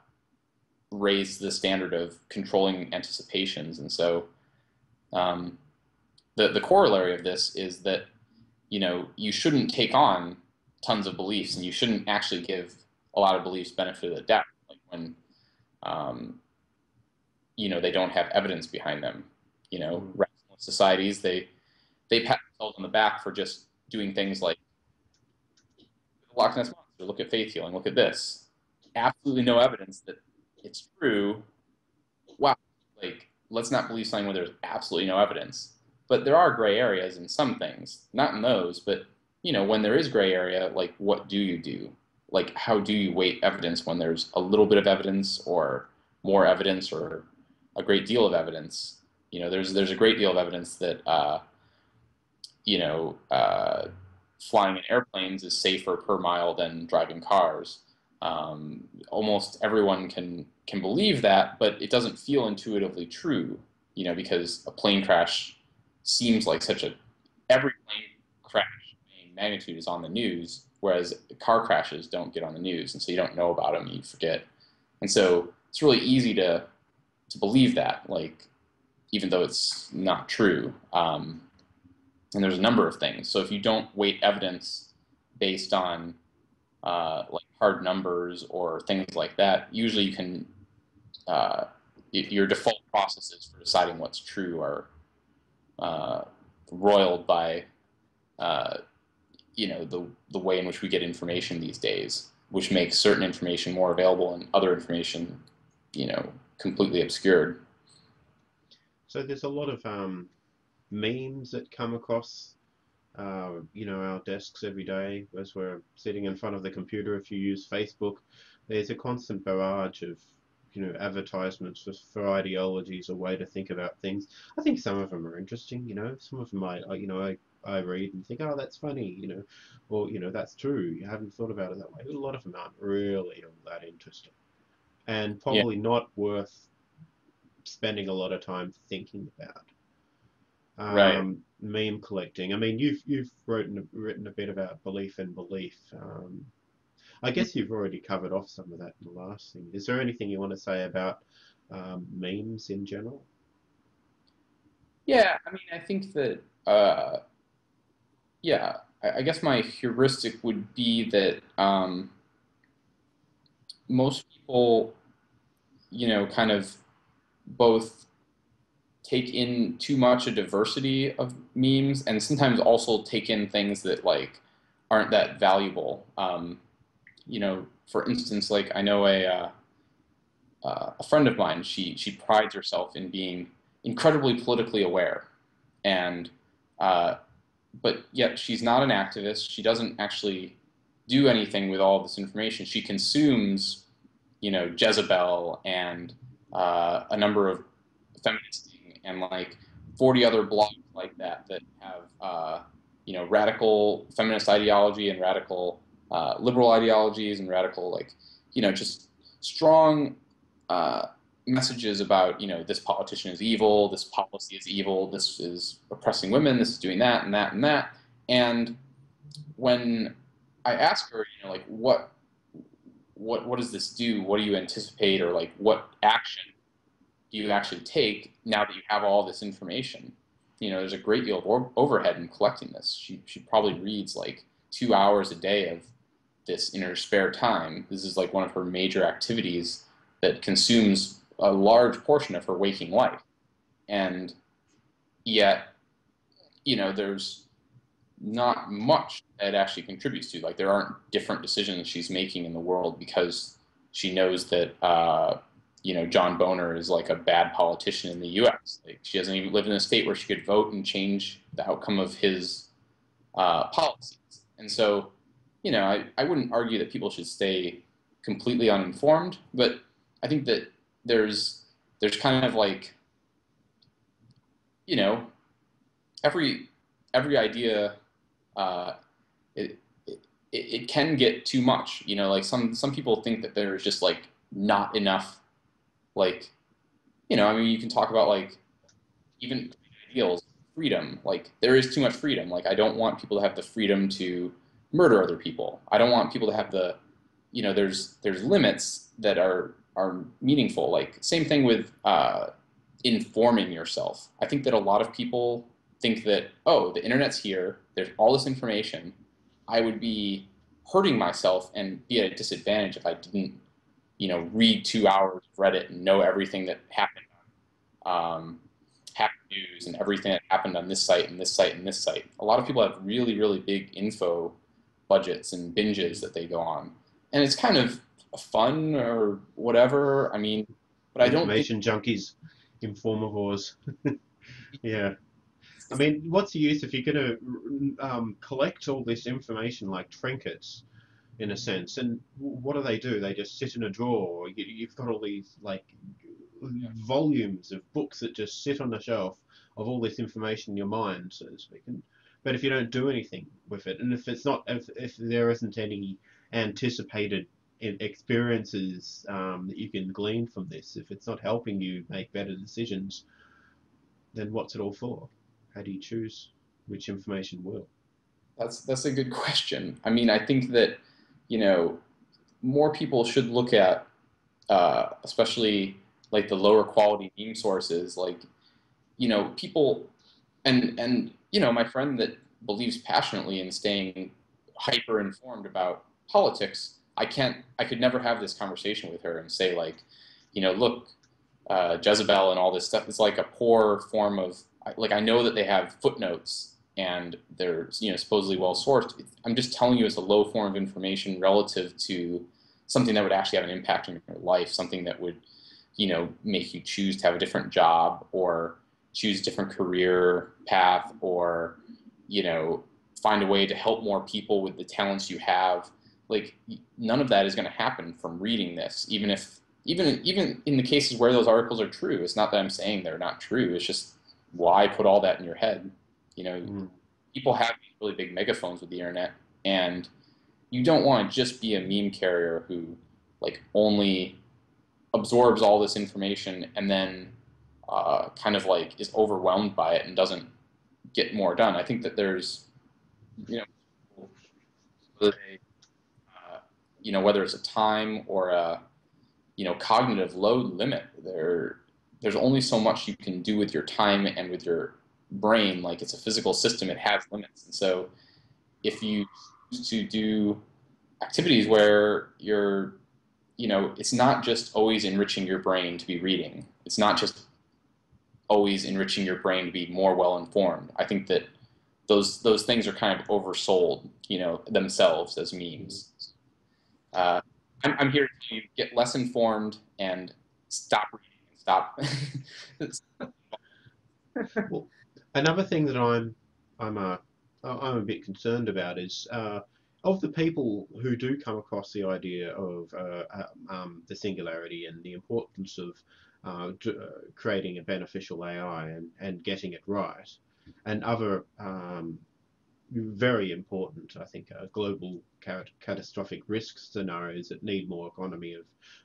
raise the standard of controlling anticipations. And so um, the, the corollary of this is that, you know, you shouldn't take on tons of beliefs, and you shouldn't actually give a lot of beliefs benefit of the doubt, like when, um, you know, they don't have evidence behind them. You know, rationalist societies, they, they pat themselves on the back for just doing things like Loch Ness Monster, look at faith healing, look at this. Absolutely no evidence that it's true. Wow, like, let's not believe something where there's absolutely no evidence. But there are gray areas in some things, not in those, but, you know, when there is gray area, like, what do you do? Like, how do you weight evidence when there's a little bit of evidence or more evidence or a great deal of evidence? You know, there's, there's a great deal of evidence that, uh, you know, uh, flying in airplanes is safer per mile than driving cars. Um, almost everyone can, can believe that, but it doesn't feel intuitively true, you know, because a plane crash seems like such a, every plane crash magnitude is on the news, whereas car crashes don't get on the news, and so you don't know about them, you forget. And so it's really easy to, to believe that, like, even though it's not true. Um, and there's a number of things. So if you don't weight evidence based on uh, like hard numbers or things like that, usually you can, uh, your default processes for deciding what's true are Uh, roiled by, uh, you know, the, the way in which we get information these days, which makes certain information more available and other information, you know, completely obscured. So there's a lot of um, memes that come across, uh, you know, our desks every day as we're sitting in front of the computer. If you use Facebook, there's a constant barrage of, you know, advertisements for, for ideologies or way to think about things. I think some of them are interesting, you know, some of them I, you know, I, I read and think, oh, that's funny, you know, or, you know, that's true, you haven't thought about it that way. But a lot of them aren't really all that interesting, and probably yeah. not worth spending a lot of time thinking about. Um, right. Meme collecting. I mean, you've, you've written, written a bit about belief and belief. Um, I guess you've already covered off some of that in the last thing. Is there anything you want to say about um, memes in general? Yeah, I mean, I think that, uh, yeah, I guess my heuristic would be that um, most people, you know, kind of both take in too much a diversity of memes and sometimes also take in things that like aren't that valuable. Um, you know, for instance, like I know a, uh, uh, a friend of mine, she, she prides herself in being incredibly politically aware, and uh, but yet she's not an activist. She doesn't actually do anything with all this information. She consumes, you know, Jezebel and uh, a number of Feministing and like forty other blogs like that that have uh, you know, radical feminist ideology and radical uh, liberal ideologies and radical, like, you know, just strong uh, messages about, you know, this politician is evil, this policy is evil, this is oppressing women, this is doing that and that and that. And when I ask her, you know, like what what what does this do? What do you anticipate, or like what action you actually take now that you have all this information? You know, there's a great deal of overhead in collecting this. She, she probably reads like two hours a day of this in her spare time. This is like one of her major activities that consumes a large portion of her waking life. And yet, you know, there's not much that it actually contributes to. Like there aren't different decisions she's making in the world because she knows that, uh, you know, John Boehner is like a bad politician in the U S Like she doesn't even live in a state where she could vote and change the outcome of his uh, policies. And so, you know, I, I wouldn't argue that people should stay completely uninformed, but I think that there's, there's kind of like, you know, every, every idea, uh, it, it, it can get too much, you know, like some, some people think that there's just like not enough. Like, you know, I mean, you can talk about like even ideals, freedom, like there is too much freedom. Like I don't want people to have the freedom to murder other people. I don't want people to have the, you know, there's there's limits that are, are meaningful. Like same thing with uh, informing yourself. I think that a lot of people think that, oh, the internet's here, there's all this information. I would be hurting myself and be at a disadvantage if I didn't, you know, read two hours of Reddit and know everything that happened on um, Hacker News and everything that happened on this site and this site and this site. A lot of people have really, really big info budgets and binges that they go on. And it's kind of fun or whatever. I mean, but I don't Information think... junkies, informivores. Yeah. I mean, what's the use if you're going to um, collect all this information like trinkets, in a sense? And what do they do? They just sit in a drawer. You, you've got all these like yeah. volumes of books that just sit on the shelf of all this information in your mind, so to speak. And, but if you don't do anything with it, and if it's not, if, if there isn't any anticipated experiences um, that you can glean from this, if it's not helping you make better decisions, then what's it all for? How do you choose which information will? That's, that's a good question. I mean, I think that, you know, more people should look at, uh, especially like the lower quality meme sources, like, you know, people, and, and, you know, my friend that believes passionately in staying hyper informed about politics, I can't, I could never have this conversation with her and say like, you know, look, uh, Jezebel and all this stuff is like a poor form of, like, I know that they have footnotes and they're, you know, supposedly well sourced. I'm just telling you it's a low form of information relative to something that would actually have an impact on your life, something that would, you know, make you choose to have a different job or choose a different career path or, you know, find a way to help more people with the talents you have. Like, none of that is going to happen from reading this, even if, even, even in the cases where those articles are true. It's not that I'm saying they're not true. It's just, why put all that in your head? You know, mm. people have these really big megaphones with the internet, and you don't want to just be a meme carrier who, like, only absorbs all this information and then uh, kind of, like, is overwhelmed by it and doesn't get more done. I think that there's, you know, whether, they, uh, you know, whether it's a time or a, you know, cognitive load limit, there, there's only so much you can do with your time and with your brain. Like, it's a physical system, it has limits. And so if you choose to do activities where you're, you know, it's not just always enriching your brain to be reading. It's not just always enriching your brain to be more well-informed. I think that those those things are kind of oversold, you know, themselves as memes. Uh, I'm, I'm here to get less informed and stop reading and stop. Well, another thing that I'm I'm a I'm a bit concerned about is uh, of the people who do come across the idea of uh, um, the singularity and the importance of uh, creating a beneficial A I and, and getting it right, and other um, very important, I think, uh, global cat catastrophic risk scenarios that need more economy of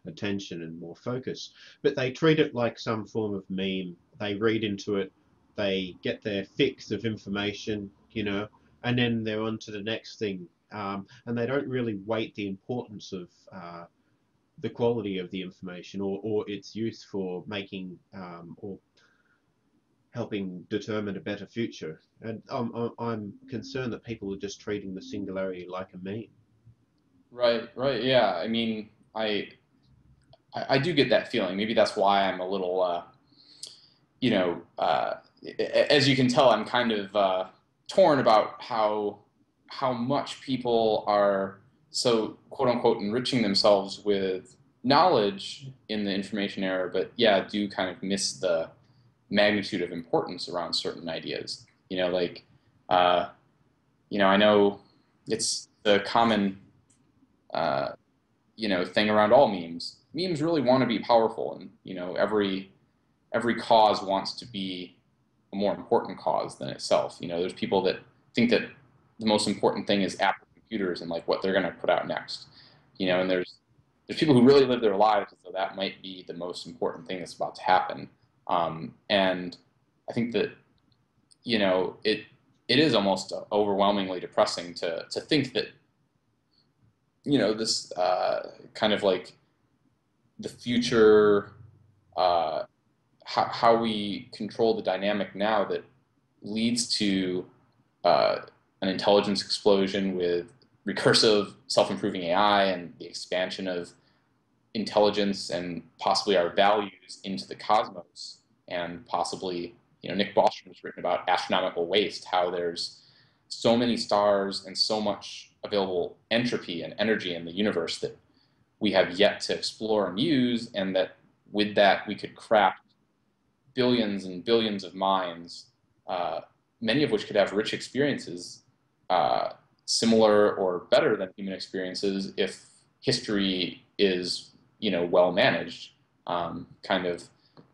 attention and more focus. But they treat it like some form of meme. They read into it, they get their fix of information, you know, and then they're on to the next thing. Um, and they don't really weight the importance of uh, the quality of the information or, or its use for making um, or helping determine a better future. And I'm, I'm concerned that people are just treating the singularity like a meme. Right, right, yeah. I mean, I, I, I do get that feeling. Maybe that's why I'm a little, uh, you know, uh, as you can tell, I'm kind of uh, torn about how... how much people are so quote unquote enriching themselves with knowledge in the information era, but yeah, do kind of miss the magnitude of importance around certain ideas. You know, like, uh, you know, I know it's the common, uh, you know, thing around all memes. Memes really want to be powerful, and you know, every every cause wants to be a more important cause than itself. You know, there's people that think that the most important thing is Apple computers and like what they're going to put out next, you know. And there's there's people who really live their lives, so that might be the most important thing that's about to happen. Um, and I think that, you know, it it is almost overwhelmingly depressing to to think that, you know, this uh, kind of like the future, uh, how how we control the dynamic now that leads to uh, an intelligence explosion with recursive self-improving A I and the expansion of intelligence and possibly our values into the cosmos, and possibly, you know, Nick Bostrom has written about astronomical waste, how there's so many stars and so much available entropy and energy in the universe that we have yet to explore and use, and that with that we could craft billions and billions of minds, uh, many of which could have rich experiences, Uh, similar or better than human experiences, if history is, you know, well managed. Um, kind of,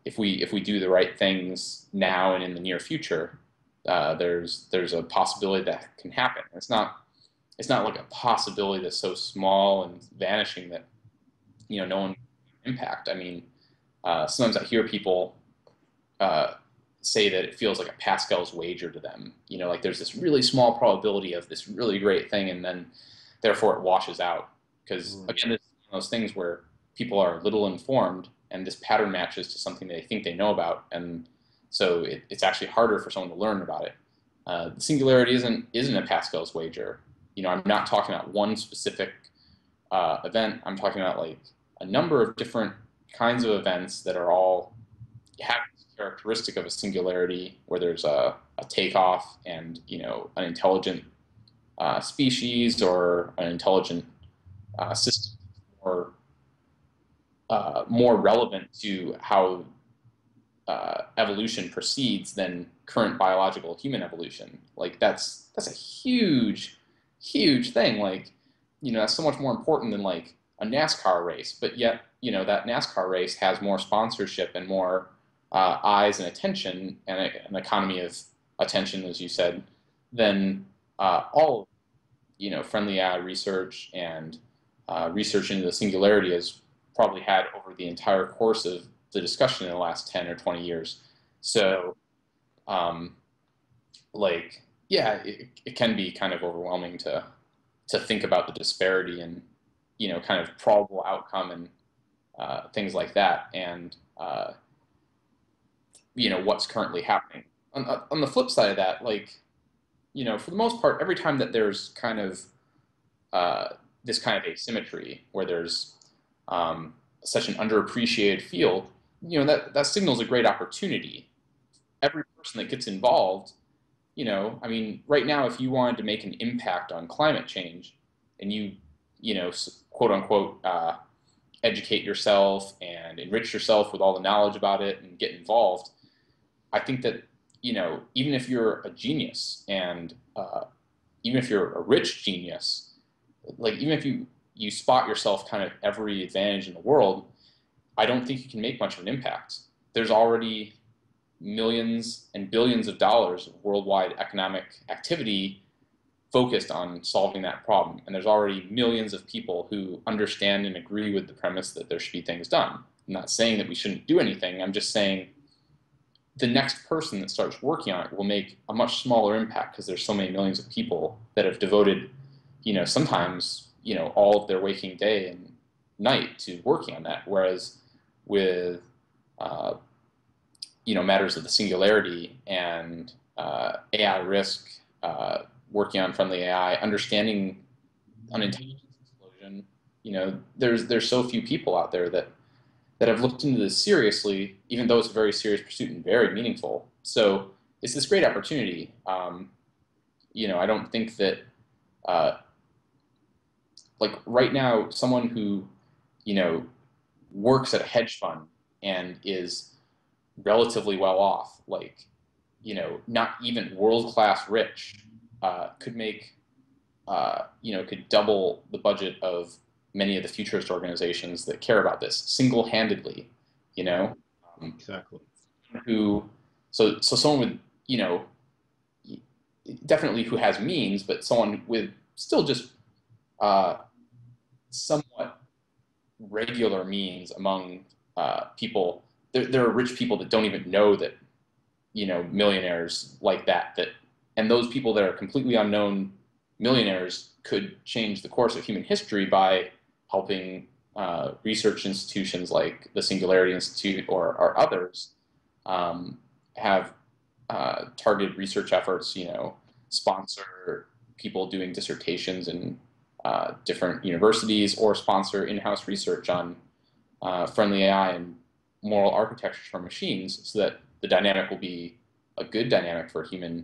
if we if we do the right things now and in the near future, uh, there's there's a possibility that can happen. It's not it's not like a possibility that's so small and vanishing that, you know, no one can impact. I mean, uh, sometimes I hear people Uh, say that it feels like a Pascal's wager to them. You know, like there's this really small probability of this really great thing, and then therefore it washes out. Because mm. again, this is one of those things where people are little informed, and this pattern matches to something they think they know about, and so it, it's actually harder for someone to learn about it. Uh, the singularity isn't isn't a Pascal's wager. You know, I'm not talking about one specific uh, event. I'm talking about like a number of different kinds of events that are all have characteristic of a singularity, where there's a, a takeoff and, you know, an intelligent uh, species or an intelligent uh, system, or uh, more relevant to how uh, evolution proceeds than current biological human evolution. Like that's that's a huge, huge thing. Like, you know, that's so much more important than like a NASCAR race. But yet, you know, that NASCAR race has more sponsorship and more Uh, eyes and attention, and a, an economy of attention, as you said, then uh, all, you know, friendly A I research and uh, research into the singularity has probably had over the entire course of the discussion in the last ten or twenty years. So, um, like, yeah, it, it can be kind of overwhelming to to think about the disparity and, you know, kind of probable outcome and uh, things like that, and uh, you know, what's currently happening. On, on the flip side of that, like, you know, for the most part, every time that there's kind of uh, this kind of asymmetry where there's um, such an underappreciated field, you know, that, that signals a great opportunity. Every person that gets involved, you know, I mean, right now, if you wanted to make an impact on climate change and you, you know, quote unquote, uh, educate yourself and enrich yourself with all the knowledge about it and get involved, I think that, you know, even if you're a genius and uh, even if you're a rich genius, like even if you, you spot yourself kind of every advantage in the world, I don't think you can make much of an impact. There's already millions and billions of dollars of worldwide economic activity focused on solving that problem. And there's already millions of people who understand and agree with the premise that there should be things done. I'm not saying that we shouldn't do anything. I'm just saying the next person that starts working on it will make a much smaller impact because there's so many millions of people that have devoted, you know, sometimes, you know, all of their waking day and night to working on that. Whereas with, uh, you know, matters of the singularity and uh, A I risk, uh, working on friendly A I, understanding unintelligence explosion, you know, there's there's so few people out there that that have looked into this seriously, even though it's a very serious pursuit and very meaningful. So it's this great opportunity. Um, you know, I don't think that, uh, like right now, someone who, you know, works at a hedge fund and is relatively well off, like, you know, not even world-class rich, Uh, could make, uh, you know, could double the budget of many of the futurist organizations that care about this single-handedly, you know? Um, exactly. Who, so, so someone with, you know, definitely who has means, but someone with still just uh, somewhat regular means among uh, people. There, there are rich people that don't even know that, you know, millionaires like that, that, and those people that are completely unknown millionaires could change the course of human history by helping uh, research institutions like the Singularity Institute or, or others um, have uh, targeted research efforts, you know, sponsor people doing dissertations in uh, different universities or sponsor in-house research on uh, friendly A I and moral architecture for machines so that the dynamic will be a good dynamic for human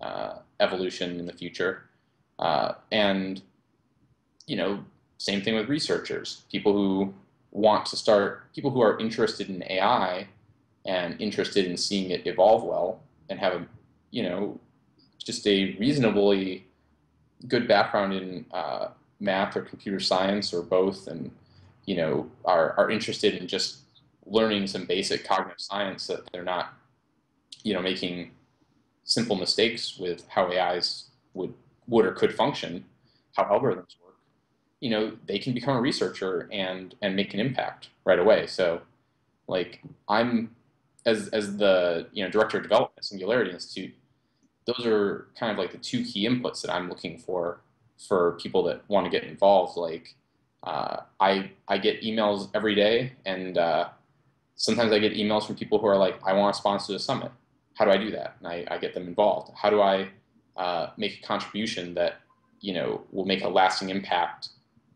Uh, evolution in the future. Uh, and, you know, same thing with researchers, people who want to start, people who are interested in A I and interested in seeing it evolve well and have, a, you know, just a reasonably good background in uh, math or computer science or both, and, you know, are, are interested in just learning some basic cognitive science so that they're not, you know, making simple mistakes with how A Is would, would or could function, how algorithms work, you know, they can become a researcher and, and make an impact right away. So, like, I'm, as, as the, you know, director of development at Singularity Institute, those are kind of like the two key inputs that I'm looking for, for people that want to get involved. Like, uh, I, I get emails every day, and uh, sometimes I get emails from people who are like, I want to sponsor the summit. How do I do that? And I, I get them involved. How do I uh, make a contribution that, you know, will make a lasting impact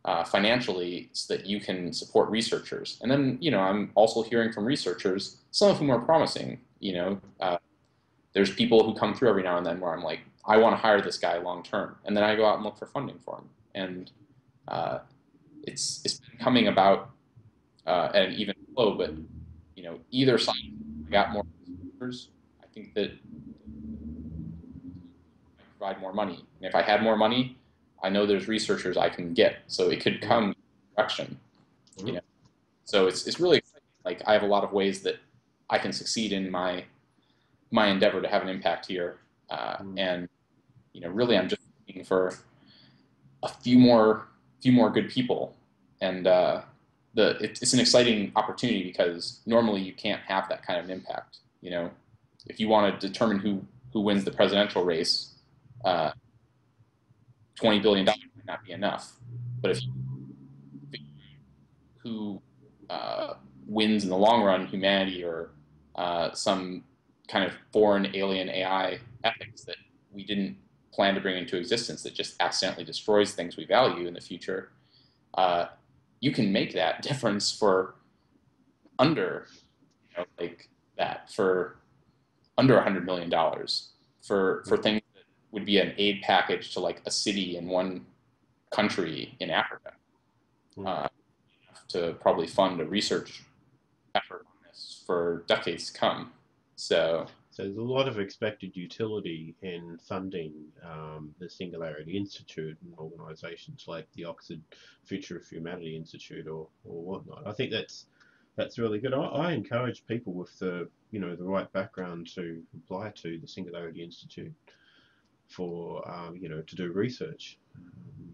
uh, financially so that you can support researchers? And then, you know, I'm also hearing from researchers, some of whom are promising, you know. Uh, there's people who come through every now and then where I'm like, I want to hire this guy long term. And then I go out and look for funding for him. And uh, it's, it's been coming about uh, at an even flow, but, you know, either side I got more researchers, I think that I provide more money. And if I had more money, I know there's researchers I can get. So it could come in direction. Mm-hmm. You know? So it's, it's really exciting. Like, I have a lot of ways that I can succeed in my my endeavor to have an impact here. Uh, mm-hmm. And, you know, really I'm just looking for a few more few more good people. And uh, the it, it's an exciting opportunity because normally you can't have that kind of an impact, you know. If you want to determine who, who wins the presidential race, uh, twenty billion dollars might not be enough. But if you figure out who uh, wins in the long run, humanity or uh, some kind of foreign alien A I ethics that we didn't plan to bring into existence that just accidentally destroys things we value in the future, uh, you can make that difference for under, you know, like that, for under one hundred million dollars, for, for things that would be an aid package to like a city in one country in Africa, uh, to probably fund a research effort on this for decades to come. So, so there's a lot of expected utility in funding um, the Singularity Institute and organisations like the Oxford Future of Humanity Institute or, or whatnot. I think that's that's really good. I, I encourage people with the you know the right background to apply to the Singularity Institute for um, you know to do research. Um,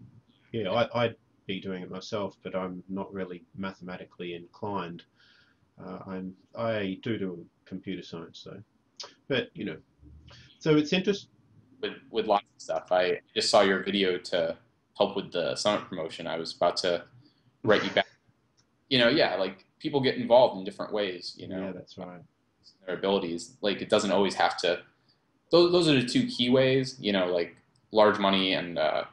yeah, I, I'd be doing it myself, but I'm not really mathematically inclined. Uh, I'm I do do computer science though. But, you know, so it's interesting. With, with lots of stuff. I just saw your video to help with the summit promotion. I was about to write you back. You know, yeah, like people get involved in different ways, you know. Yeah, that's right. Their abilities. Like it doesn't always have to. Those, those are the two key ways, you know, like large money and, uh,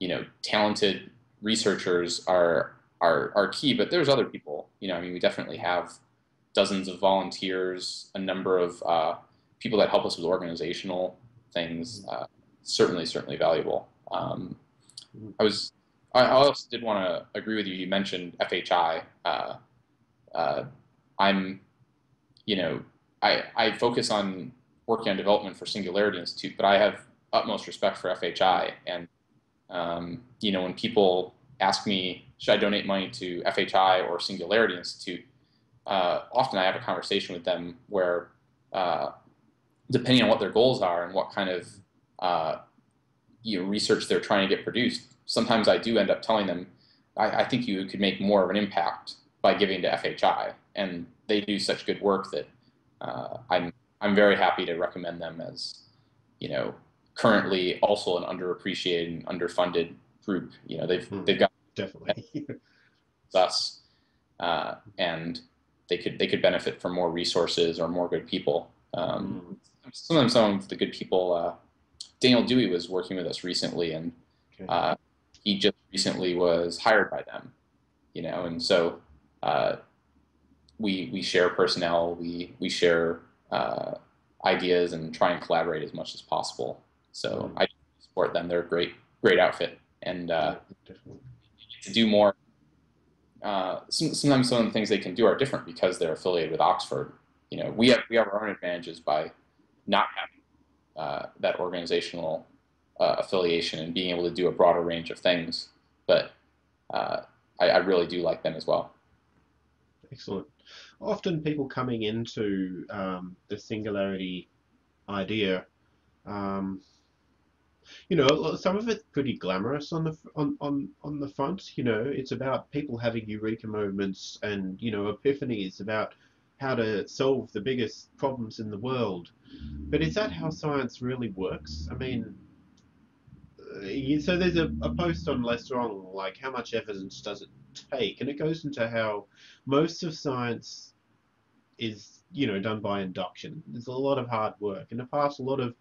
you know, talented researchers are, are, are key. But there's other people, you know, I mean, we definitely have dozens of volunteers, a number of uh, people that help us with organizational things, uh, certainly, certainly valuable. Um, I was, I also did want to agree with you. You mentioned F H I. Uh, uh, I'm, you know, I, I focus on working on development for Singularity Institute, but I have utmost respect for F H I. And, um, you know, when people ask me, should I donate money to F H I or Singularity Institute, uh, often I have a conversation with them where, uh, depending on what their goals are and what kind of uh, you know, research they're trying to get produced, sometimes I do end up telling them, I, I think you could make more of an impact by giving to F H I. And they do such good work that uh, I'm, I'm very happy to recommend them as, you know, currently also an underappreciated and underfunded group. You know, they've, hmm, they've got definitely us, uh, and they could, they could benefit from more resources or more good people. Um, sometimes some of the good people, uh, Daniel Dewey was working with us recently, and uh, he just recently was hired by them, you know, and so uh, we, we share personnel, we, we share uh, ideas and try and collaborate as much as possible. So I support them. They're a great, great outfit, and uh, to do more, uh, sometimes some of the things they can do are different because they're affiliated with Oxford. You know, we have, we have our own advantages by not having uh, that organizational uh, affiliation and being able to do a broader range of things. But uh, I, I really do like them as well. Excellent. Often people coming into um, the Singularity idea, um, you know, some of it's pretty glamorous on the on, on, on the front. You know, it's about people having eureka moments and, you know, epiphanies about how to solve the biggest problems in the world. But is that how science really works? I mean, so there's a, a post on Less Wrong, like how much evidence does it take? And it goes into how most of science is, you know, done by induction. There's a lot of hard work. In the past, a lot of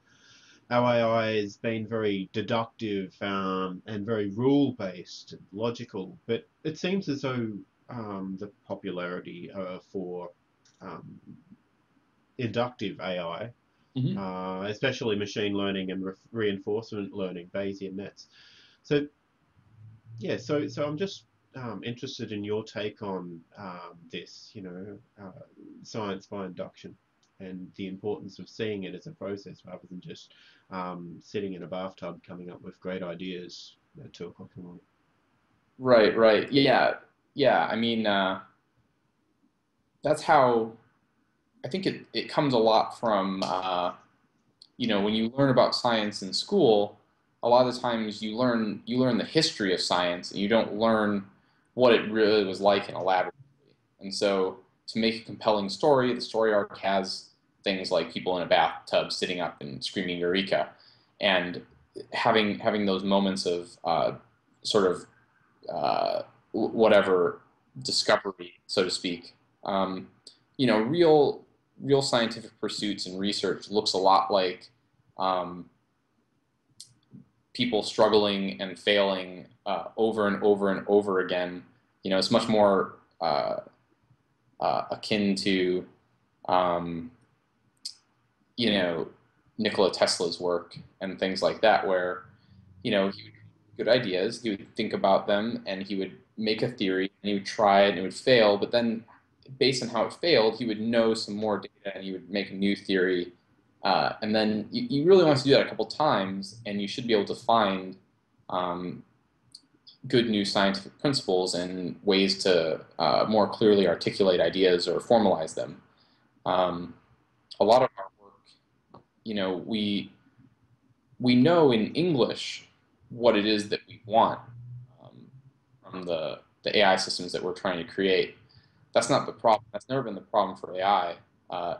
our A I has been very deductive um, and very rule-based and logical. But it seems as though um, the popularity uh, for Um, inductive A I, mm-hmm. uh, especially machine learning and re reinforcement learning, Bayesian nets. So, yeah, so so I'm just um, interested in your take on um, this, you know, uh, science by induction and the importance of seeing it as a process rather than just um, sitting in a bathtub coming up with great ideas at two o'clock in the morning. Right, right, yeah, yeah. I mean. Uh... That's how I think it, it comes a lot from, uh, you know, when you learn about science in school, a lot of the times you learn, you learn the history of science and you don't learn what it really was like in a laboratory. And so to make a compelling story, the story arc has things like people in a bathtub sitting up and screaming Eureka, and having, having those moments of uh, sort of uh, whatever discovery, so to speak. Um, you know, real, real scientific pursuits and research looks a lot like um, people struggling and failing uh, over and over and over again, you know, it's much more uh, uh, akin to, um, you know, Nikola Tesla's work and things like that, where, you know, he would have good ideas, he would think about them, and he would make a theory, and he would try it, and it would fail, but then based on how it failed, he would know some more data, and he would make a new theory. Uh, and then you, you really want to do that a couple times, and you should be able to find um, good new scientific principles and ways to uh, more clearly articulate ideas or formalize them. Um, a lot of our work, you know, we, we know in English what it is that we want um, from the, the A I systems that we're trying to create. That's not the problem. That's never been the problem for A I. Uh,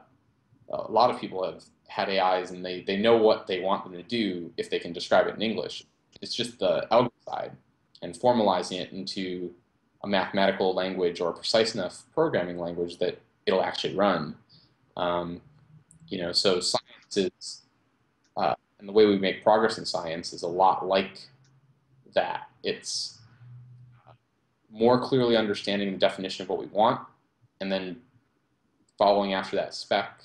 a lot of people have had A Is, and they, they know what they want them to do if they can describe it in English. It's just the algorithm side and formalizing it into a mathematical language or a precise enough programming language that it'll actually run. Um, you know, so science is, uh, and the way we make progress in science is a lot like that. It's more clearly understanding the definition of what we want and then following after that spec.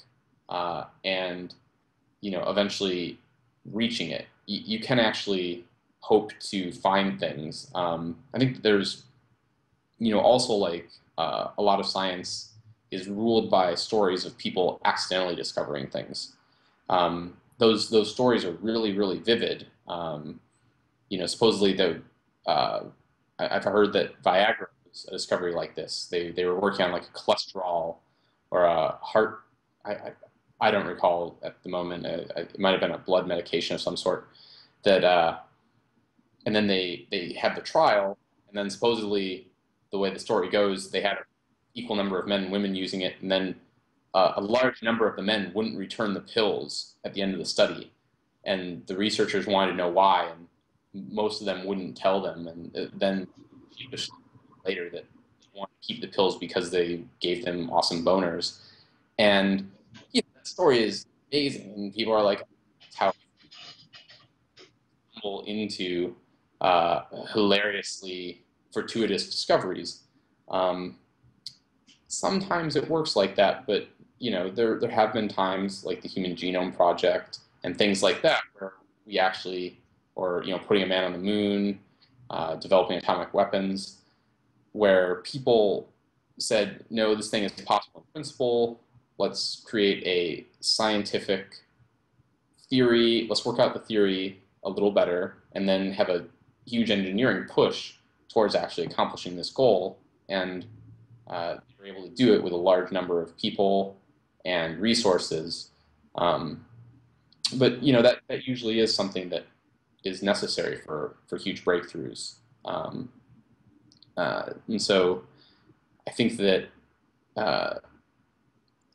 Uh, and, you know, eventually reaching it. Y you can actually hope to find things. Um, I think there's, you know, also like uh, a lot of science is ruled by stories of people accidentally discovering things. Um, those, those stories are really, really vivid. Um, you know, supposedly the, uh, I I've heard that Viagra was a discovery like this. They, they were working on like a cholesterol or a heart, I, I I don't recall at the moment. Uh, it might have been a blood medication of some sort. That, uh, and then they they had the trial, and then supposedly the way the story goes, they had an equal number of men and women using it, and then uh, a large number of the men wouldn't return the pills at the end of the study, and the researchers wanted to know why, and most of them wouldn't tell them, and then later that they wanted to keep the pills because they gave them awesome boners, and. That story is amazing, and people are like, that's how people into uh, hilariously fortuitous discoveries. Um, sometimes it works like that, but you know, there there have been times like the Human Genome Project and things like that where we actually, or you know, putting a man on the moon, uh, developing atomic weapons, where people said, no, this thing is possible in principle. Let's create a scientific theory, let's work out the theory a little better, and then have a huge engineering push towards actually accomplishing this goal. And uh, they were able to do it with a large number of people and resources. Um, but you know, that, that usually is something that is necessary for, for huge breakthroughs. Um, uh, and so I think that uh,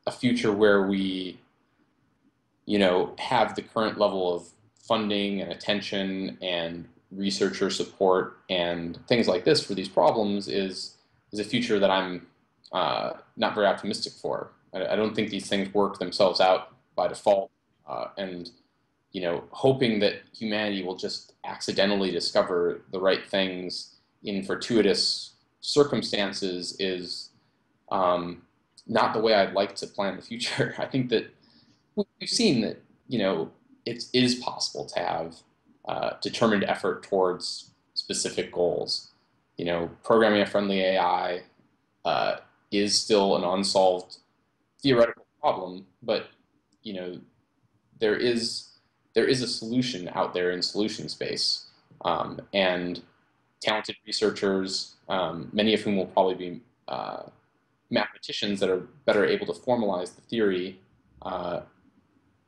a future where we, you know, have the current level of funding and attention and researcher support and things like this for these problems is is a future that I'm uh, not very optimistic for. I, I don't think these things work themselves out by default, uh, and you know, hoping that humanity will just accidentally discover the right things in fortuitous circumstances is. Um, Not the way I'd like to plan the future. I think that we've seen that, you know, it is possible to have uh, determined effort towards specific goals. You know, programming a friendly A I uh, is still an unsolved theoretical problem, but you know, there is there is a solution out there in solution space, um, and talented researchers, um, many of whom will probably be. Uh, mathematicians that are better able to formalize the theory uh,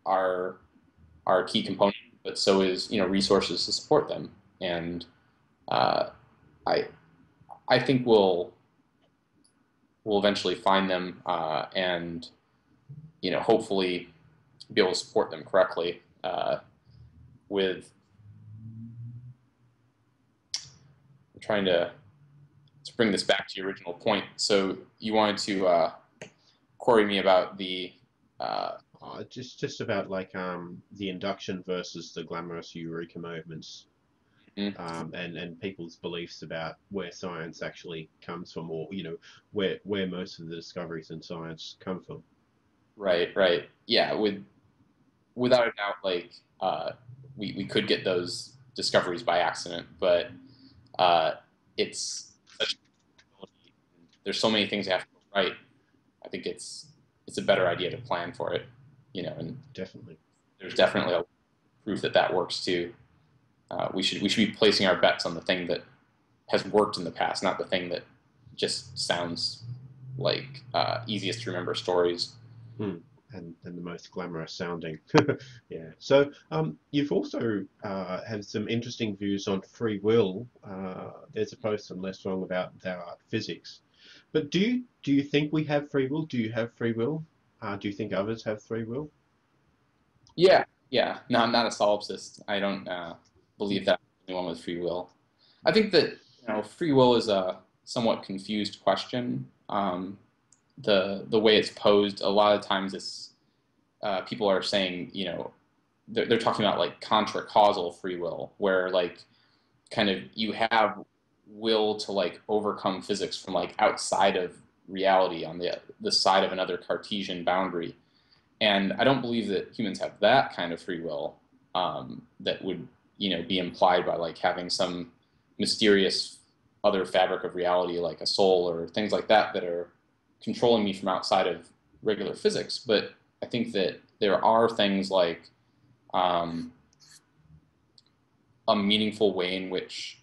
are, are a key component, but so is, you know, resources to support them. And uh, I, I think we'll, we'll eventually find them uh, and, you know, hopefully be able to support them correctly uh, with, I'm trying to, bring this back to your original point. So you wanted to uh, query me about the uh, oh, just just about like um, the induction versus the glamorous eureka moments mm. um, and and people's beliefs about where science actually comes from, or you know where where most of the discoveries in science come from. Right, right, yeah. With without a doubt, like uh, we we could get those discoveries by accident, but uh, it's such a, there's so many things that have to go right. I think it's it's a better idea to plan for it, you know, and definitely there's definitely a proof that that works too. Uh, we should we should be placing our bets on the thing that has worked in the past, not the thing that just sounds like uh, easiest to remember stories. Hmm. And, and the most glamorous sounding. Yeah. So um, you've also uh, had some interesting views on free will. Uh, there's a post on Less Wrong about thou art physics. But do you, do you think we have free will? Do you have free will? Uh, do you think others have free will? Yeah, yeah. No, I'm not a solipsist. I don't uh, believe that I'm the only one with free will. I think that you know free will is a somewhat confused question. Um, the the way it's posed, a lot of times it's uh, people are saying you know they're, they're talking about like contra causal free will, where like kind of you have will to like overcome physics from like outside of reality on the the side of another Cartesian boundary, and I don't believe that humans have that kind of free will um, that would you know be implied by like having some mysterious other fabric of reality like a soul or things like that that are controlling me from outside of regular physics. But I think that there are things like um, a meaningful way in which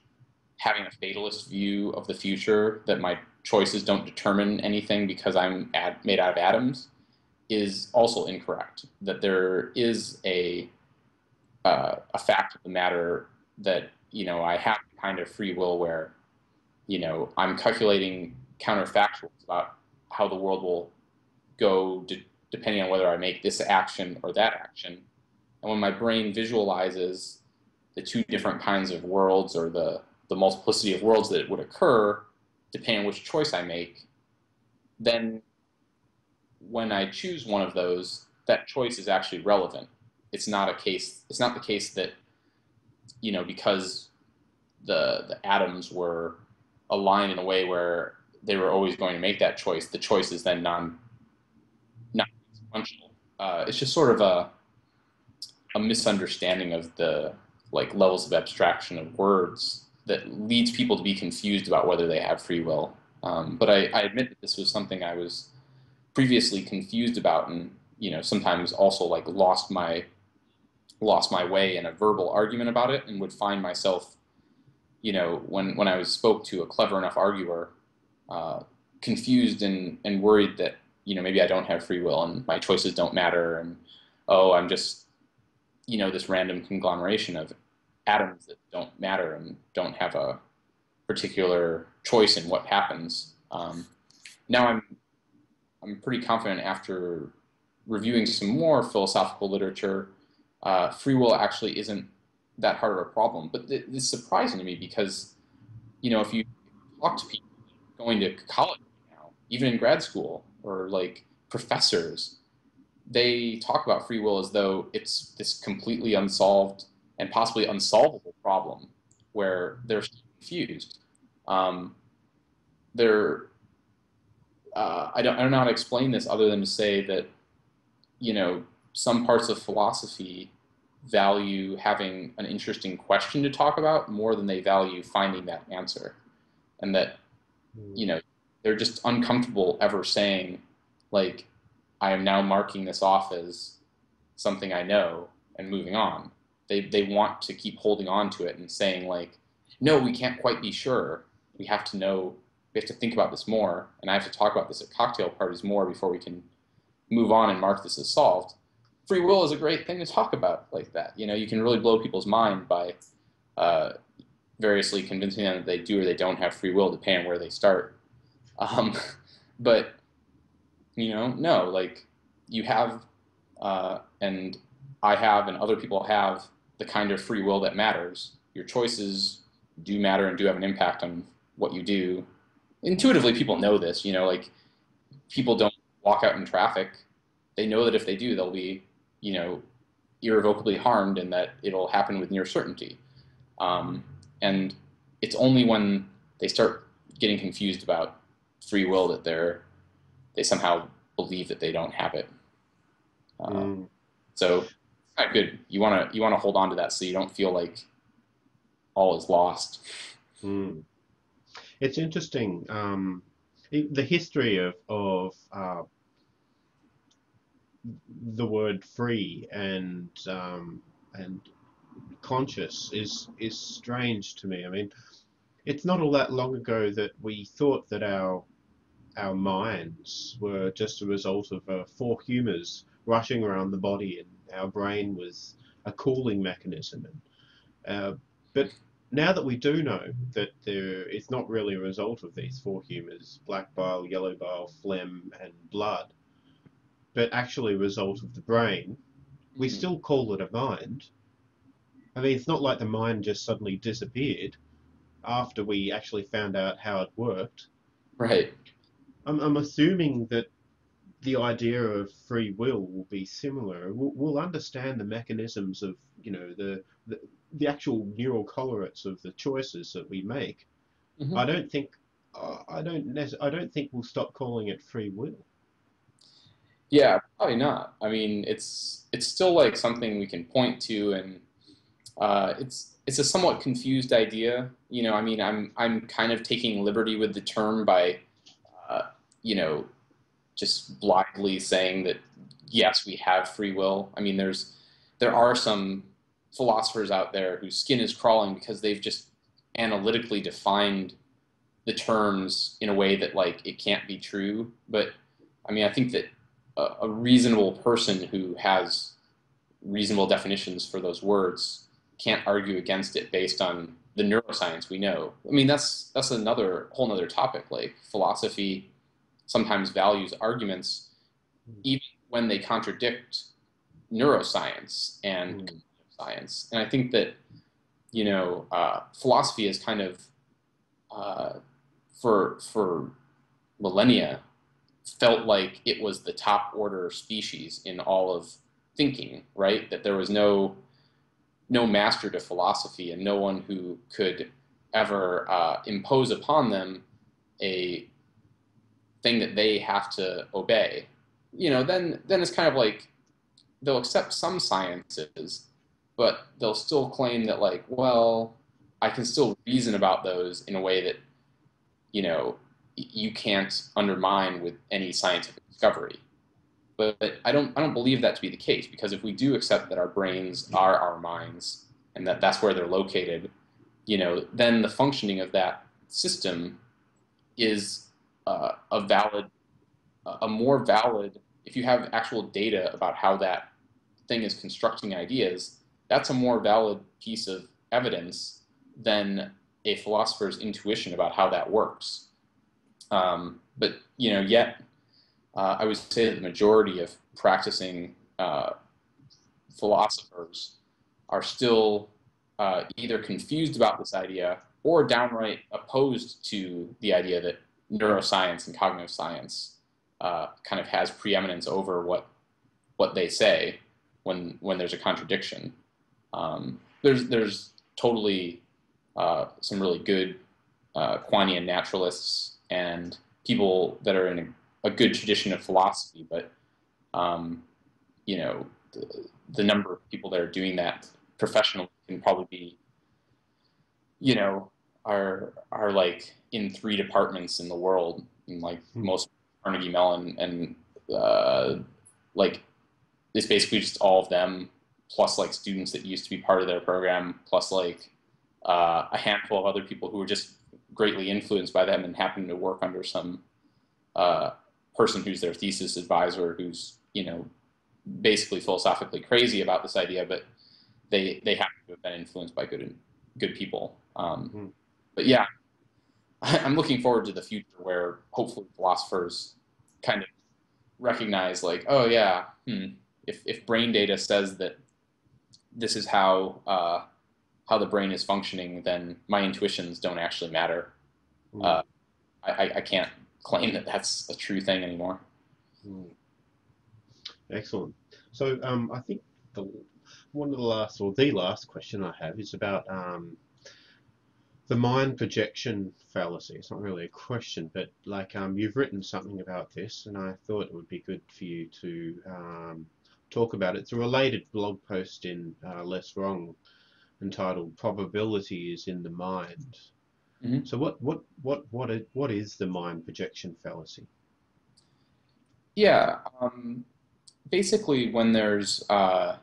having a fatalist view of the future that my choices don't determine anything because I'm ad made out of atoms is also incorrect. That there is a uh, a fact of the matter that you know I have kind of free will where you know I'm calculating counterfactuals about how the world will go de depending on whether I make this action or that action, and when my brain visualizes the two different kinds of worlds or the the multiplicity of worlds that would occur depending on which choice I make, then when I choose one of those, that choice is actually relevant. It's not a case, it's not the case that, you know, because the, the atoms were aligned in a way where they were always going to make that choice, the choice is then non, non-consequential. Uh, it's just sort of a, a misunderstanding of the like levels of abstraction of words that leads people to be confused about whether they have free will. Um, but I, I admit that this was something I was previously confused about, and you know sometimes also like lost my lost my way in a verbal argument about it, and would find myself, you know, when when I was spoke to a clever enough arguer, uh, confused and and worried that you know maybe I don't have free will and my choices don't matter, and oh I'm just you know this random conglomeration of atoms that don't matter and don't have a particular choice in what happens. Um, now I'm, I'm pretty confident after reviewing some more philosophical literature, uh, free will actually isn't that hard of a problem. But th it's surprising to me because, you know, if you talk to people going to college now, even in grad school or like professors, they talk about free will as though it's this completely unsolved and possibly unsolvable problem where they're confused. Um, they're, uh, I, don't, I don't know how to explain this other than to say that, you know, some parts of philosophy value having an interesting question to talk about more than they value finding that answer. And that, you know, they're just uncomfortable ever saying, like, I am now marking this off as something I know and moving on. They, they want to keep holding on to it and saying, like, no, we can't quite be sure. We have to know, we have to think about this more, and I have to talk about this at cocktail parties more before we can move on and mark this as solved. Free will is a great thing to talk about like that. You know, you can really blow people's mind by uh, variously convincing them that they do or they don't have free will depending on where they start. Um, but, you know, no, like, you have, uh, and I have and other people have, the kind of free will that matters. Your choices do matter and do have an impact on what you do. Intuitively, people know this, you know, like people don't walk out in traffic. They know that if they do, they'll be, you know, irrevocably harmed and that it'll happen with near certainty. Um, And it's only when they start getting confused about free will that they're, they somehow believe that they don't have it. Um, mm. So it's not good. You want to you want to hold on to that so you don't feel like all is lost. Mm. It's interesting. Um, it, the history of of uh, the word free and um, and conscious is is strange to me. I mean, it's not all that long ago that we thought that our our minds were just a result of uh, four humors rushing around the body, and our brain was a cooling mechanism. And, uh, but now that we do know that there, it's not really a result of these four humors, black bile, yellow bile, phlegm, and blood, but actually a result of the brain, we mm-hmm. still call it a mind. I mean, it's not like the mind just suddenly disappeared after we actually found out how it worked. Right. I'm, I'm assuming that the idea of free will will be similar. We'll, we'll understand the mechanisms of, you know, the, the the actual neural correlates of the choices that we make. Mm-hmm. I don't think uh, I don't I don't think we'll stop calling it free will. Yeah, probably not. I mean, it's it's still like something we can point to, and uh, it's it's a somewhat confused idea. You know, I mean, I'm I'm kind of taking liberty with the term by, uh, you know. just blindly saying that, yes, we have free will. I mean, there's, there are some philosophers out there whose skin is crawling because they've just analytically defined the terms in a way that, like, it can't be true. But, I mean, I think that a, a reasonable person who has reasonable definitions for those words can't argue against it based on the neuroscience we know. I mean, that's, that's another, whole nother topic, like philosophy sometimes values arguments even when they contradict neuroscience and mm. science. And I think that, you know, uh, philosophy is kind of, uh, for, for millennia, felt like it was the top order species in all of thinking, right? That there was no, no master to philosophy and no one who could ever uh, impose upon them a thing that they have to obey. You know, then then it's kind of like they'll accept some sciences, but they'll still claim that, like, well, I can still reason about those in a way that, you know, you can't undermine with any scientific discovery. But, but I don't I don't believe that to be the case, because if we do accept that our brains are our minds and that that's where they're located, you know, then the functioning of that system is Uh, a valid, a more valid, if you have actual data about how that thing is constructing ideas, that's a more valid piece of evidence than a philosopher's intuition about how that works. Um, but, you know, yet, uh, I would say that the majority of practicing uh, philosophers are still uh, either confused about this idea or downright opposed to the idea that neuroscience and cognitive science uh, kind of has preeminence over what what they say when when there's a contradiction. Um, there's there's totally uh, some really good uh, Quanian naturalists and people that are in a, a good tradition of philosophy, but um, you know, the, the number of people that are doing that professionally can probably be, you know, are are like in three departments in the world, and like most Carnegie Mellon, and uh, like it's basically just all of them, plus like students that used to be part of their program, plus like uh, a handful of other people who were just greatly influenced by them and happened to work under some uh, person who's their thesis advisor, who's, you know, basically philosophically crazy about this idea, but they they happen to have been influenced by good good people. Um, mm. But yeah, I'm looking forward to the future where hopefully philosophers kind of recognize, like, oh yeah, hmm, if, if brain data says that this is how uh, how the brain is functioning, then my intuitions don't actually matter. Mm. Uh, I, I can't claim that that's a true thing anymore. Mm. Excellent. So um, I think the, one of the last, or the last question I have is about um, the mind projection fallacy. It's not really a question, but like um, you've written something about this, and I thought it would be good for you to um, talk about it. It's a related blog post in uh, Less Wrong entitled "Probability is in the Mind." Mm-hmm. So what what what what is, what is the mind projection fallacy? Yeah, um, basically when there's uh,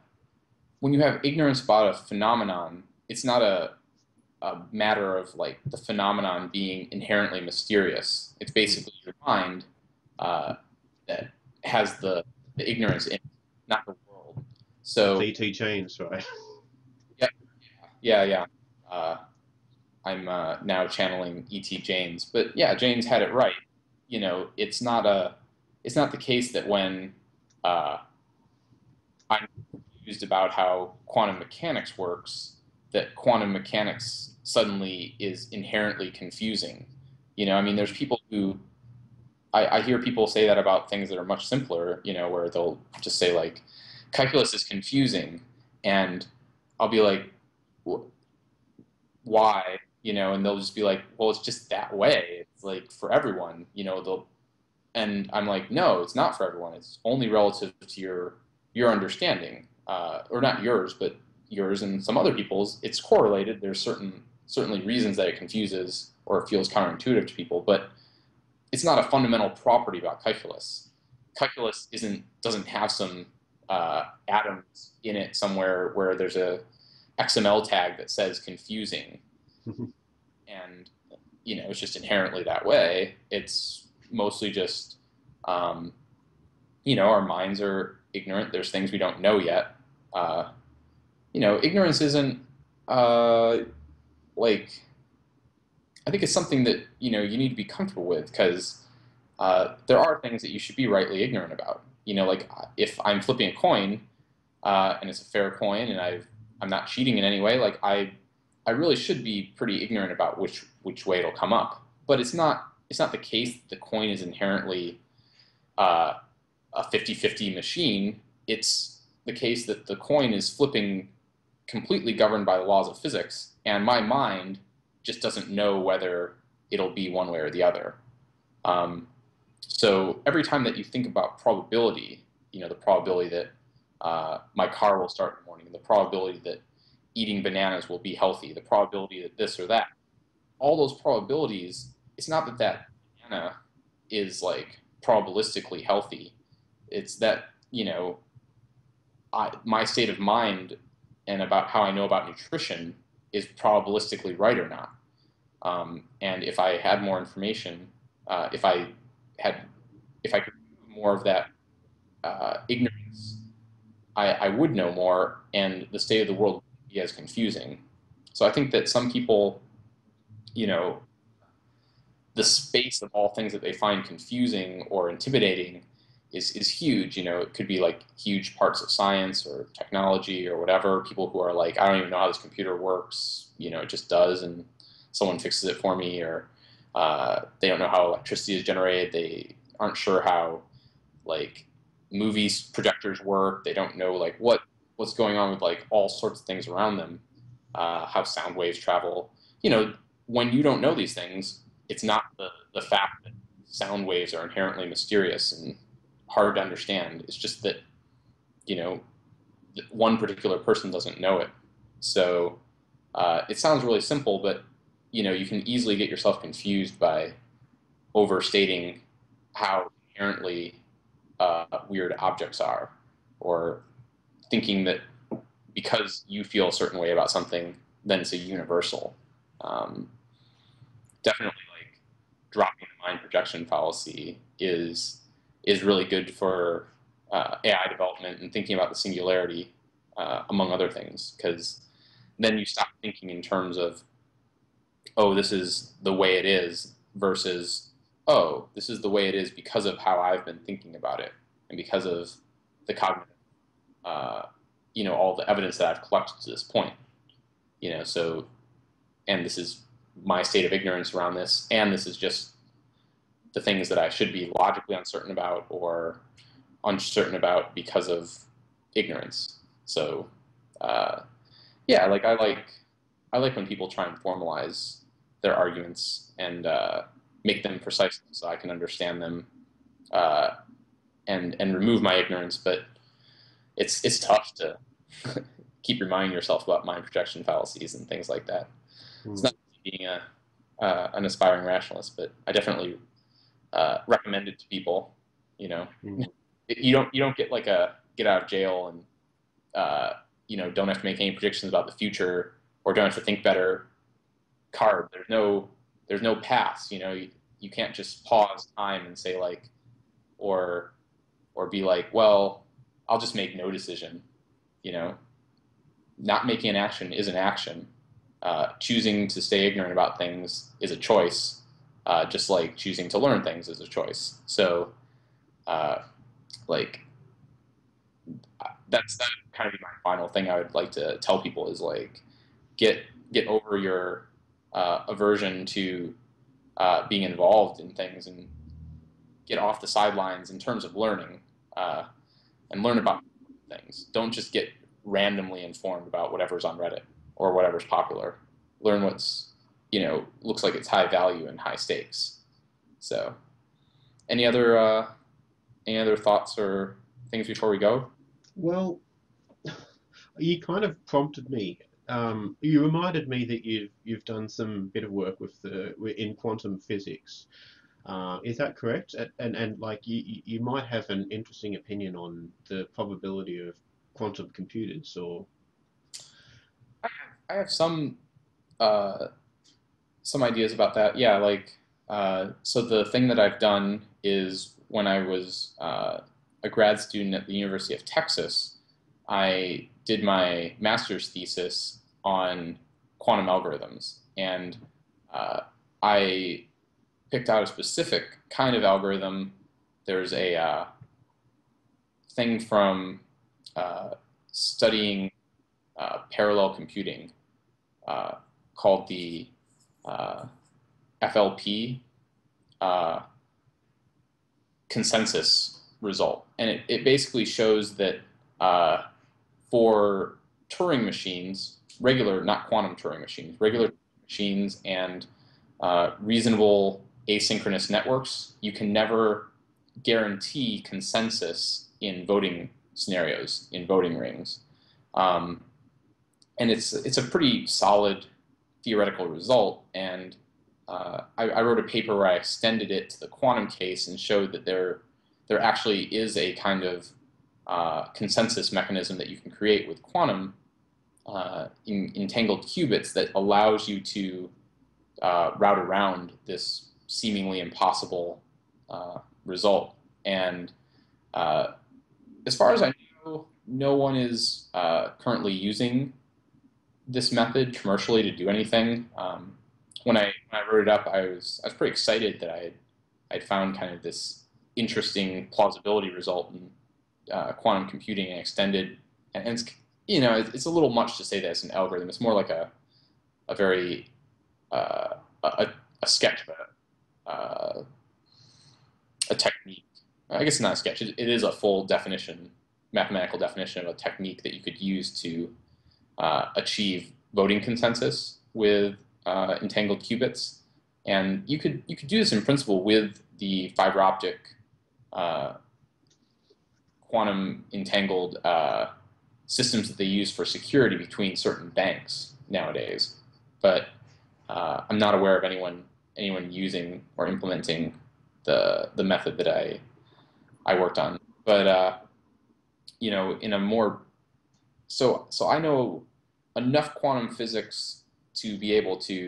when you have ignorance about a phenomenon, it's not a a matter of like the phenomenon being inherently mysterious. It's basically your mind uh, that has the, the ignorance in it, not the world. So E T Jaynes, right? Yeah, yeah, yeah. Uh, I'm uh, now channeling E T Jaynes, but yeah, Jaynes had it right. You know, it's not a, it's not the case that when uh, I'm confused about how quantum mechanics works, that quantum mechanics suddenly is inherently confusing. You know, I mean, there's people who, I, I hear people say that about things that are much simpler, you know, where they'll just say like, calculus is confusing. And I'll be like, why? You know, and they'll just be like, well, it's just that way. It's like for everyone, you know, they'll, and I'm like, no, it's not for everyone. It's only relative to your, your understanding, uh, or not yours, but yours and some other people's. It's correlated. There's certain, certainly reasons that it confuses or it feels counterintuitive to people, but it's not a fundamental property about calculus. Calculus isn't, doesn't have some uh, atoms in it somewhere where there's a X M L tag that says confusing. Mm-hmm. And, you know, it's just inherently that way. It's mostly just, um, you know, our minds are ignorant. There's things we don't know yet. Uh, You know, ignorance isn't, uh, like, I think it's something that, you know, you need to be comfortable with, because uh, there are things that you should be rightly ignorant about. You know, like, if I'm flipping a coin, uh, and it's a fair coin, and I've, I'm not cheating in any way, like, I I really should be pretty ignorant about which, which way it'll come up. But it's not, it's not the case that the coin is inherently uh, a fifty fifty machine. It's the case that the coin is flipping completely governed by the laws of physics, and my mind just doesn't know whether it'll be one way or the other. Um, so every time that you think about probability, you know, the probability that uh, my car will start in the morning, the probability that eating bananas will be healthy, the probability that this or that, all those probabilities, it's not that that banana is like probabilistically healthy. It's that, you know, I, my state of mind and about how I know about nutrition is probabilistically right or not. Um, and if I had more information, uh, if I had, if I could remove more of that uh, ignorance, I, I would know more, and the state of the world would be as confusing. So I think that some people, you know, the space of all things that they find confusing or intimidating is, is huge. You know, it could be like huge parts of science or technology or whatever, people who are like, I don't even know how this computer works, you know, it just does and someone fixes it for me, or uh, they don't know how electricity is generated, they aren't sure how like movies projectors work, they don't know like what what's going on with like all sorts of things around them, uh, how sound waves travel. You know, when you don't know these things, it's not the, the fact that sound waves are inherently mysterious and hard to understand. It's just that, you know, one particular person doesn't know it. So uh, it sounds really simple, but, you know, you can easily get yourself confused by overstating how inherently uh, weird objects are, or thinking that because you feel a certain way about something, then it's a universal. Um, definitely, like, dropping the mind projection fallacy is is really good for uh, A I development and thinking about the singularity, uh, among other things, because then you stop thinking in terms of, oh, this is the way it is, versus, oh, this is the way it is because of how I've been thinking about it and because of the cognitive, uh, you know, all the evidence that I've collected to this point. You know, so, and this is my state of ignorance around this, and this is just the things that I should be logically uncertain about or uncertain about because of ignorance. So, uh, yeah, like I like I like when people try and formalize their arguments and uh, make them precise so I can understand them uh, and and remove my ignorance. But it's it's tough to keep reminding yourself about mind projection fallacies and things like that. Mm. It's not being a uh, an aspiring rationalist, but I definitely uh, recommend it to people. You know, mm. you don't you don't get like a get out of jail and uh, you know, don't have to make any predictions about the future or don't have to think better card. There's no there's no pass. You know, you, you can't just pause time and say like, or or be like, well, I'll just make no decision. You know, not making an action is an action. Uh, choosing to stay ignorant about things is a choice, uh, just like choosing to learn things is a choice. So, uh, like, that's that kind of my final thing I would like to tell people is like, get get over your uh, aversion to uh, being involved in things and get off the sidelines in terms of learning uh, and learn about things. Don't just get randomly informed about whatever's on Reddit or whatever's popular. Learn what's, you know, looks like it's high value and high stakes. So any other uh, any other thoughts or things before we go? Well, you kind of prompted me. Um, you reminded me that you've you've done some bit of work with the in quantum physics. Uh, is that correct? And and like you you might have an interesting opinion on the probability of quantum computers, or I have, I have some uh, some ideas about that. Yeah, like uh, so the thing that I've done is when I was uh, a grad student at the University of Texas, I did my master's thesis on quantum algorithms, and uh, I picked out a specific kind of algorithm. There's a uh, thing from uh, studying uh, parallel computing uh, called the uh, F L P uh, consensus result, and it, it basically shows that uh, for Turing machines, regular, not quantum Turing machines, regular machines and uh, reasonable asynchronous networks, you can never guarantee consensus in voting scenarios, in voting rings. Um, and it's, it's a pretty solid theoretical result. And uh, I, I wrote a paper where I extended it to the quantum case and showed that there, there actually is a kind of Uh, consensus mechanism that you can create with quantum uh, in, entangled qubits that allows you to uh, route around this seemingly impossible uh, result. And uh, as far as I know, no one is uh, currently using this method commercially to do anything. Um, when I when I wrote it up, I was I was pretty excited that I had I'd found kind of this interesting plausibility result in Uh, quantum computing and extended, and, and it's, you know, it's, it's a little much to say that it's an algorithm. It's more like a, a very, uh, a, a sketch, but uh, a technique. I guess it's not a sketch. It, it is a full definition, mathematical definition of a technique that you could use to uh, achieve voting consensus with uh, entangled qubits. And you could you could do this in principle with the fiber optic. Uh, quantum entangled uh, systems that they use for security between certain banks nowadays, but uh, I'm not aware of anyone anyone using or implementing the the method that I I worked on. But uh, you know, in a more so so I know enough quantum physics to be able to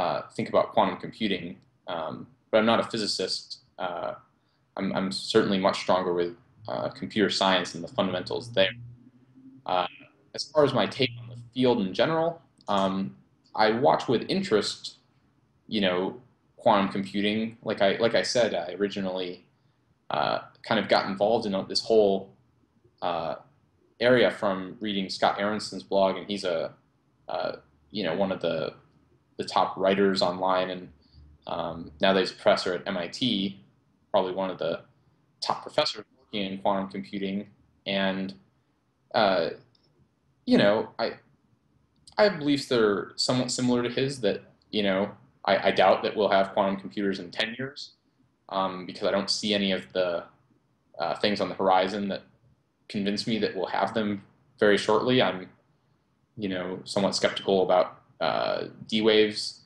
uh, think about quantum computing, um, but I'm not a physicist. Uh, I'm, I'm certainly much stronger with Uh, computer science and the fundamentals there. Uh, as far as my take on the field in general, um, I watch with interest, you know, quantum computing. Like I like I said, I originally uh, kind of got involved in this whole uh, area from reading Scott Aaronson's blog, and he's a uh, you know, one of the the top writers online, and um, now that he's a professor at M I T, probably one of the top professors in quantum computing. And uh, you know, I I have beliefs that are somewhat similar to his, that, you know, I, I doubt that we'll have quantum computers in ten years um, because I don't see any of the uh, things on the horizon that convince me that we'll have them very shortly. I'm, you know, somewhat skeptical about uh, D-Wave's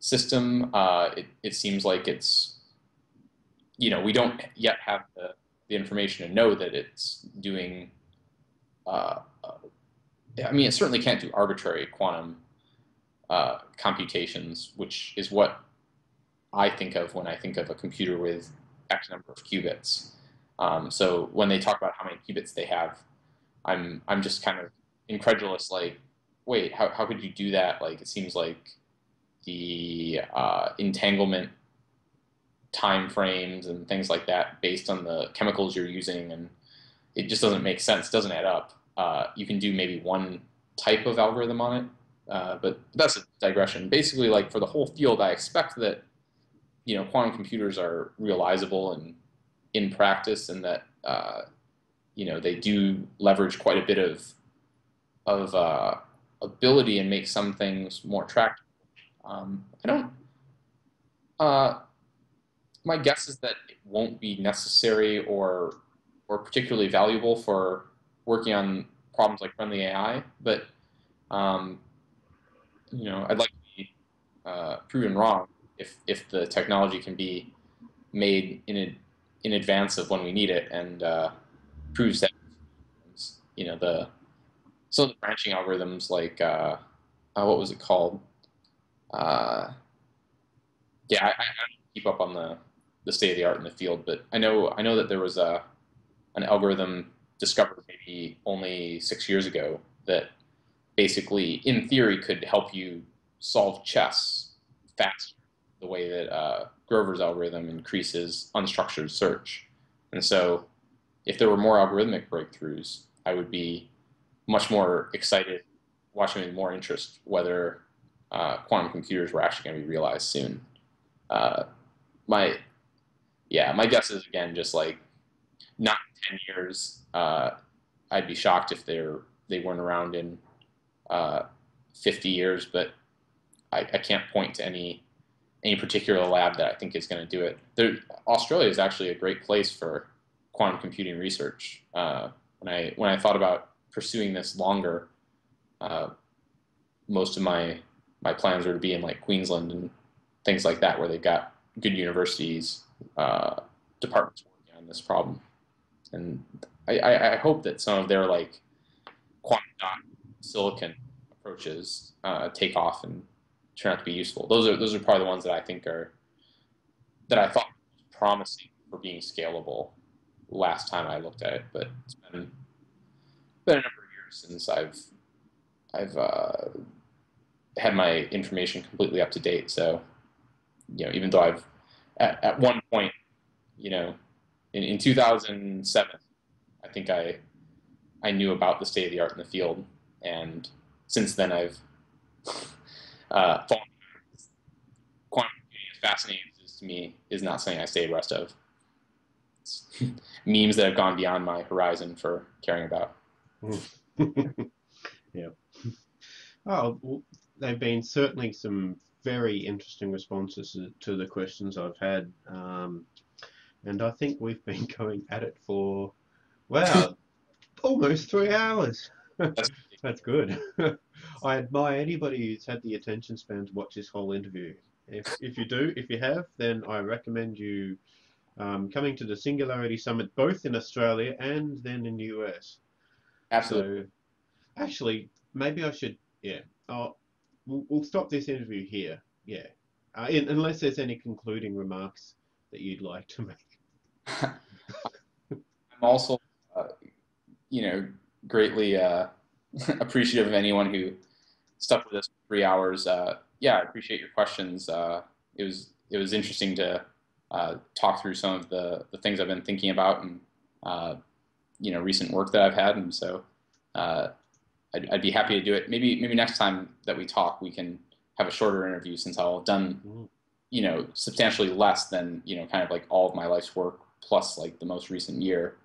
system. Uh, it, it seems like it's, you know, we don't yet have the, the information to know that it's doing, uh, I mean, it certainly can't do arbitrary quantum uh, computations, which is what I think of when I think of a computer with X number of qubits. Um, so when they talk about how many qubits they have, I'm, I'm just kind of incredulous, like, wait, how, how could you do that? Like, it seems like the uh, entanglement time frames and things like that based on the chemicals you're using, and it just doesn't make sense, doesn't add up. Uh, you can do maybe one type of algorithm on it, uh, but that's a digression. Basically, like, for the whole field, I expect that, you know, quantum computers are realizable and in practice, and that, uh, you know, they do leverage quite a bit of of uh, ability and make some things more tractable. Um, I don't, uh, my guess is that it won't be necessary or, or particularly valuable for working on problems like Friendly A I, but, um, you know, I'd like to be uh, proven wrong if, if the technology can be made in, a, in advance of when we need it, and uh, proves that, you know, the, some of the branching algorithms, like, uh, uh, what was it called? Uh, yeah, I, I don't keep up on the, the state of the art in the field, but I know I know that there was a an algorithm discovered maybe only six years ago that basically, in theory, could help you solve chess faster, the way that uh, Grover's algorithm increases unstructured search. And so, if there were more algorithmic breakthroughs, I would be much more excited, watching with more interest, whether Uh, quantum computers were actually going to be realized soon. Uh, my, yeah, my guess is, again, just like, not in ten years. Uh, I'd be shocked if they're they weren't around in uh, fifty years. But I, I can't point to any any particular lab that I think is going to do it. There, Australia is actually a great place for quantum computing research. Uh, when I when I thought about pursuing this longer, uh, most of my My plans were to be in, like, Queensland and things like that, where they've got good universities, uh, departments working on this problem. And I, I, I hope that some of their, like, quantum dot silicon approaches uh, take off and turn out to be useful. Those are those are probably the ones that I think are that I thought was promising for being scalable last time I looked at it. But it's been been a number of years since I've I've uh, had my information completely up to date. So, you know, even though I've, at, at one point, you know, in, in two thousand seven, I think I, I knew about the state of the art in the field. And since then, I've uh, fallen. Quantum computing, as fascinating as it is to me, is not something I stay abreast of. It's memes that have gone beyond my horizon for caring about. Yeah. Oh, there've been certainly some very interesting responses to the questions I've had, um, and I think we've been going at it for, wow, almost three hours. That's good. I admire anybody who's had the attention span to watch this whole interview. If, if you do, if you have, then I recommend you um, coming to the Singularity Summit, both in Australia and then in the U S. Absolutely. So, actually, maybe I should, yeah. I'll, We'll stop this interview here, yeah. Uh, in, unless there's any concluding remarks that you'd like to make. I'm also, uh, you know, greatly uh, appreciative of anyone who stuck with us for three hours. Uh, yeah, I appreciate your questions. Uh, it was it was interesting to uh, talk through some of the the things I've been thinking about, and uh, you know, recent work that I've had, and so. Uh, I'd, I'd be happy to do it. Maybe maybe next time that we talk, we can have a shorter interview, since I'll have done, you know, substantially less than, you know, kind of like all of my life's work plus like the most recent year.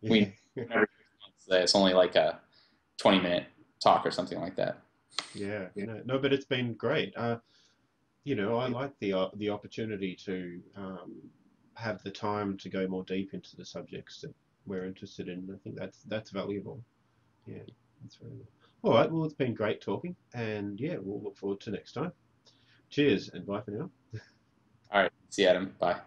Yeah. We never, it's only like a twenty minute talk or something like that. Yeah, you know, no, but it's been great. Uh, you know, I like the uh, the opportunity to um, have the time to go more deep into the subjects that we're interested in. I think that's that's valuable. Yeah, that's very good. All right, well, it's been great talking, and yeah, we'll look forward to next time. Cheers, and bye for now. All right, see you, Adam. Bye.